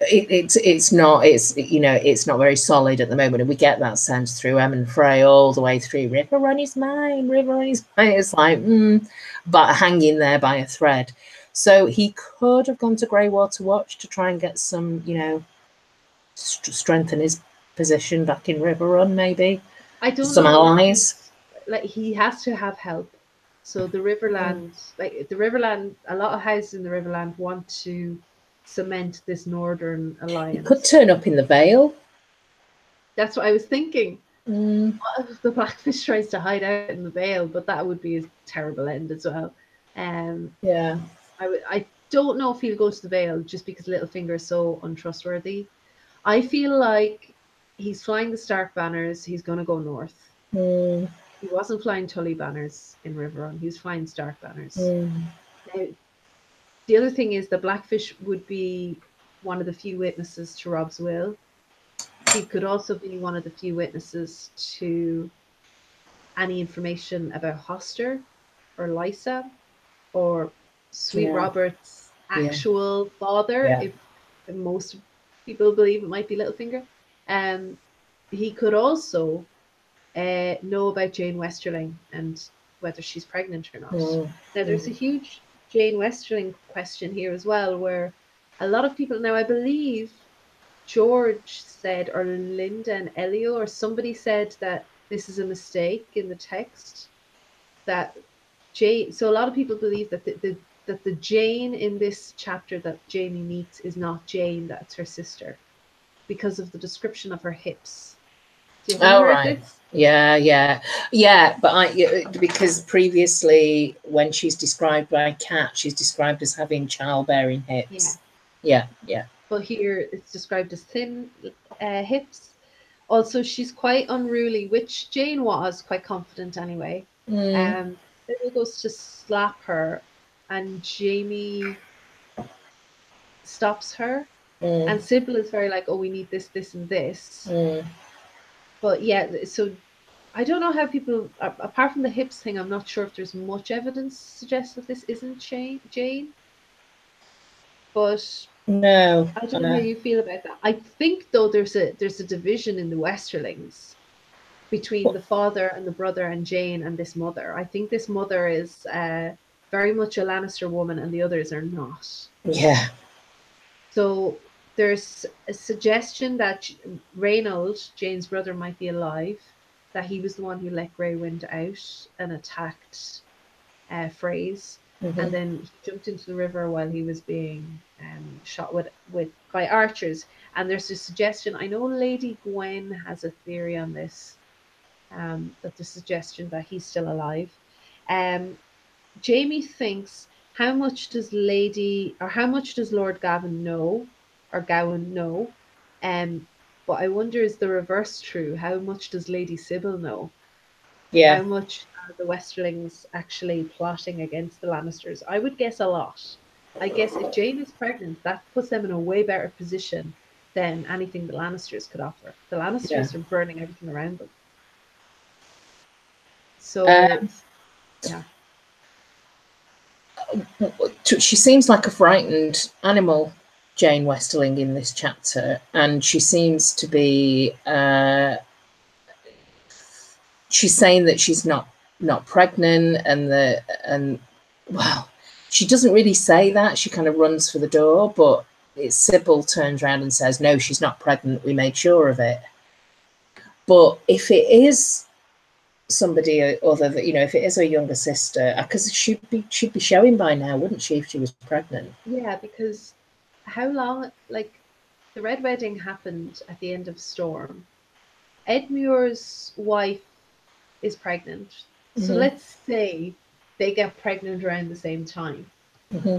it, it's it's not it's you know it's not very solid at the moment, and we get that sense through Em and Frey all the way through. River Run is mine, River Run is mine. It's like mm, but hanging there by a thread. So he could have gone to Greywater Watch to try and get some, you know, st strengthen his position back in River Run, maybe. I don't some know. allies. Like he has to have help. So the Riverlands, mm. like the Riverland, a lot of houses in the Riverland want to cement this Northern alliance. It could turn up in the Vale. That's what I was thinking. Mm. What if the Blackfish tries to hide out in the Vale? But that would be a terrible end as well. Um, yeah. I, I don't know if he'll go to the Vale just because Littlefinger is so untrustworthy. I feel like he's flying the Stark banners. He's going to go north. Mm. He wasn't flying Tully banners in River Run. He was flying Stark banners. Mm. Now, the other thing is the Blackfish would be one of the few witnesses to Rob's will. He could also be one of the few witnesses to any information about Hoster or Lysa or Sweet yeah. Robert's actual yeah. father. Yeah. If, if most people believe it might be Littlefinger. Um, he could also... Uh, know about Jeyne Westerling and whether she's pregnant or not. Oh, now there's yeah. a huge Jeyne Westerling question here as well, where a lot of people now, I believe George said, or Linda and Elio or somebody said, that this is a mistake in the text, that Jane, so a lot of people believe that the, the that the Jane in this chapter that Jamie meets is not Jane, that's her sister, because of the description of her hips. Do you oh, right. This? Yeah, yeah, yeah. But I, because previously when she's described by Kat, she's described as having childbearing hips. Yeah, yeah. yeah. But here it's described as thin uh, hips. Also, she's quite unruly, which Jane was quite confident anyway. Mm. Um, Billy goes to slap her, and Jamie stops her. Mm. And Sybil is very like, "Oh, we need this, this, and this." Mm. But yeah, so I don't know how people, apart from the hips thing, I'm not sure if there's much evidence to suggest that this isn't Jane. But no, I don't know how you feel about that. I think though there's a there's a division in the Westerlings between the father and the brother and Jane and this mother. I think this mother is uh, very much a Lannister woman, and the others are not. Yeah. So. There's a suggestion that Reynold, Jane's brother, might be alive, that he was the one who let Grey Wind out and attacked uh, Frey's. Mm-hmm. And then he jumped into the river while he was being um, shot with, with by archers. And there's a suggestion, I know Lady Gwen has a theory on this, um, that the suggestion that he's still alive. Um, Jamie thinks, how much does Lady, or how much does Lord Gavin know? Or Gawain know, um, but I wonder, is the reverse true? How much does Lady Sybil know? Yeah. How much are the Westerlings actually plotting against the Lannisters? I would guess a lot. I guess if Jane is pregnant, that puts them in a way better position than anything the Lannisters could offer. The Lannisters yeah. are burning everything around them. So, um, yeah. She seems like a frightened animal, Jeyne Westerling, in this chapter, and she seems to be uh she's saying that she's not not pregnant, and the and well, she doesn't really say that, she kind of runs for the door, but it's Sybil turns around and says, no, she's not pregnant, we made sure of it. But if it is somebody other, that, you know, if it is her younger sister, because she'd be she'd be showing by now, wouldn't she, if she was pregnant? Yeah, because how long, like, the Red Wedding happened at the end of Storm. Edmure's wife is pregnant. Mm-hmm. So let's say they get pregnant around the same time. Mm-hmm.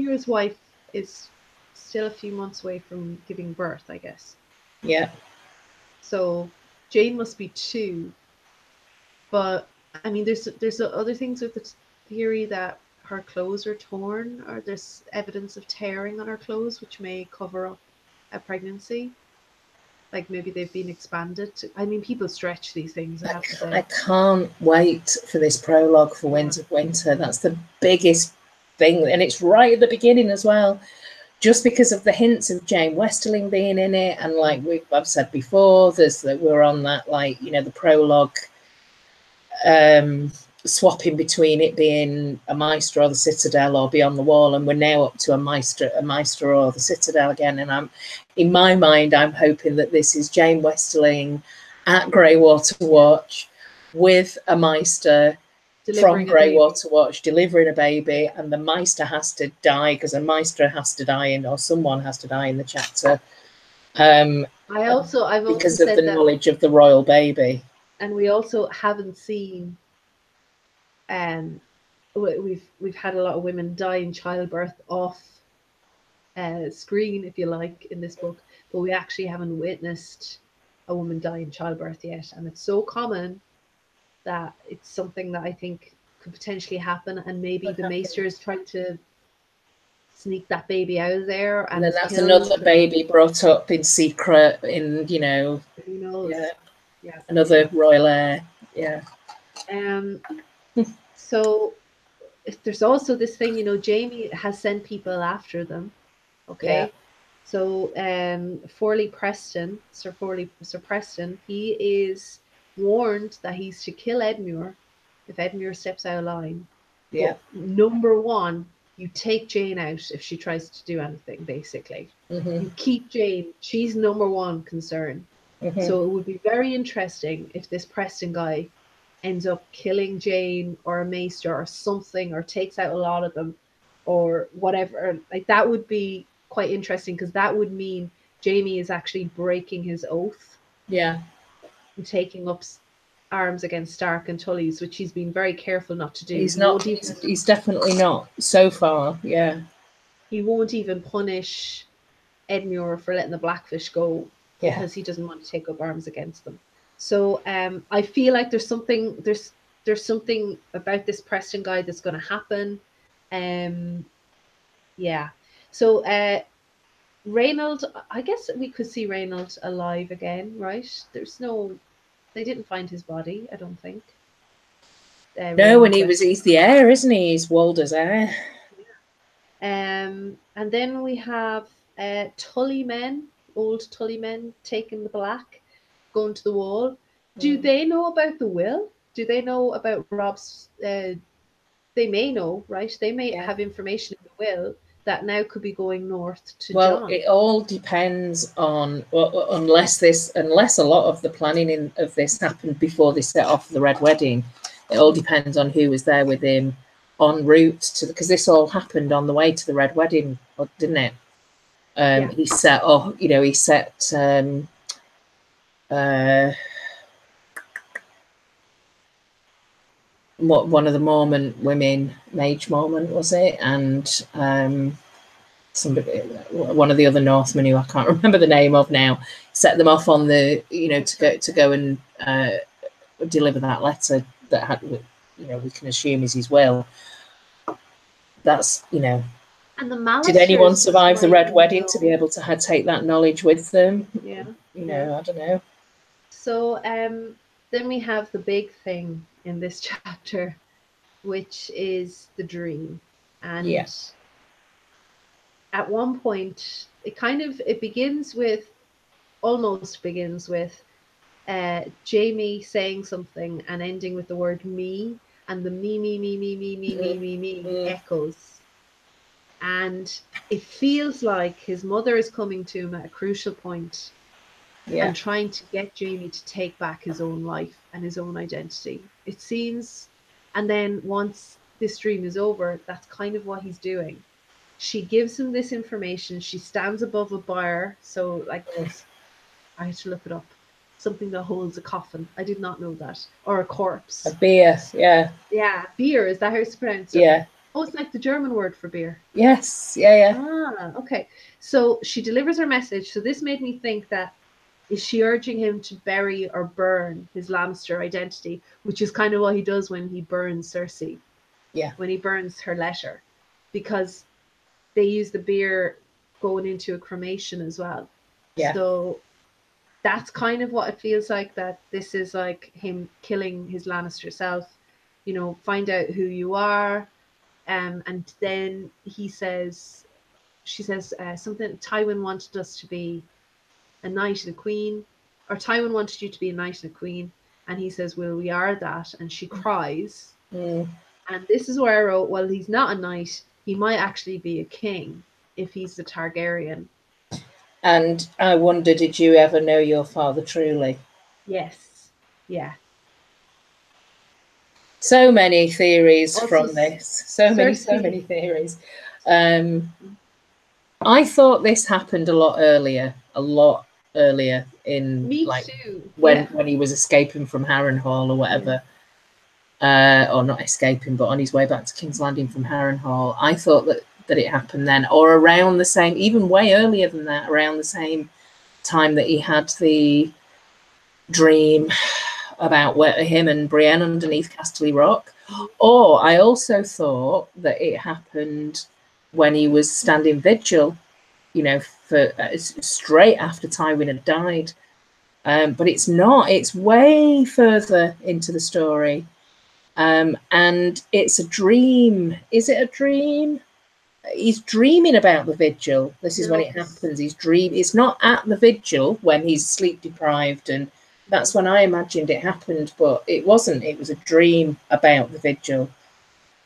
Edmure's wife is still a few months away from giving birth, I guess. Yeah. So Jane must be two. But, I mean, there's there's other things with the theory that her clothes are torn, or there's evidence of tearing on her clothes, which may cover up a pregnancy. Like maybe they've been expanded. I mean, people stretch these things, I have to say. I can't wait for this prologue for Winds of Winter. That's the biggest thing. And it's right at the beginning as well, just because of the hints of Jeyne Westerling being in it. And like we've, I've said before, there's that we're on that, like, you know, the prologue um, swapping between it being a Maester or the Citadel or Beyond the Wall. And we're now up to a Maester, a Maester or the Citadel again. And I'm, in my mind, I'm hoping that this is Jeyne Westerling at Greywater Watch with a Maester delivering from Greywater Watch, delivering a baby, and the Maester has to die, because a Maester has to die in, or someone has to die in the chapter. Um, I also, I've also because said of the that, knowledge of the royal baby. And we also haven't seen, um, we've we've had a lot of women die in childbirth off Uh, screen, if you like, in this book, but we actually haven't witnessed a woman die in childbirth yet, and it's so common that it's something that I think could potentially happen, and maybe the Maester is trying to sneak that baby out of there, and, and then that's another baby brought up in secret, in, you know, who knows? Yeah, yeah, another royal heir. Yeah. Um. So there's also this thing, you know, Jamie has sent people after them. Okay, yeah. So um, Forley Preston, Sir Forley, Sir Preston, he is warned that he's to kill Edmure if Edmure steps out of line. Yeah. But number one, you take Jayne out if she tries to do anything. Basically, mm-hmm. You keep Jayne. She's number one concern. Mm-hmm. So it would be very interesting if this Preston guy ends up killing Jayne or a Maester or something, or takes out a lot of them, or whatever. Like that would be quite interesting, because that would mean Jamie is actually breaking his oath, yeah, and taking up arms against Stark and Tully's, which he's been very careful not to do. He's not. He he's, he's definitely not so far. Yeah, he won't even punish Edmure for letting the Blackfish go, yeah, because he doesn't want to take up arms against them. So um, I feel like there's something there's there's something about this Preston guy that's going to happen. Um, yeah. So, uh, Reynold, I guess we could see Reynold alive again, right? There's no, they didn't find his body, I don't think. Uh, no, and he was, he's the heir, isn't he? He's Walder's heir. Yeah. Um, and then we have uh, Tully men, old Tully men, taking the black, going to the wall. Do mm. they know about the will? Do they know about Rob's, uh, they may know, right? They may have information in the will that now could be going north to well John. It all depends on, well, unless this unless a lot of the planning in of this happened before they set off the Red Wedding. It all depends on who was there with him en route to, because this all happened on the way to the Red Wedding, didn't it? Um yeah. He set off, you know, he set um uh what one of the Mormon women, Mage Mormon was it, and um somebody, one of the other Northmen who I can't remember the name of now, set them off on the, you know, to go to go and uh deliver that letter that had, you know, we can assume is his will. That's, you know, and the did anyone survive the Red Wedding to be able to had take that knowledge with them? Yeah, you know, I don't know. So um then we have the big thing in this chapter, which is the dream. And yes, at one point it kind of it begins with almost begins with uh Jamie saying something and ending with the word me, and the me me me me me me me me me mm. echoes, and it feels like his mother is coming to him at a crucial point, yeah, and trying to get Jamie to take back his own life and his own identity, it seems. And then once this dream is over, that's kind of what he's doing. She gives him this information. She stands above a bar, so like this, I had to look it up, something that holds a coffin, I did not know that, or a corpse, a beer. Yeah, yeah, beer, is that how it's pronounced? Yeah. Oh, it's like the German word for beer. Yes. Yeah, yeah. Ah, okay. So she delivers her message. So this made me think that, is she urging him to bury or burn his Lannister identity, which is kind of what he does when he burns Cersei. Yeah. When he burns her letter, because they use the beer going into a cremation as well. Yeah. So that's kind of what it feels like, that this is like him killing his Lannister self, you know, find out who you are. Um, and then he says, she says uh, something, Tywin wanted us to be a knight and a queen, or Tywin wanted you to be a knight and a queen. And he says, well, we are that. And she cries. Mm. And this is where I wrote, well, he's not a knight. He might actually be a king if he's the Targaryen. And I wonder, did you ever know your father truly? Yes. Yeah. So many theories also, from this. So many, so many theories. Um, I thought this happened a lot earlier, a lot earlier in Me like too. when yeah. when he was escaping from Harrenhal or whatever. Yeah. Uh, or not escaping, but on his way back to King's Landing from Harrenhal. I thought that that it happened then, or around the same, even way earlier than that, around the same time that he had the dream about where him and Brienne underneath Casterly Rock. Or I also thought that it happened when he was standing vigil, you know, for uh, straight after Tywin had died. Um, but it's not, it's way further into the story. Um, and it's a dream. Is it a dream? He's dreaming about the vigil. This is yes. when it happens. He's dream. It's not at the vigil when he's sleep deprived, and that's when I imagined it happened, but it wasn't. It was a dream about the vigil.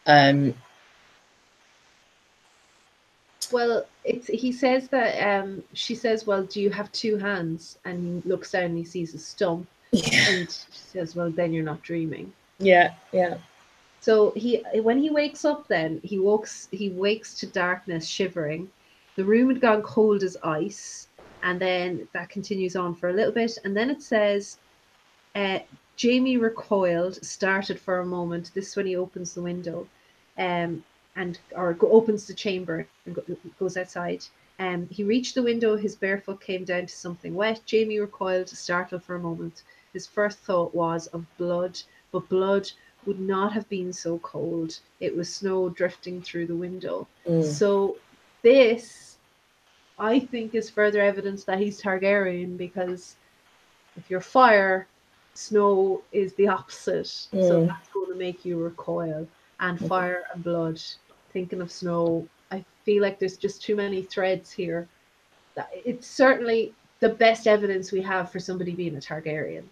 Um, well, it's, he says that um, she says, "Well, do you have two hands?" And he looks down and he sees a stump, yeah. and she says, "Well, then you're not dreaming." Yeah, yeah. So he, when he wakes up, then he walks. He wakes to darkness, shivering. The room had gone cold as ice, and then that continues on for a little bit. And then it says, uh, "Jaime recoiled, started for a moment." This is when he opens the window, um, and or go, opens the chamber and go, goes outside. Um, he reached the window. His bare foot came down to something wet. Jaime recoiled, startled for a moment. His first thought was of blood, but blood would not have been so cold. It was snow drifting through the window. Mm. So this, I think, is further evidence that he's Targaryen, because if you're fire, snow is the opposite. Mm. So that's going to make you recoil. And fire and blood, thinking of snow, I feel like there's just too many threads here. It's certainly the best evidence we have for somebody being a Targaryen.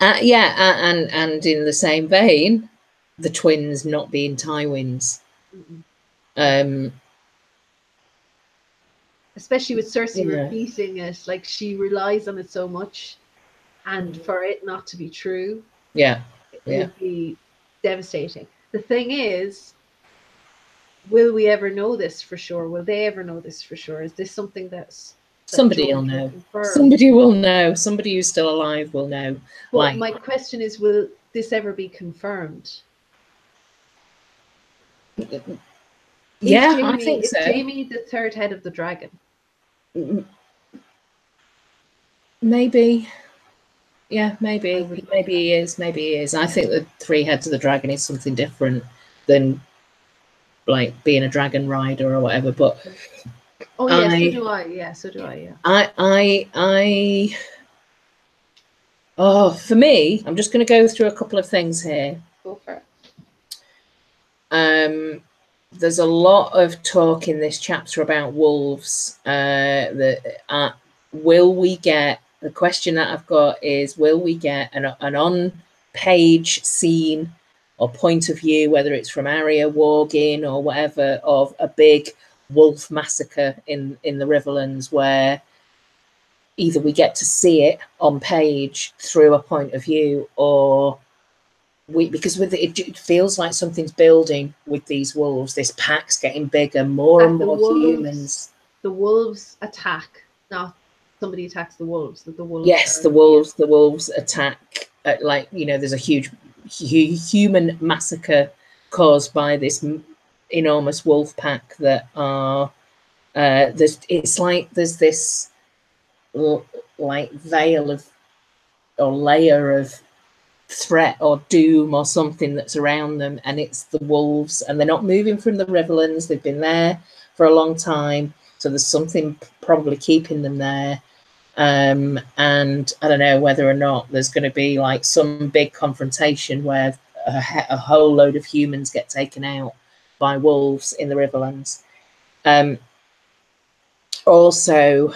Uh, yeah, and and in the same vein, the twins not being Tywins, mm-mm. um, especially with Cersei yeah. repeating it, like she relies on it so much, and for it not to be true, yeah, it yeah. would be devastating. The thing is, will we ever know this for sure? Will they ever know this for sure? Is this something that's Somebody will know. Somebody will know. Somebody who's still alive will know. Well, like, my question is, will this ever be confirmed? Yeah, Jaime, I think so. Is Jaime the third head of the dragon? Maybe. Yeah, maybe. Maybe he is. Maybe he is. I think the three heads of the dragon is something different than like being a dragon rider or whatever. But... Oh yeah, I, so do I. Yeah, so do I. Yeah. I, I, I. Oh, for me, I'm just going to go through a couple of things here. Go for it. Um, there's a lot of talk in this chapter about wolves. Uh, the uh, will we get the question that I've got is will we get an an on-page scene or point of view, whether it's from Arya, Worgen, or whatever, of a big wolf massacre in in the Riverlands, where either we get to see it on page through a point of view, or we because with it, it feels like something's building with these wolves. This pack's getting bigger, more and, and more wolves, humans. The wolves attack, not somebody attacks the wolves. That the wolves. Yes, the wolves. The wolves attack. At, like you know, there's a huge, huge human massacre caused by this enormous wolf pack that are uh there's it's like there's this like veil of or layer of threat or doom or something that's around them, and it's the wolves, and they're not moving from the Riverlands. They've been there for a long time, so there's something probably keeping them there. Um, and I don't know whether or not there's going to be like some big confrontation where a, a whole load of humans get taken out by wolves in the Riverlands. Um, also,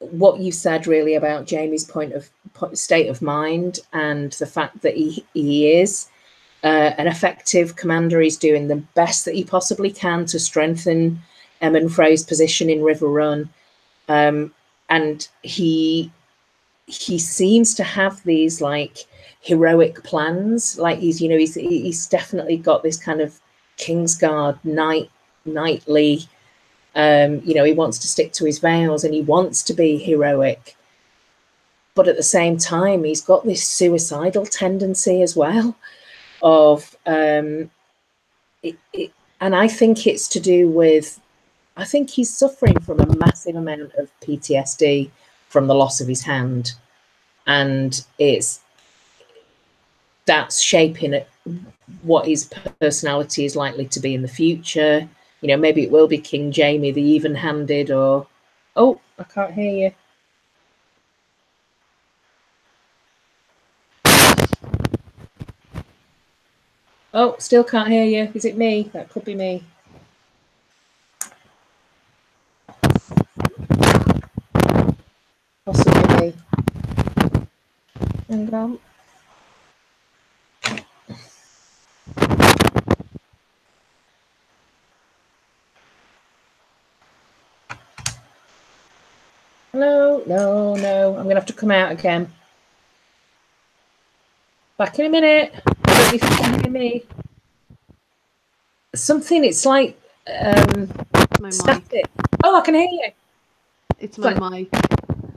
what you said really about Jaime's point of state of mind and the fact that he, he is uh, an effective commander. He's doing the best that he possibly can to strengthen Aemon Frey's position in River Run. Um, and he he seems to have these like heroic plans. Like he's, you know, he's he's definitely got this kind of Kingsguard knight, knightly, um, you know, he wants to stick to his vows and he wants to be heroic. But at the same time, he's got this suicidal tendency as well of, um, it, it, and I think it's to do with, I think he's suffering from a massive amount of P T S D from the loss of his hand. And it's, that's shaping it, what his personality is likely to be in the future. You know, maybe it will be King Jaime, the even-handed, or... Oh, I can't hear you. Oh, still can't hear you. Is it me? That could be me. Possibly me. Hang on. No, no, no. I'm going to have to come out again. Back in a minute. I don't know if you can hear me. Something, it's like um, my static. Mic. Oh, I can hear you. It's my but, mic.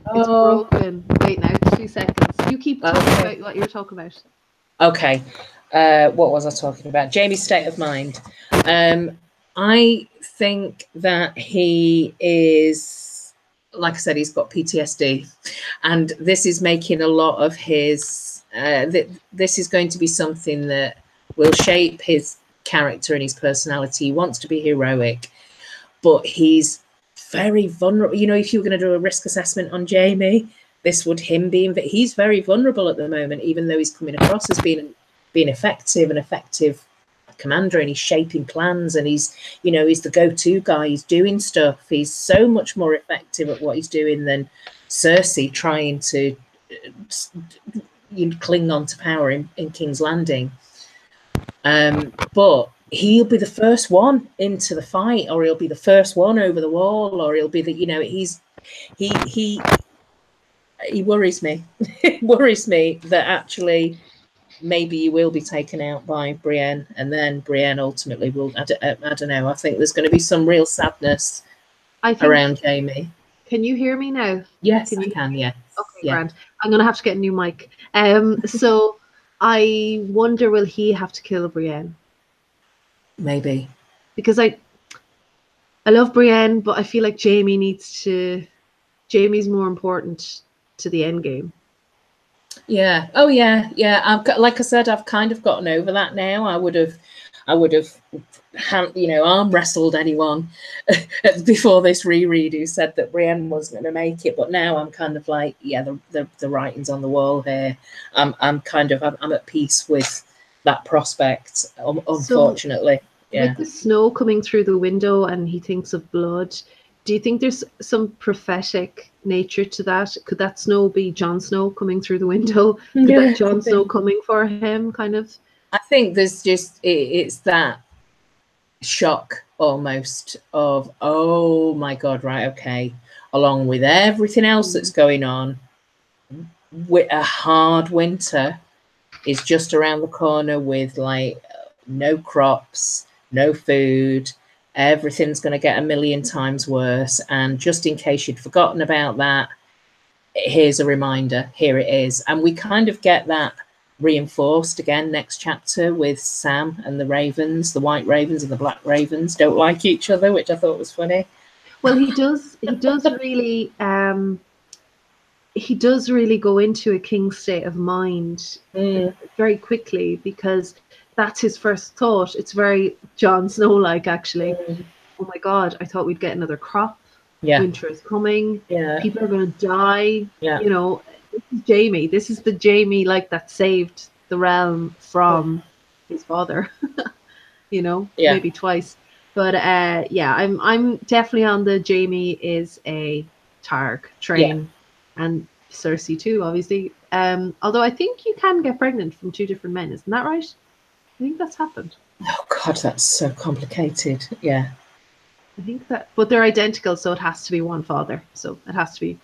Oh. It's broken. Wait now, two seconds. You keep talking okay. about what you're talking about. Okay. Uh, what was I talking about? Jamie's state of mind. Um, I think that he is... Like I said, he's got P T S D, and this is making a lot of his, uh, th this is going to be something that will shape his character and his personality. He wants to be heroic, but he's very vulnerable. You know, if you were going to do a risk assessment on Jaime, this would him being, but he's very vulnerable at the moment, even though he's coming across as being, being effective and effective commander, and he's shaping plans, and he's, you know, he's the go-to guy, he's doing stuff, he's so much more effective at what he's doing than Cersei trying to uh, cling on to power in, in King's Landing. Um, but he'll be the first one into the fight, or he'll be the first one over the wall, or he'll be the, you know, he's he he he worries me. Worries me that actually maybe you will be taken out by Brienne, and then Brienne ultimately will, I don't, I don't know, I think there's going to be some real sadness I think, around Jaime. Can you hear me now? Yes, can I you? can, yeah. Okay, yeah. Grand. I'm going to have to get a new mic. Um, so I wonder, will he have to kill Brienne? Maybe. Because I I love Brienne, but I feel like Jaime needs to, Jaime's more important to the end game. Yeah. Oh, yeah. Yeah. I've got, like I said, I've kind of gotten over that now. I would have, I would have, you know, arm wrestled anyone before this reread who said that Brienne wasn't going to make it. But now I'm kind of like, yeah, the the, the writing's on the wall here. I'm I'm kind of I'm, I'm at peace with that prospect. Um, unfortunately, so, yeah. With the snow coming through the window, and he thinks of blood. Do you think there's some prophetic nature to that? Could that snow be Jon Snow coming through the window? Could yeah, that Jon Snow coming for him, kind of? I think there's just, it, it's that shock almost of, oh my God, right, okay. Along with everything else that's going on, with a hard winter is just around the corner with like no crops, no food, everything's going to get a million times worse, and just in case you'd forgotten about that, here's a reminder, here it is. And we kind of get that reinforced again next chapter with Sam and the ravens, the white ravens and the black ravens don't like each other, which I thought was funny. Well, he does he does really um he does really go into a king's state of mind mm. very quickly, because that's his first thought. It's very Jon Snow-like, actually. Mm. Oh my God, I thought we'd get another crop. Yeah. Winter is coming. Yeah. People are going to die. Yeah. You know, this is Jaime. This is the Jaime like that saved the realm from yeah. his father. You know, yeah. maybe twice. But uh, yeah, I'm I'm definitely on the Jaime is a Targ train, yeah. and Cersei too, obviously. Um, although I think you can get pregnant from two different men, isn't that right? I think that's happened. Oh God, that's so complicated. Yeah. I think that, but they're identical, so it has to be one father. So it has to be.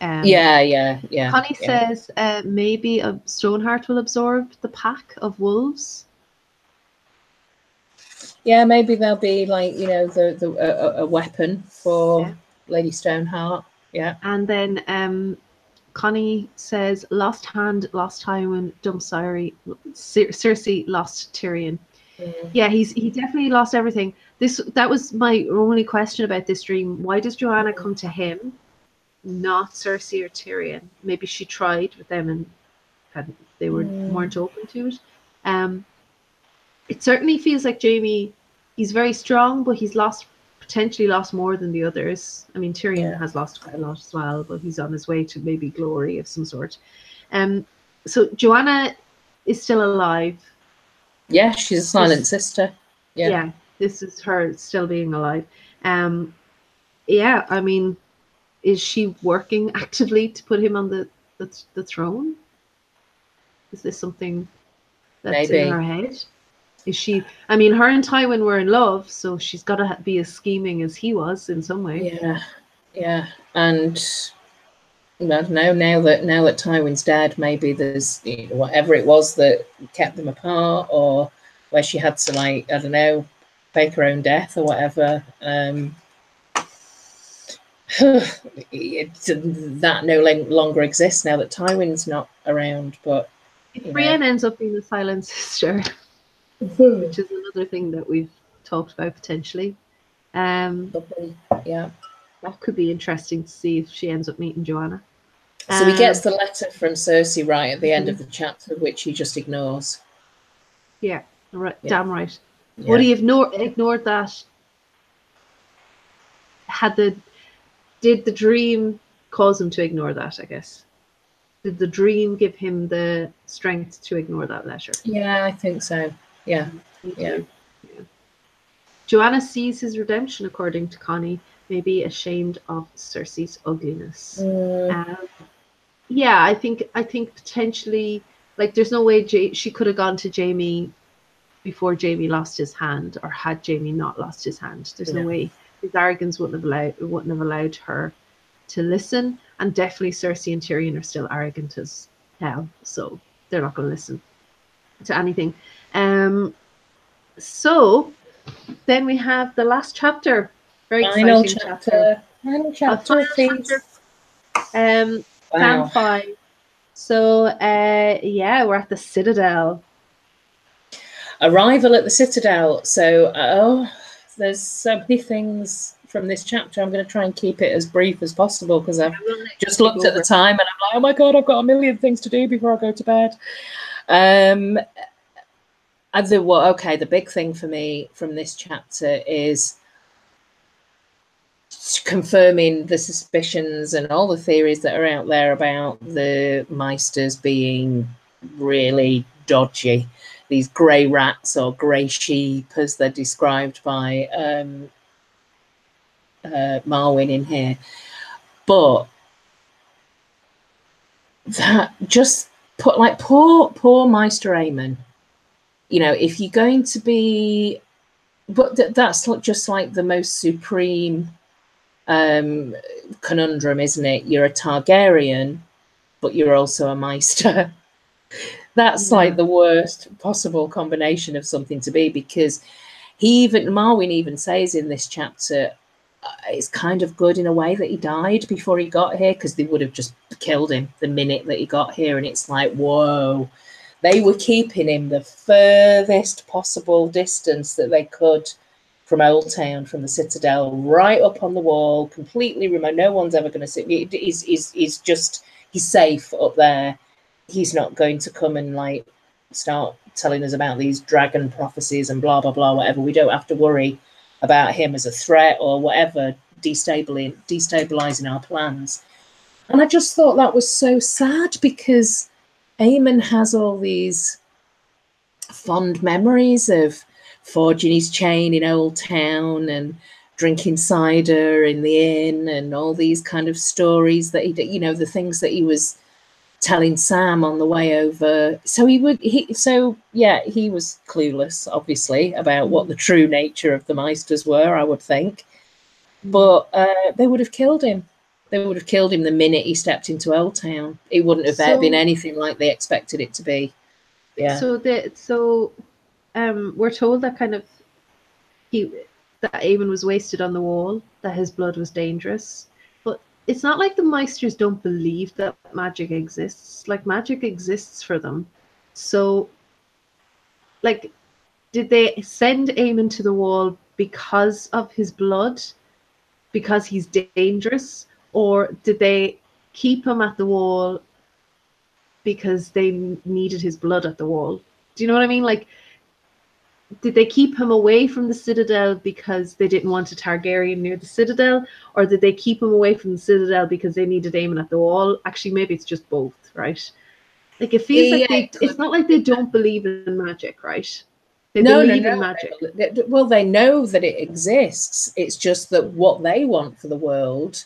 Um, yeah, yeah, yeah. Connie yeah. says uh, maybe a Stoneheart will absorb the pack of wolves. Yeah, maybe they'll be like, you know, the the a, a weapon for yeah. Lady Stoneheart. Yeah. And then um, Connie says, "Lost hand, lost Tywin, dumb Cersei, Cersei lost Tyrion." Mm. Yeah, he's he definitely lost everything. This that was my only question about this dream. Why does Joanna come to him, not Cersei or Tyrion? Maybe she tried with them and hadn't, they were mm. weren't open to it. Um. It certainly feels like Jaime, he's very strong, but he's lost, potentially lost more than the others. I mean, Tyrion yeah. has lost quite a lot as well, but he's on his way to maybe glory of some sort. Um, so Joanna is still alive. Yeah, she's a silent this, sister. Yeah. yeah, this is her still being alive. Um, yeah, I mean, is she working actively to put him on the, the, the throne? Is this something that's maybe. In her head? Is she? I mean, her and Tywin were in love, so she's got to be as scheming as he was in some way. Yeah, yeah. And I don't know, now that now that Tywin's dead, maybe there's, you know, whatever it was that kept them apart, or where she had to, like, I don't know, fake her own death or whatever. Um, it, that no longer exists now that Tywin's not around. But if Brienne ends up being the silent sister. Which is another thing that we've talked about potentially. Um, yeah, that could be interesting to see if she ends up meeting Joanna. Um, so he gets the letter from Cersei right at the end mm-hmm. of the chapter, which he just ignores. Yeah, right, yeah. damn right. Yeah. Would he have ignore, ignored that? Had the did the dream cause him to ignore that? I guess. Did the dream give him the strength to ignore that letter? Yeah, I think so. Yeah, yeah, yeah. Joanna sees his redemption, according to Connie, maybe ashamed of Cersei's ugliness. Mm. Um, yeah, I think I think potentially, like, there's no way J she could have gone to Jaime before Jaime lost his hand, or had Jaime not lost his hand. There's yeah. no way. His arrogance wouldn't have allowed wouldn't have allowed her to listen, and definitely Cersei and Tyrion are still arrogant as hell, so they're not going to listen to anything. Um, so then we have the last chapter, very final exciting chapter. chapter. Final chapter, uh, final please. Chapter. Um, wow. Sam five. So uh, yeah, we're at the Citadel. Arrival at the Citadel. So oh, there's so many things from this chapter. I'm going to try and keep it as brief as possible, because I've just looked at the time and I'm like, oh my God, I've got a million things to do before I go to bed. Um. And the, well, okay, the big thing for me from this chapter is confirming the suspicions and all the theories that are out there about the Maesters being really dodgy. These grey rats, or grey sheep, as they're described by um, uh, Marwyn in here. But that just put, like, poor, poor Maester Aemon. You know, if you're going to be, but th that's not just like the most supreme um, conundrum, isn't it? You're a Targaryen, but you're also a Maester. That's yeah. like the worst possible combination of something to be, because he even, Marwyn even says in this chapter, it's kind of good in a way that he died before he got here, because they would have just killed him the minute that he got here. And it's like, whoa. They were keeping him the furthest possible distance that they could from Old Town, from the Citadel, right up on the wall, completely remote. No one's ever going to see. He's, he's, he's just, he's safe up there. He's not going to come and like start telling us about these dragon prophecies and blah, blah, blah, whatever. We don't have to worry about him as a threat or whatever, destabilizing, destabilizing our plans. And I just thought that was so sad, because Aemon has all these fond memories of forging his chain in Old Town and drinking cider in the inn and all these kind of stories that he did, you know, the things that he was telling Sam on the way over. So he would, he, so yeah, he was clueless, obviously, about what the true nature of the Maesters were, I would think. But uh, they would have killed him. They would have killed him the minute he stepped into Old Town. It wouldn't have so, been anything like they expected it to be. Yeah. So the so um, we're told that kind of he that Aemon was wasted on the wall, that his blood was dangerous. But it's not like the Maesters don't believe that magic exists. Like, magic exists for them. So, like, did they send Aemon to the wall because of his blood? Because he's dangerous? Or did they keep him at the wall because they needed his blood at the wall? Do you know what I mean? Like, did they keep him away from the Citadel because they didn't want a Targaryen near the Citadel? Or did they keep him away from the Citadel because they needed Aemon at the wall? Actually, maybe it's just both, right? Like, it feels yeah, like they, it's not like they don't believe in magic, right? They no, believe no, no. in magic. Well, they know that it exists. It's just that what they want for the world,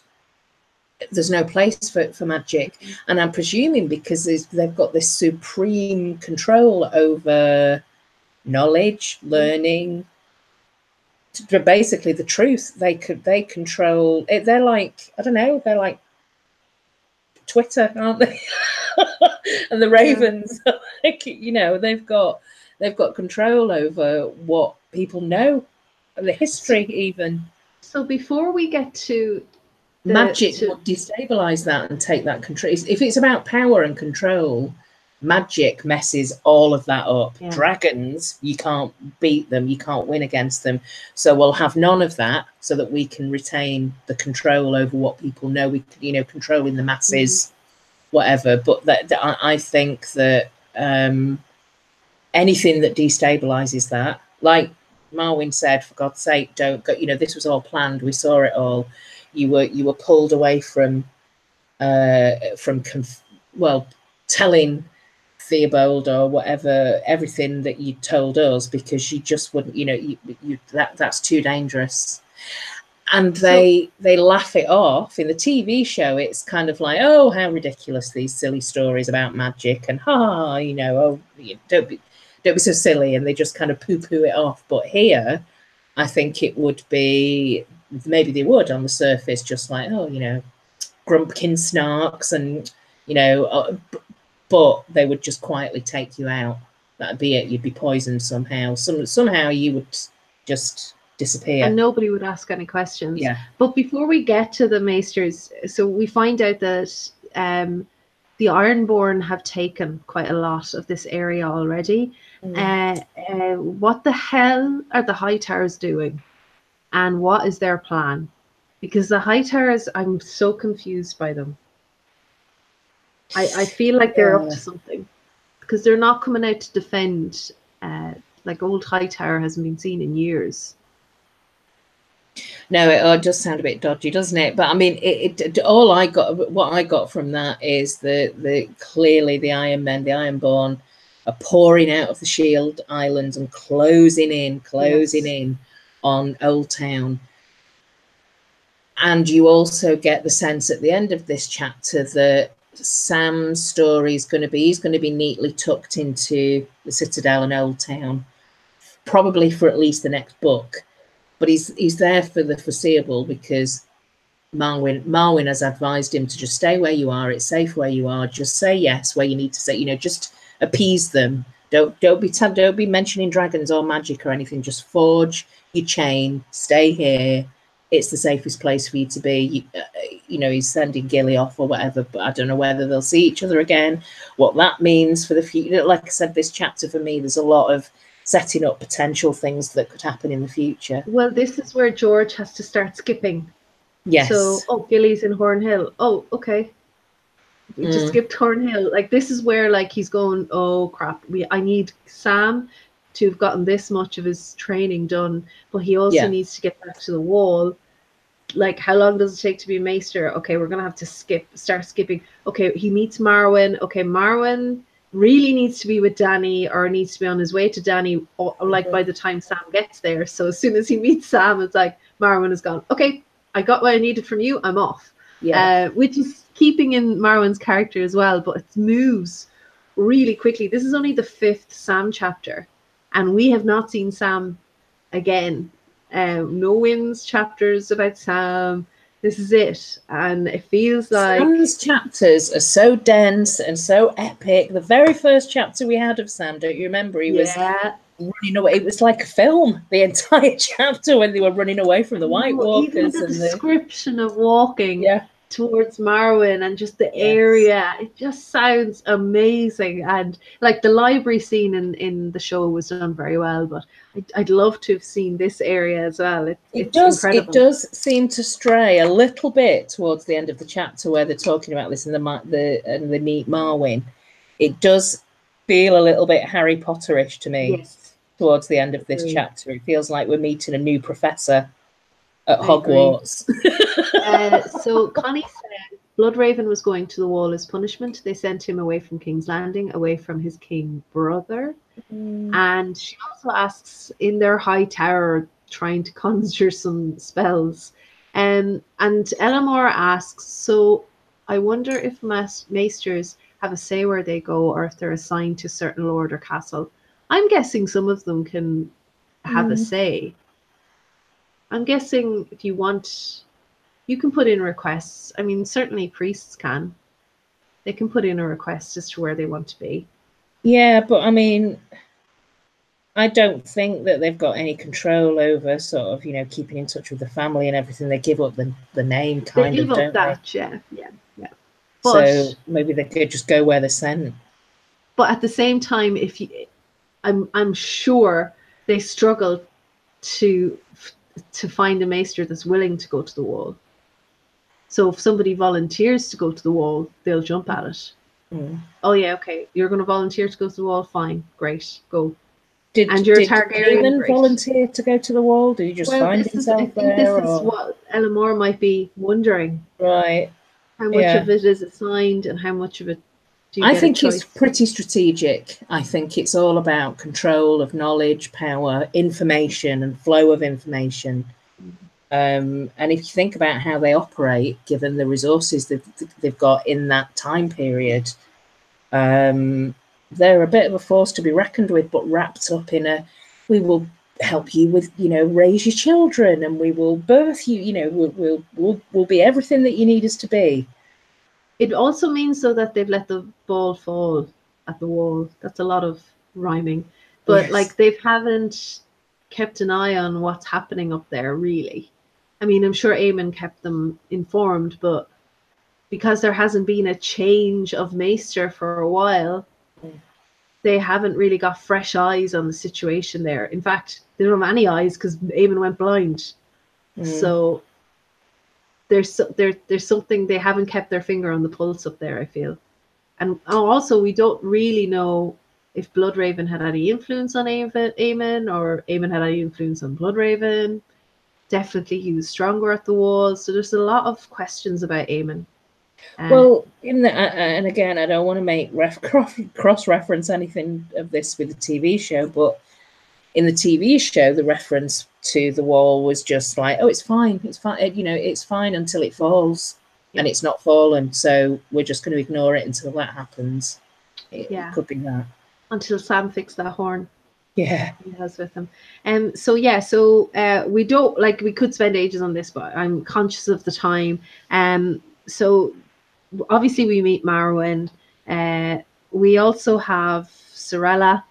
there's no place for, for magic. And I'm presuming because they've got this supreme control over knowledge, learning, basically the truth. They could, they control it. They're like, I don't know, they're like Twitter, aren't they? And the Ravens, yeah. Like, you know, they've got, they've got control over what people know, the history even. So before we get to The, magic to, will destabilize that and take that control. If it's about power and control, magic messes all of that up. Yeah. Dragons, you can't beat them, you can't win against them. So we'll have none of that so that we can retain the control over what people know. We, you know, controlling the masses, mm-hmm. whatever. But that, that I think that um, anything that destabilizes that, like Marwyn said, for God's sake, don't go. You know, this was all planned. We saw it all. You were you were pulled away from uh, from conf well telling Theobald or whatever everything that you told us because you just wouldn't, you know, you, you that that's too dangerous. And they they laugh it off in the T V show. It's kind of like, oh, how ridiculous, these silly stories about magic, and ha, you know, oh, don't be don't be so silly, and they just kind of poo poo it off. But here, I think it would be. Maybe they would on the surface, just like, oh, you know, grumpkin snarks and, you know, uh, but they would just quietly take you out. That'd be it. You'd be poisoned somehow. Some, somehow you would just disappear. And nobody would ask any questions. Yeah. But before we get to the Maesters, so we find out that um, the Ironborn have taken quite a lot of this area already. Mm. Uh, uh, what the hell are the Hightowers doing? And what is their plan? Because the Hightowers, I'm so confused by them. I, I feel like they're yeah. up to something. Because they're not coming out to defend. Uh, like, old Hightower hasn't been seen in years. No, it, oh, it does sound a bit dodgy, doesn't it? But, I mean, it, it, all I got, what I got from that is the, the clearly the Iron Men, the Ironborn, are pouring out of the Shield Islands and closing in, closing yes. in. on Old Town. And you also get the sense at the end of this chapter that Sam's story is going to be, he's going to be neatly tucked into the Citadel and Old Town, probably for at least the next book. But he's he's there for the foreseeable because Marwyn, Marwyn has advised him to just stay where you are, it's safe where you are, just say yes where you need to say, you know, just appease them. Don't don't be don't be mentioning dragons or magic or anything. Just forge your chain. Stay here. It's the safest place for you to be. You, uh, you know, he's sending Gilly off or whatever, but I don't know whether they'll see each other again. What that means for the future. Like I said, this chapter for me, there's a lot of setting up potential things that could happen in the future. Well, this is where George has to start skipping. Yes. So, oh, Gilly's in Hornhill. Oh, okay. We mm. just skipped Hornhill. Like, this is where, like, he's going, oh, crap, we I need Sam to have gotten this much of his training done, but he also yeah. needs to get back to the wall. Like, how long does it take to be Maester? Okay, we're going to have to skip, start skipping. Okay, he meets Marwyn. Okay, Marwyn really needs to be with Dany, or needs to be on his way to Dany, or, like, by the time Sam gets there. So as soon as he meets Sam, it's like, Marwyn is gone. Okay, I got what I needed from you. I'm off. Yeah. Uh, which is keeping in Marwyn's character as well, but it moves really quickly. This is only the fifth Sam chapter, and we have not seen Sam again. Um, no Wynn's chapters about Sam. This is it, and it feels like Sam's chapters are so dense and so epic. The very first chapter we had of Sam, don't you remember? He was yeah. running away. It was like a film. The entire chapter when they were running away from the White no, Walkers. Even the and description the... of walking yeah. towards Marwyn and just the yes. area. It just sounds amazing. And like the library scene in, in the show was done very well, but I'd, I'd love to have seen this area as well. It, it, it's does, incredible. It does seem to stray a little bit towards the end of the chapter where they're talking about this and the, the, and the meet Marwyn. It does feel a little bit Harry Potterish to me yes. towards the end of this chapter. It feels like we're meeting a new professor at I Hogwarts. uh, so Connie said Bloodraven was going to the wall as punishment. They sent him away from King's Landing, away from his king brother. Mm. And she also asks, in their high tower, trying to conjure some spells. Um, and Elamor asks, so I wonder if maesters have a say where they go, or if they're assigned to certain lord or castle. I'm guessing some of them can have mm. a say. I'm guessing if you want, you can put in requests. I mean, certainly priests can. They can put in a request as to where they want to be. Yeah, but I mean, I don't think that they've got any control over sort of, you know, keeping in touch with the family and everything. They give up the, the name kind of, don't they? They give up that, yeah, yeah, yeah. But, so maybe they could just go where they're sent. But at the same time, if you, I'm, I'm sure they struggle to... to find a maester that's willing to go to the wall. So if somebody volunteers to go to the wall, they'll jump at it. Mm. Oh yeah, okay, you're going to volunteer to go to the wall, fine, great, go. Did, and you're did a Targaryen, great. Volunteer to go to the wall? Did he just well, find himself is, I think there? This or... is what Elamor might be wondering. Right. How much yeah. of it is assigned and how much of it do you I get think it's pretty strategic. I think it's all about control of knowledge, power, information, and flow of information. Um, and if you think about how they operate, given the resources that they've got in that time period, um, they're a bit of a force to be reckoned with, but wrapped up in a, we will help you with, you know, raise your children, and we will birth you, you know, we'll, we'll, we'll, we'll be everything that you need us to be. It also means, though, that they've let the ball fall at the wall. That's a lot of rhyming. But, yes. like, they haven't kept an eye on what's happening up there, really. I mean, I'm sure Aemon kept them informed, but because there hasn't been a change of maester for a while, mm. they haven't really got fresh eyes on the situation there. In fact, they don't have any eyes because Aemon went blind. Mm. So... There's there, there's something, they haven't kept their finger on the pulse up there, I feel. And also, we don't really know if Bloodraven had any influence on Aemon, or Aemon had any influence on Bloodraven. Definitely he was stronger at the wall. So there's a lot of questions about Aemon. Um, well, in the, uh, and again, I don't want to make ref, cross-reference anything of this with the T V show, but in the T V show, the reference to the wall was just like, oh, it's fine, it's fine, you know, it's fine until it falls, yeah. and it's not fallen, so we're just going to ignore it until that happens. It yeah. could be that. Until Sam fixed that horn. Yeah. He has with him. Um, so, yeah, so uh, we don't, like, we could spend ages on this, but I'm conscious of the time. Um, so, obviously, we meet Marwyn. Uh, we also have Sorella,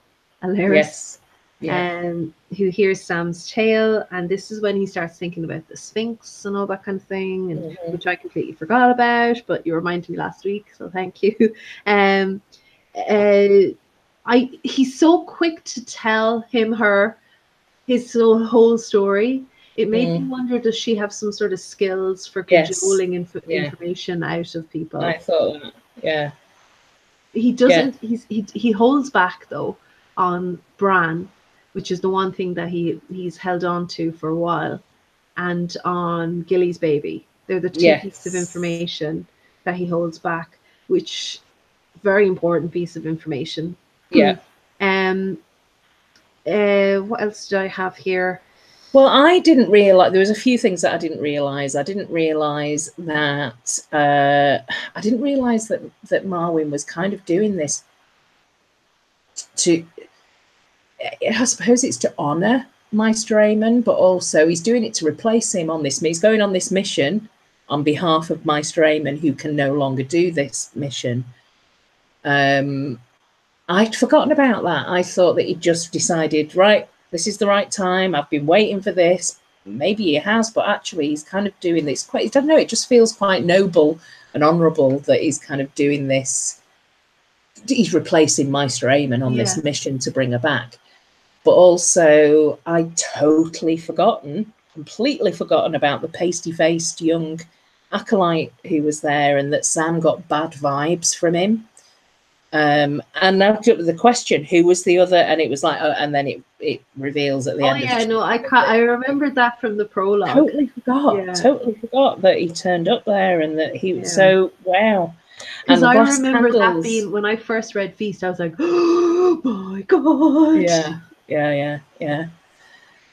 Alaris. Yes. Yeah. Um, who hears Sam's tale, and this is when he starts thinking about the Sphinx and all that kind of thing, and mm-hmm. which I completely forgot about, but you reminded me last week, so thank you. Um, uh, I he's so quick to tell him her his whole story. It made mm. me wonder, does she have some sort of skills for cajoling yes. inf yeah. information out of people? I thought that. Yeah. He doesn't. Yeah. He's he he holds back though on Bran, which is the one thing that he he's held on to for a while, and on Gilly's baby. They're the two yes. pieces of information that he holds back, which very important piece of information. Yeah. Um. Uh. What else do I have here? Well, I didn't realize there was a few things that I didn't realize. I didn't realize that uh, I didn't realize that that Marwyn was kind of doing this to, I suppose it's to honor Maester Aemon, but also he's doing it to replace him on this. He's going on this mission on behalf of Maester Aemon, who can no longer do this mission. Um, I'd forgotten about that. I thought that he just decided, right, this is the right time. I've been waiting for this. Maybe he has, but actually he's kind of doing this quite, I don't know, it just feels quite noble and honourable that he's kind of doing this. He's replacing Maester Aemon on yeah. this mission to bring her back. But also I totally forgotten, completely forgotten about the pasty-faced young acolyte who was there, and that Sam got bad vibes from him. Um, and now the question, who was the other? And it was like, oh, and then it, it reveals at the oh, end. Oh yeah, of no, I can't, I remembered that from the prologue. Totally forgot, yeah. totally forgot that he turned up there and that he was yeah. so, wow. Because I remember candles. that being, when I first read Feast, I was like, oh my God. Yeah, yeah, yeah, yeah.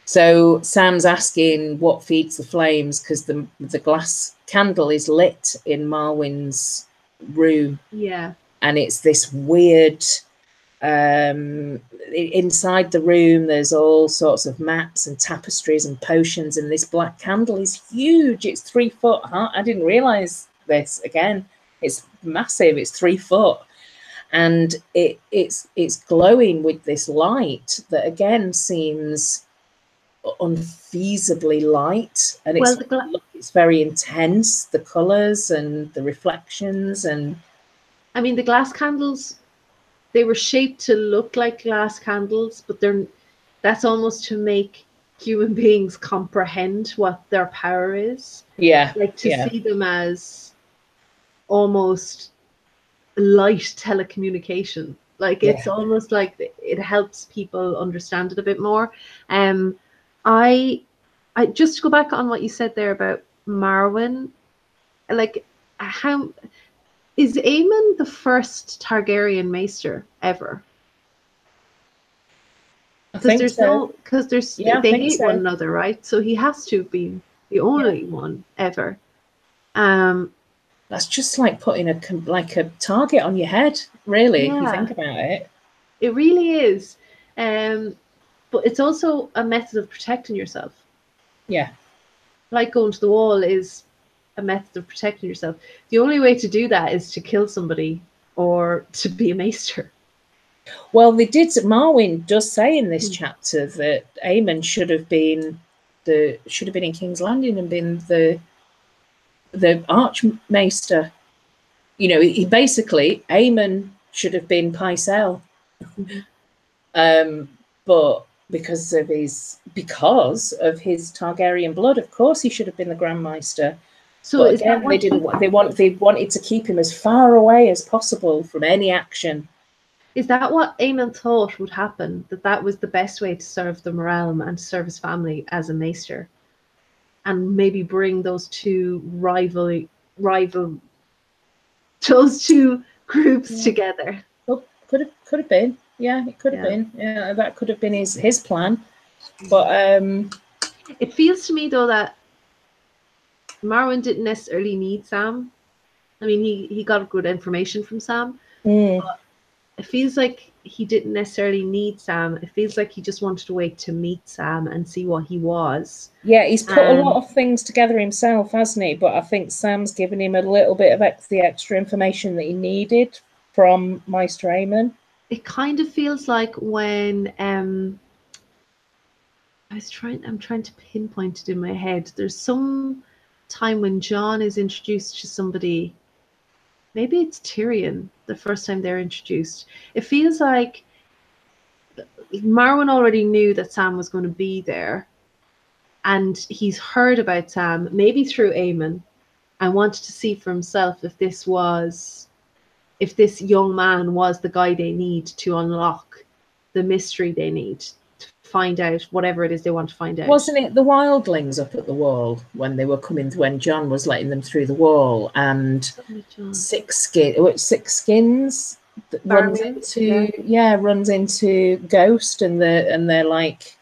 So Sam's asking what feeds the flames, because the, the glass candle is lit in Marwyn's room. Yeah. And it's this weird, um, inside the room, there's all sorts of maps and tapestries and potions. And this black candle is huge. It's three foot. Huh? I didn't realize this. Again, it's massive. It's three foot. And it, it's, it's glowing with this light that, again, seems unfeasibly light. And it's, well, it's very intense, the colors and the reflections and... I mean, the glass candles, they were shaped to look like glass candles, but they're, that's almost to make human beings comprehend what their power is. Yeah. Like to yeah. see them as almost light telecommunication. Like it's yeah. almost like it helps people understand it a bit more. Um, I, I just to go back on what you said there about Marwyn, like how... Is Aemon the first Targaryen Maester ever? Because there's so. no, because there's yeah, they hate so. one another, right? So he has to be the only yeah. one ever. Um, that's just like putting a like a target on your head, really. Yeah, if you think about it, it really is. Um, but it's also a method of protecting yourself. Yeah, like going to the wall is a method of protecting yourself. The only way to do that is to kill somebody or to be a maester. Well, they did. Marwyn does say in this mm. chapter that Aemon should have been the should have been in King's Landing and been the the archmaester. You know, he basically Aemon should have been Pycelle, mm. um, but because of his because of his Targaryen blood, of course, he should have been the Grand Maester. So but again, they didn't. They want. They wanted to keep him as far away as possible from any action. Is that what Aemon thought would happen? That that was the best way to serve the realm and serve his family as a maester, and maybe bring those two rival, rival, those two groups yeah. together. Well, could have, could have been. Yeah, it could have yeah. been. Yeah, that could have been his his plan. But um, it feels to me though that Marwyn didn't necessarily need Sam. I mean, he, he got good information from Sam. Mm. But it feels like he didn't necessarily need Sam. It feels like he just wanted to wait to meet Sam and see what he was. Yeah, he's put um, a lot of things together himself, hasn't he? But I think Sam's given him a little bit of ex the extra information that he needed from Maester Aemon. It kind of feels like when... Um, I was trying, I'm trying to pinpoint it in my head. There's some... time when Jon is introduced to somebody, maybe it's Tyrion, the first time they're introduced. It feels like Marwyn already knew that Sam was going to be there, and he's heard about Sam, maybe through Aemon, and wanted to see for himself if this was, if this young man was the guy they need to unlock the mystery they need to find out whatever it is they want to find out. Wasn't it the wildlings up at the wall when they were coming, when John was letting them through the wall, and oh, six skin, six skins that runs into yeah. yeah runs into Ghost, and the and they're like.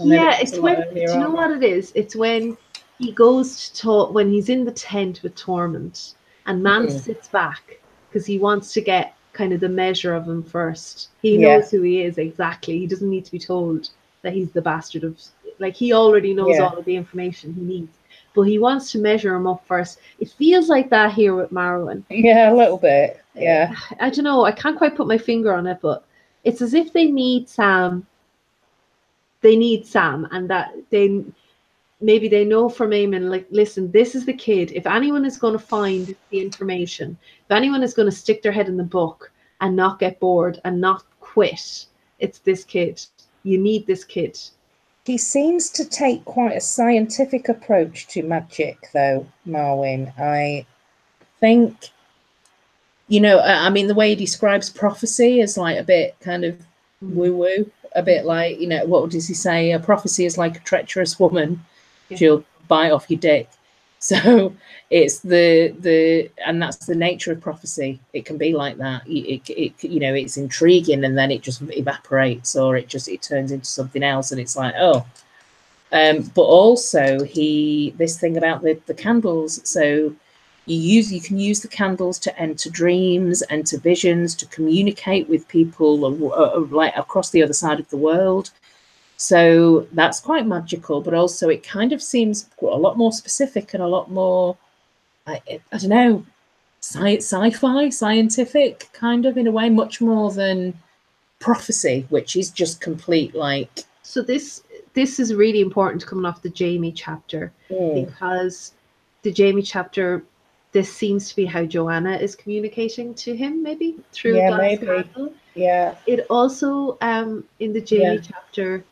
And yeah, it's when, do you know what it is? It's when he goes to, Tor when he's in the tent with Tormund, and Man mm-hmm. sits back because he wants to get kind of the measure of him first. He yeah. knows who he is exactly. He doesn't need to be told that he's the bastard of, like, he already knows yeah. all of the information he needs. But he wants to measure him up first. It feels like that here with Marwyn. Yeah, a little bit, yeah. I, I don't know, I can't quite put my finger on it, but it's as if they need Sam. They need Sam, and that they maybe they know from Aemon, like, listen, this is the kid. If anyone is going to find the information, if anyone is going to stick their head in the book and not get bored and not quit, it's this kid. You need this kid. He seems to take quite a scientific approach to magic, though, Marwyn. I think, you know, I mean, the way he describes prophecy is like a bit kind of woo-woo. A bit like, you know, what does he say? A prophecy is like a treacherous woman. Yeah. She'll bite off your dick. So it's the, the, and that's the nature of prophecy. It can be like that. It, it, it, you know, it's intriguing, and then it just evaporates, or it just, it turns into something else, and it's like, oh. Um, but also he, this thing about the, the candles. So you use, you can use the candles to enter dreams and to visions, to communicate with people or, or, or like across the other side of the world. So that's quite magical, but also it kind of seems a lot more specific and a lot more, I, I don't know, sci sci-fi, scientific kind of in a way, much more than prophecy, which is just complete like. So this this is really important coming off the Jaime chapter, mm. because the Jaime chapter. This seems to be how Joanna is communicating to him, maybe through yeah, glass candle. Yeah. It also, um, in the Jaime yeah. chapter,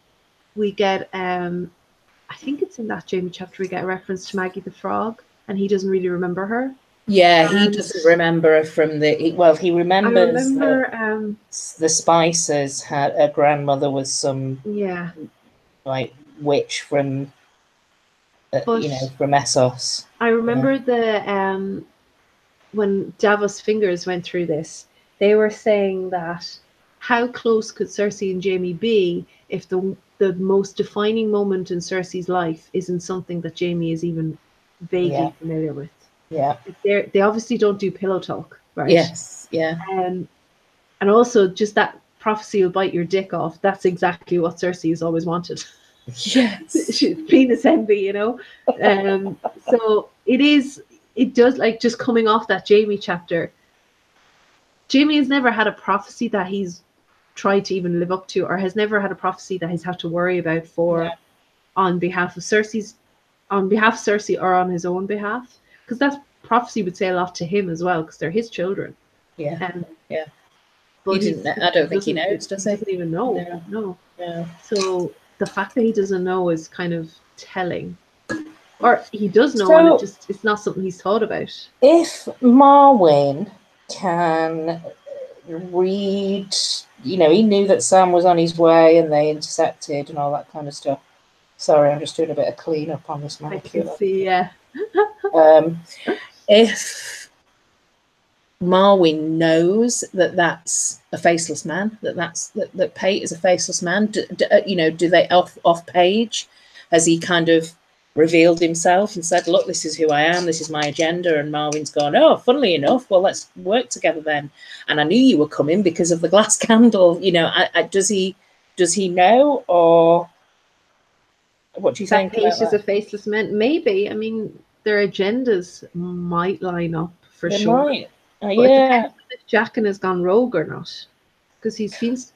we get, um, I think it's in that Jaime chapter, we get a reference to Maggie the Frog, and he doesn't really remember her. Yeah, and he doesn't remember her from the. He, well, he remembers. I remember the, um, the Spicers had her grandmother was some yeah, like witch from. But you know, from Essos. I remember yeah. the um, when Davos Fingers went through this, they were saying that how close could Cersei and Jaime be if the the most defining moment in Cersei's life isn't something that Jaime is even vaguely yeah. familiar with. Yeah, they they obviously don't do pillow talk, right? Yes, yeah. Um, and also just that prophecy will bite your dick off. That's exactly what Cersei has always wanted. Yes, penis envy, you know. Um, so it is, it does, like, just coming off that Jaime chapter. Jaime has never had a prophecy that he's tried to even live up to, or has never had a prophecy that he's had to worry about for yeah. on behalf of Cersei's, on behalf of Cersei or on his own behalf, because that prophecy would say a lot to him as well, because they're his children. Yeah, um, yeah. But he didn't. I don't think he knows. Does he? Doesn't even know. No. No. no. So. The fact that he doesn't know is kind of telling. Or he does know, so, and it just, it's not something he's thought about. If Marwyn can read, you know, he knew that Sam was on his way and they intercepted and all that kind of stuff. Sorry, I'm just doing a bit of cleanup on this manicure. I can see, yeah. um, if Marwyn knows that that's a faceless man, that that's that, that Pate is a faceless man, do, do, you know, do they off off page, as he kind of revealed himself and said, look, this is who I am, this is my agenda, and Marwyn's gone, oh, funnily enough, well, let's work together then, and I knew you were coming because of the glass candle, you know. I, I, does he does he know, or what do you that think Pate is a faceless man? Maybe, I mean, their agendas might line up for they sure might. Uh, yeah, if Jaqen has gone rogue or not, because he seems.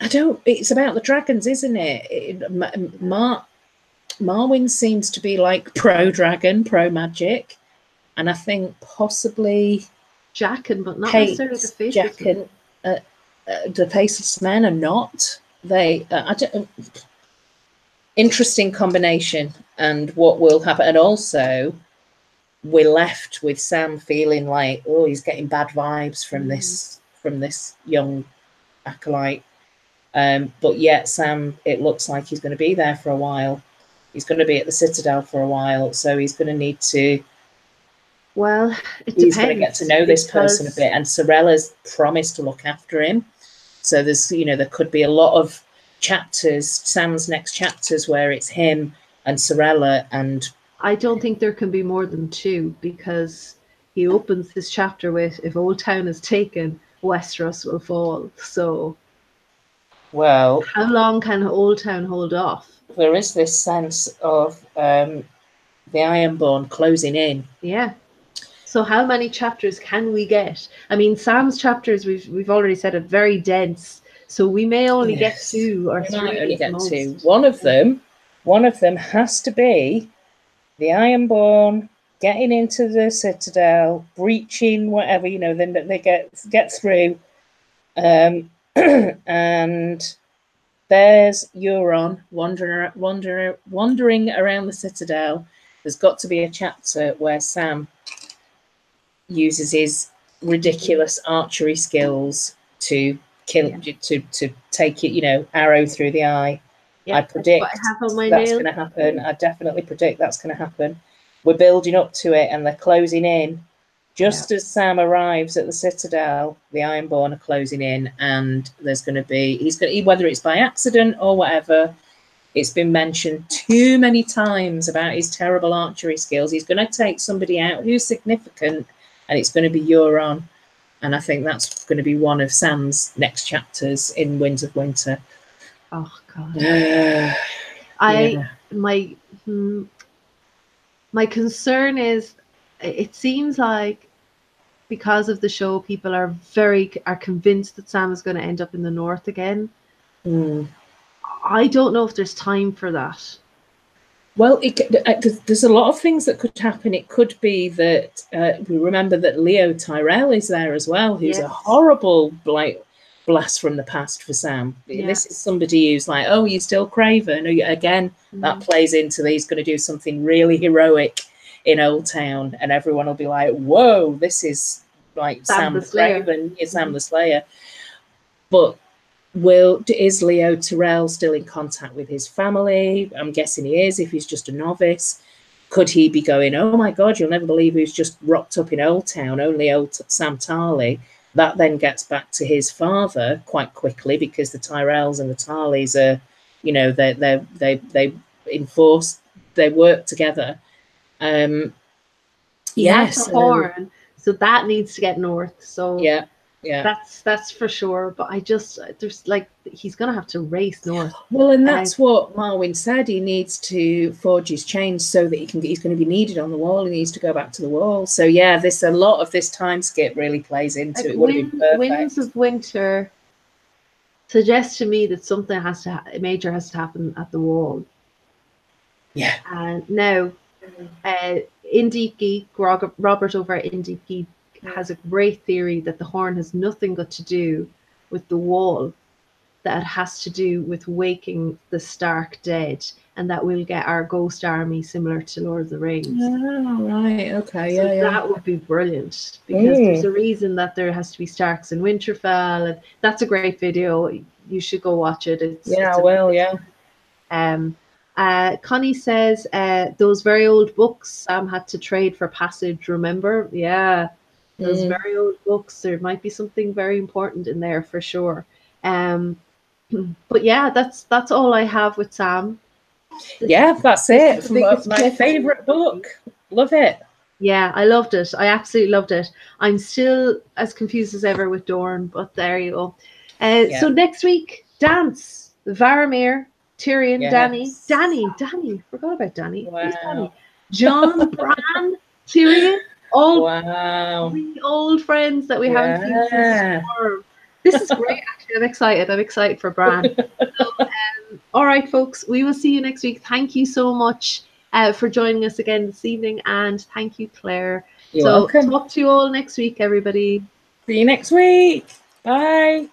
I don't. It's about the dragons, isn't it? it Ma Mar Marwyn seems to be like pro dragon, pro magic, and I think possibly Jaqen, but not Pate, necessarily the faceless. Jaqen, uh, uh, the faceless men are not. They, uh, I don't, interesting combination, and what will happen. And also, we're left with Sam feeling like, oh, he's getting bad vibes from mm-hmm. this from this young acolyte. Um, but yet Sam, it looks like he's going to be there for a while. He's going to be at the Citadel for a while, so he's going to need to. Well, it he's depends, going to get to know this because... person a bit, and Sorella's promised to look after him. So there's, you know, there could be a lot of chapters, Sam's next chapters, where it's him and Sorella, and I don't think there can be more than two, because he opens this chapter with, "If Old Town is taken, Westeros will fall." So, well, how long can Old Town hold off? There is this sense of um, the Ironborn closing in. Yeah. So how many chapters can we get? I mean, Sam's chapters, we've we've already said, are very dense. So we may only yes. get two or we three. Might only get most. two. One of them, one of them has to be the Ironborn getting into the Citadel, breaching whatever, you know, then they get get through. Um, and there's Euron wandering, wandering, wandering around the Citadel. There's got to be a chapter where Sam uses his ridiculous archery skills to kill, yeah. to to take it, you know, arrow through the eye. Yeah, I predict that's, that's going to happen. I definitely predict that's going to happen. We're building up to it, and they're closing in. Just yeah. as Sam arrives at the Citadel, the Ironborn are closing in, and there's going to be he's going to, whether it's by accident or whatever. It's been mentioned too many times about his terrible archery skills. He's going to take somebody out who's significant, and it's going to be Euron. And I think that's going to be one of Sam's next chapters in Winds of Winter. Oh God! Uh, I yeah. my hmm, my concern is, it seems like because of the show, people are very are convinced that Sam is going to end up in the North again. Mm. I don't know if there's time for that. Well, it, there's a lot of things that could happen. It could be that uh, we remember that Leo Tyrell is there as well, who's yes. a horrible like blast from the past for Sam. Yeah. This is somebody who's like, oh, you're still Craven. Again, mm. that plays into that he's going to do something really heroic in Old Town, and everyone will be like, whoa, this is like Sam, Sam the Slayer. Craven, mm. Sam the Slayer. But Will is Leo Tyrell still in contact with his family? I'm guessing he is, if he's just a novice. Could he be going, oh my God, you'll never believe who's just rocked up in Old Town, only old Sam Tarly? That then gets back to his father quite quickly, because the Tyrells and the Tarleys are, you know, they they they they enforce, they work together. Um, yes, horn, so that needs to get north. So yeah. Yeah, that's that's for sure. But I just there's like he's gonna have to race north. Well, and that's and I, what Marwyn said. He needs to forge his chains so that he can. He's going to be needed on the wall. He needs to go back to the wall. So yeah, this a lot of this time skip really plays into like it. Would have been perfect. Winds of Winter suggests to me that something has to ha major has to happen at the wall. Yeah. And now, uh, Indeaky Robert over at Indeaky has a great theory that the horn has nothing got to do with the wall, that it has to do with waking the Stark dead, and that we'll get our ghost army similar to Lord of the Rings. Oh, right, okay, so yeah, yeah. That would be brilliant, because mm. there's a reason that there has to be Starks in Winterfell, and that's a great video. You should go watch it. It's, yeah, it's I will, yeah. Um, Uh, Connie says, uh, those very old books Sam had to trade for passage, remember? Yeah, those mm. very old books. There might be something very important in there for sure. Um, but yeah, that's that's all I have with Sam. Yeah, that's it. My, my favourite book. Love it. Yeah, I loved it. I absolutely loved it. I'm still as confused as ever with Dorne, but there you go. Uh, yeah. So next week, Dance, Varamir, Tyrion, yes. Danny, Danny, Danny, forgot about Danny. Wow. Danny? John, Bran, Tyrion, all wow. three old friends that we yeah. haven't seen since before. This is great, actually. I'm excited. I'm excited for Bran. So, um, all right, folks, we will see you next week. Thank you so much uh, for joining us again this evening, and thank you, Claire. You're so welcome. Talk to you all next week, everybody. See you next week. Bye.